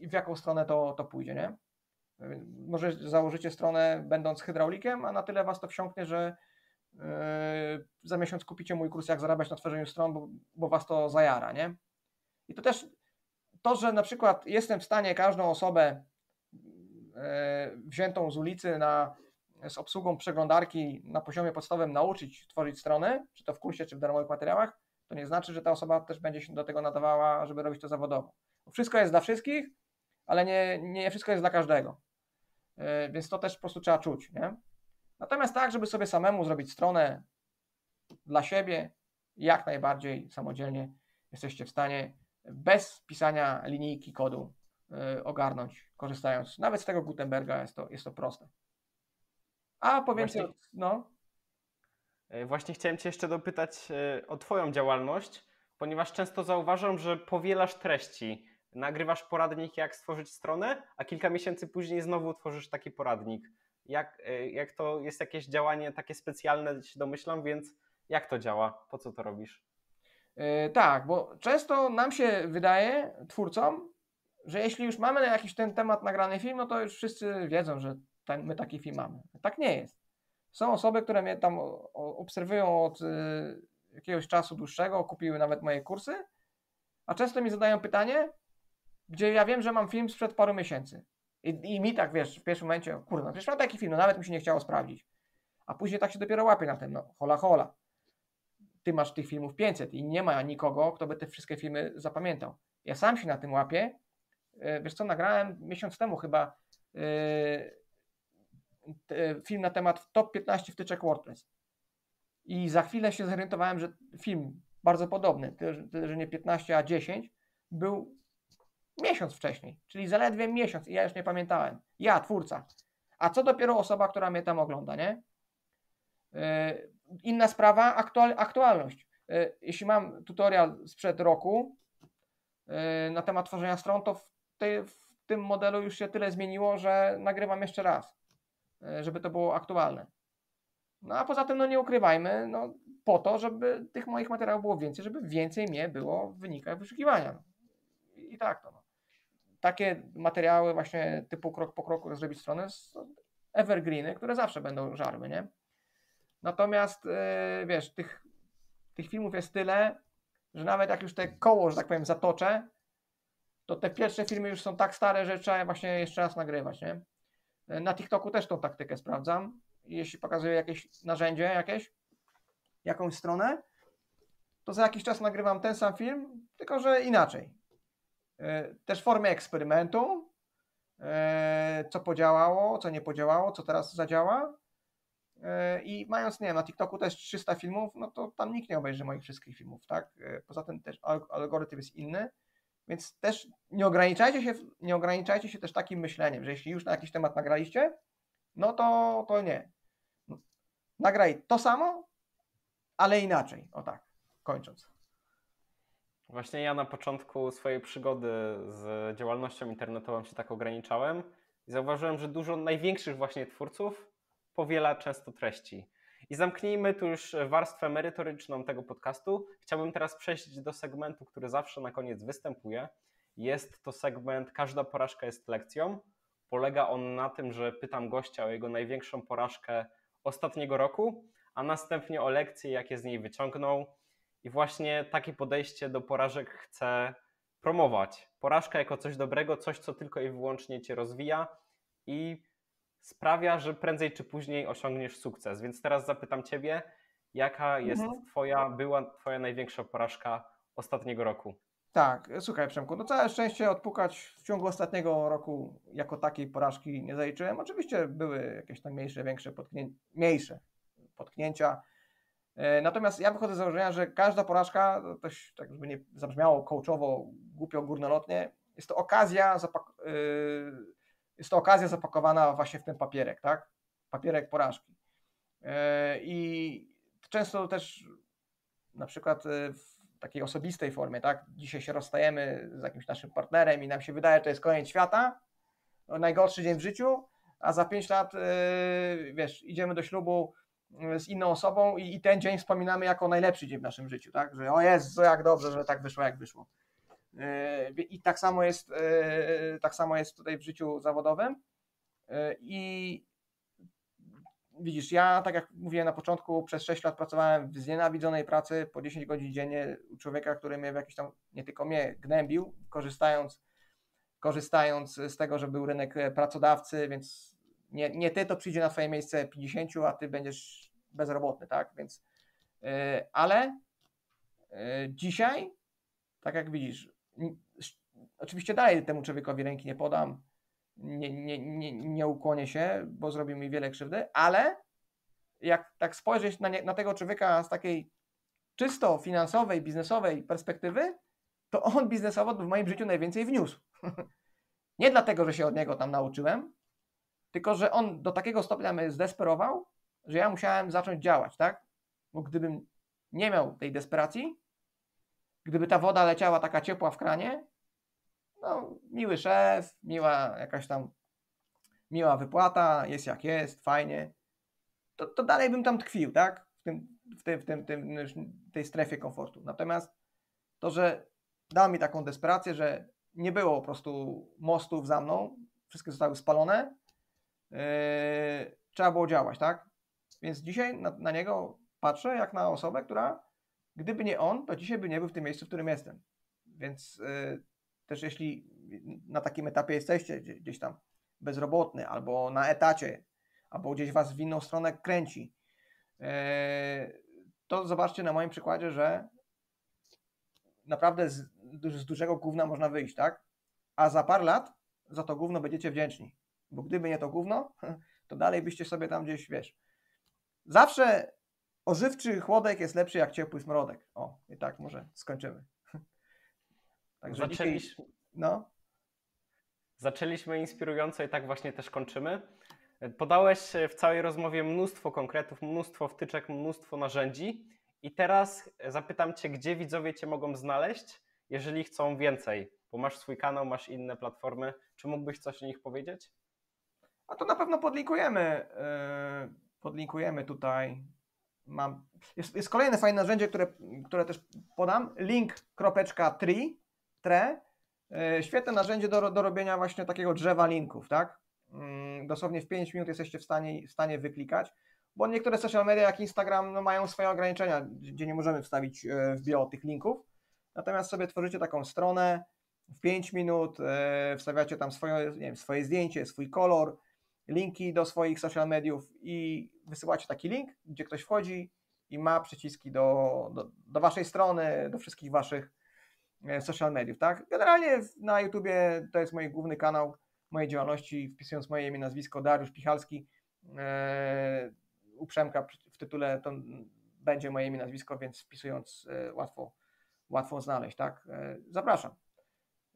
w jaką stronę to, to pójdzie, nie? Może założycie stronę będąc hydraulikiem, a na tyle was to wsiąknie, że za miesiąc kupicie mój kurs, jak zarabiać na tworzeniu stron, bo, bo was to zajara, nie? I to też to, że na przykład jestem w stanie każdą osobę wziętą z ulicy na, z obsługą przeglądarki na poziomie podstawowym nauczyć tworzyć strony, czy to w kursie, czy w darmowych materiałach, to nie znaczy, że ta osoba też będzie się do tego nadawała, żeby robić to zawodowo. Wszystko jest dla wszystkich, ale nie, nie wszystko jest dla każdego. Więc to też po prostu trzeba czuć, nie? Natomiast tak, żeby sobie samemu zrobić stronę dla siebie, jak najbardziej samodzielnie jesteście w stanie bez pisania linijki kodu yy, ogarnąć, korzystając nawet z tego Gutenberga, jest to, jest to proste. A powiem ci, no. Właśnie chciałem Cię jeszcze dopytać yy, o Twoją działalność, ponieważ często zauważam, że powielasz treści, nagrywasz poradnik, jak stworzyć stronę, a kilka miesięcy później znowu tworzysz taki poradnik. Jak, yy, jak to jest jakieś działanie takie specjalne, się domyślam, więc jak to działa? Po co to robisz? Yy, tak, bo często nam się wydaje, twórcom, że jeśli już mamy na jakiś ten temat nagrany film, no to już wszyscy wiedzą, że ten, my taki film mamy. Tak nie jest. Są osoby, które mnie tam o, o, obserwują od yy, jakiegoś czasu dłuższego, kupiły nawet moje kursy, a często mi zadają pytanie, gdzie ja wiem, że mam film sprzed paru miesięcy. I, i mi tak, wiesz, w pierwszym momencie, kurna, przecież mam taki film, no nawet mi się nie chciało sprawdzić. A później tak się dopiero łapie na tym, no hola, hola. Ty masz tych filmów pięćset i nie ma nikogo, kto by te wszystkie filmy zapamiętał. Ja sam się na tym łapię. Wiesz co, nagrałem miesiąc temu chyba yy, film na temat top piętnaście wtyczek WordPress. I za chwilę się zorientowałem, że film bardzo podobny, że nie piętnaście, a dziesięć, był miesiąc wcześniej, czyli zaledwie miesiąc i ja już nie pamiętałem. Ja, twórca. A co dopiero osoba, która mnie tam ogląda, nie? Yy, inna sprawa, aktual, aktualność. Yy, jeśli mam tutorial sprzed roku yy, na temat tworzenia stron, to w, tej, w tym modelu już się tyle zmieniło, że nagrywam jeszcze raz, yy, żeby to było aktualne. No a poza tym, no nie ukrywajmy, no po to, żeby tych moich materiałów było więcej, żeby więcej mnie było w wynikach wyszukiwania. I tak to. No. Takie materiały właśnie typu krok po kroku zrobić strony są evergreeny, które zawsze będą żarły, nie? Natomiast yy, wiesz, tych, tych filmów jest tyle, że nawet jak już te koło, że tak powiem, zatoczę, to te pierwsze filmy już są tak stare, że trzeba je właśnie jeszcze raz nagrywać, nie? Na TikToku też tą taktykę sprawdzam. Jeśli pokazuję jakieś narzędzie, jakieś, jakąś stronę, to za jakiś czas nagrywam ten sam film, tylko że inaczej. Też w formie eksperymentu, co podziałało, co nie podziałało, co teraz zadziała. I mając, nie wiem, na TikToku też trzysta filmów, no to tam nikt nie obejrzy moich wszystkich filmów, tak? Poza tym też algorytm jest inny, więc też nie ograniczajcie się, nie ograniczajcie się też takim myśleniem, że jeśli już na jakiś temat nagraliście, no to, to nie. Nagraj to samo, ale inaczej. O tak, kończąc. Właśnie ja na początku swojej przygody z działalnością internetową się tak ograniczałem i zauważyłem, że dużo największych właśnie twórców powiela często treści. I zamknijmy tu już warstwę merytoryczną tego podcastu. Chciałbym teraz przejść do segmentu, który zawsze na koniec występuje. Jest to segment Każda porażka jest lekcją. Polega on na tym, że pytam gościa o jego największą porażkę ostatniego roku, a następnie o lekcje, jakie z niej wyciągnął. I właśnie takie podejście do porażek chcę promować. Porażka jako coś dobrego, coś, co tylko i wyłącznie cię rozwija i sprawia, że prędzej czy później osiągniesz sukces. Więc teraz zapytam ciebie, jaka jest mhm. twoja, była twoja największa porażka ostatniego roku? Tak, słuchaj Przemku, no całe szczęście odpukać w ciągu ostatniego roku jako takiej porażki nie zaliczyłem. Oczywiście były jakieś tam mniejsze, większe potknię... mniejsze potknięcia. Natomiast ja wychodzę z założenia, że każda porażka, to też tak żeby nie zabrzmiało coachowo, głupio, górnolotnie, jest to okazja, zapak... jest to okazja zapakowana właśnie w ten papierek, tak? Papierek porażki. I często też na przykład w takiej osobistej formie, tak? Dzisiaj się rozstajemy z jakimś naszym partnerem i nam się wydaje, że to jest koniec świata, najgorszy dzień w życiu, a za pięć lat, yy, wiesz, idziemy do ślubu z inną osobą i, i ten dzień wspominamy jako najlepszy dzień w naszym życiu, tak? Że o jest, co jak dobrze, że tak wyszło, jak wyszło. Yy, I tak samo jest, yy, tak samo jest tutaj w życiu zawodowym yy, i widzisz, ja tak jak mówiłem na początku, przez sześć lat pracowałem w znienawidzonej pracy po dziesięć godzin dziennie u człowieka, który mnie w jakiś tam, nie tylko mnie, gnębił, korzystając, korzystając z tego, że był rynek pracodawcy, więc nie, nie ty, to przyjdzie na twoje miejsce pięćdziesiąt, a ty będziesz bezrobotny, tak? Więc, yy, ale yy, dzisiaj, tak jak widzisz, n- oczywiście dalej temu człowiekowi ręki nie podam, Nie, nie, nie, nie ukłonię się, bo zrobił mi wiele krzywdy, ale jak tak spojrzeć na, nie, na tego człowieka z takiej czysto finansowej, biznesowej perspektywy, to on biznesowo w moim życiu najwięcej wniósł. Nie dlatego, że się od niego tam nauczyłem, tylko że on do takiego stopnia mnie zdesperował, że ja musiałem zacząć działać, tak? Bo gdybym nie miał tej desperacji, gdyby ta woda leciała taka ciepła w kranie, no, miły szef, miła jakaś tam, miła wypłata, jest jak jest, fajnie, to, to dalej bym tam tkwił, tak? W, tym, w, tym, w, tym, w tej strefie komfortu. Natomiast to, że dał mi taką desperację, że nie było po prostu mostów za mną, wszystkie zostały spalone, yy, trzeba było działać, tak? Więc dzisiaj na, na niego patrzę jak na osobę, która gdyby nie on, to dzisiaj by nie był w tym miejscu, w którym jestem. Więc... Yy, też jeśli na takim etapie jesteście gdzieś tam bezrobotny albo na etacie, albo gdzieś Was w inną stronę kręci, to zobaczcie na moim przykładzie, że naprawdę z, z dużego gówna można wyjść, tak? A za parę lat za to gówno będziecie wdzięczni, bo gdyby nie to gówno, to dalej byście sobie tam gdzieś, wiesz, zawsze ożywczy chłodek jest lepszy jak ciepły smrodek. O, i tak może skończymy. Także zaczęliśmy, dzisiaj, no. Zaczęliśmy inspirująco i tak właśnie też kończymy. Podałeś w całej rozmowie mnóstwo konkretów, mnóstwo wtyczek, mnóstwo narzędzi i teraz zapytam Cię, gdzie widzowie Cię mogą znaleźć, jeżeli chcą więcej, bo masz swój kanał, masz inne platformy. Czy mógłbyś coś o nich powiedzieć? A to na pewno podlinkujemy. Podlinkujemy tutaj. Mam. Jest, jest kolejne fajne narzędzie, które, które też podam. Link.tree. Tre. Świetne narzędzie do, do robienia właśnie takiego drzewa linków, tak? Dosłownie w pięć minut jesteście w stanie, w stanie wyklikać, bo niektóre social media jak Instagram no, mają swoje ograniczenia, gdzie nie możemy wstawić w bio tych linków. Natomiast sobie tworzycie taką stronę w pięć minut, wstawiacie tam swoje, nie wiem, swoje zdjęcie, swój kolor, linki do swoich social mediów i wysyłacie taki link, gdzie ktoś wchodzi i ma przyciski do, do, do Waszej strony, do wszystkich Waszych social mediów, tak? Generalnie na YouTubie to jest mój główny kanał mojej działalności, wpisując moje imię, nazwisko Dariusz Pichalski, e, u Przemka w tytule to będzie moje imię, nazwisko, więc wpisując e, łatwo, łatwo znaleźć, tak? E, zapraszam.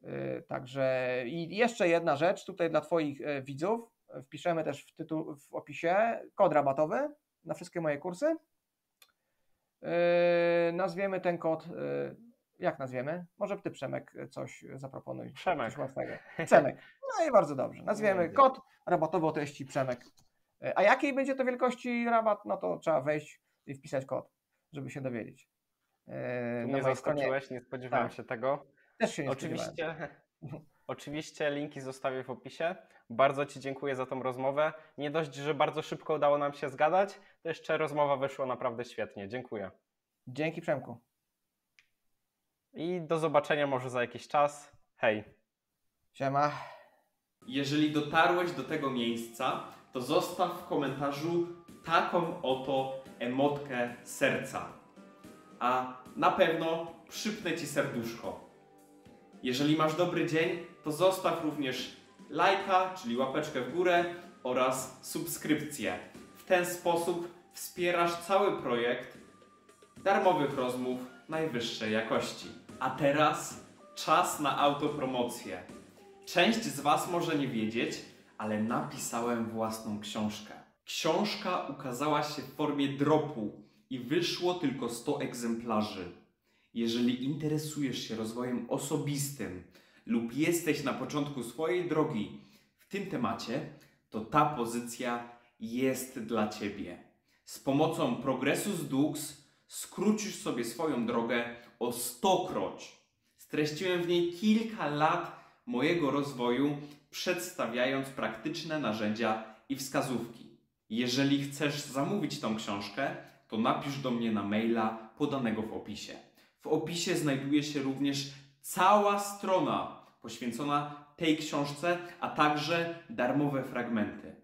E, także i jeszcze jedna rzecz tutaj dla Twoich e, widzów, wpiszemy też w, tytuł, w opisie kod rabatowy na wszystkie moje kursy. E, nazwiemy ten kod... E, Jak nazwiemy? Może Ty, Przemek, coś zaproponuj. Przemek. Coś łatwego. Przemek. No i bardzo dobrze. Nazwiemy kod rabatowy o treści Przemek. A jakiej będzie to wielkości rabat? No to trzeba wejść i wpisać kod, żeby się dowiedzieć. Eee, nie zaskoczyłeś, stronie... nie spodziewałem tak. się tego. Też się nie oczywiście, spodziewałem. Oczywiście linki zostawię w opisie. Bardzo Ci dziękuję za tą rozmowę. Nie dość, że bardzo szybko udało nam się zgadać, to jeszcze rozmowa wyszła naprawdę świetnie. Dziękuję. Dzięki, Przemku. I do zobaczenia może za jakiś czas. Hej. Siema. Jeżeli dotarłeś do tego miejsca, to zostaw w komentarzu taką oto emotkę serca. A na pewno przypnę Ci serduszko. Jeżeli masz dobry dzień, to zostaw również lajka, czyli łapeczkę w górę oraz subskrypcję. W ten sposób wspierasz cały projekt darmowych rozmów najwyższej jakości. A teraz czas na autopromocję. Część z Was może nie wiedzieć, ale napisałem własną książkę. Książka ukazała się w formie dropu i wyszło tylko sto egzemplarzy. Jeżeli interesujesz się rozwojem osobistym lub jesteś na początku swojej drogi w tym temacie, to ta pozycja jest dla Ciebie. Z pomocą Progressus Dux skrócisz sobie swoją drogę o stokroć. Streściłem w niej kilka lat mojego rozwoju, przedstawiając praktyczne narzędzia i wskazówki. Jeżeli chcesz zamówić tą książkę, to napisz do mnie na maila podanego w opisie. W opisie znajduje się również cała strona poświęcona tej książce, a także darmowe fragmenty.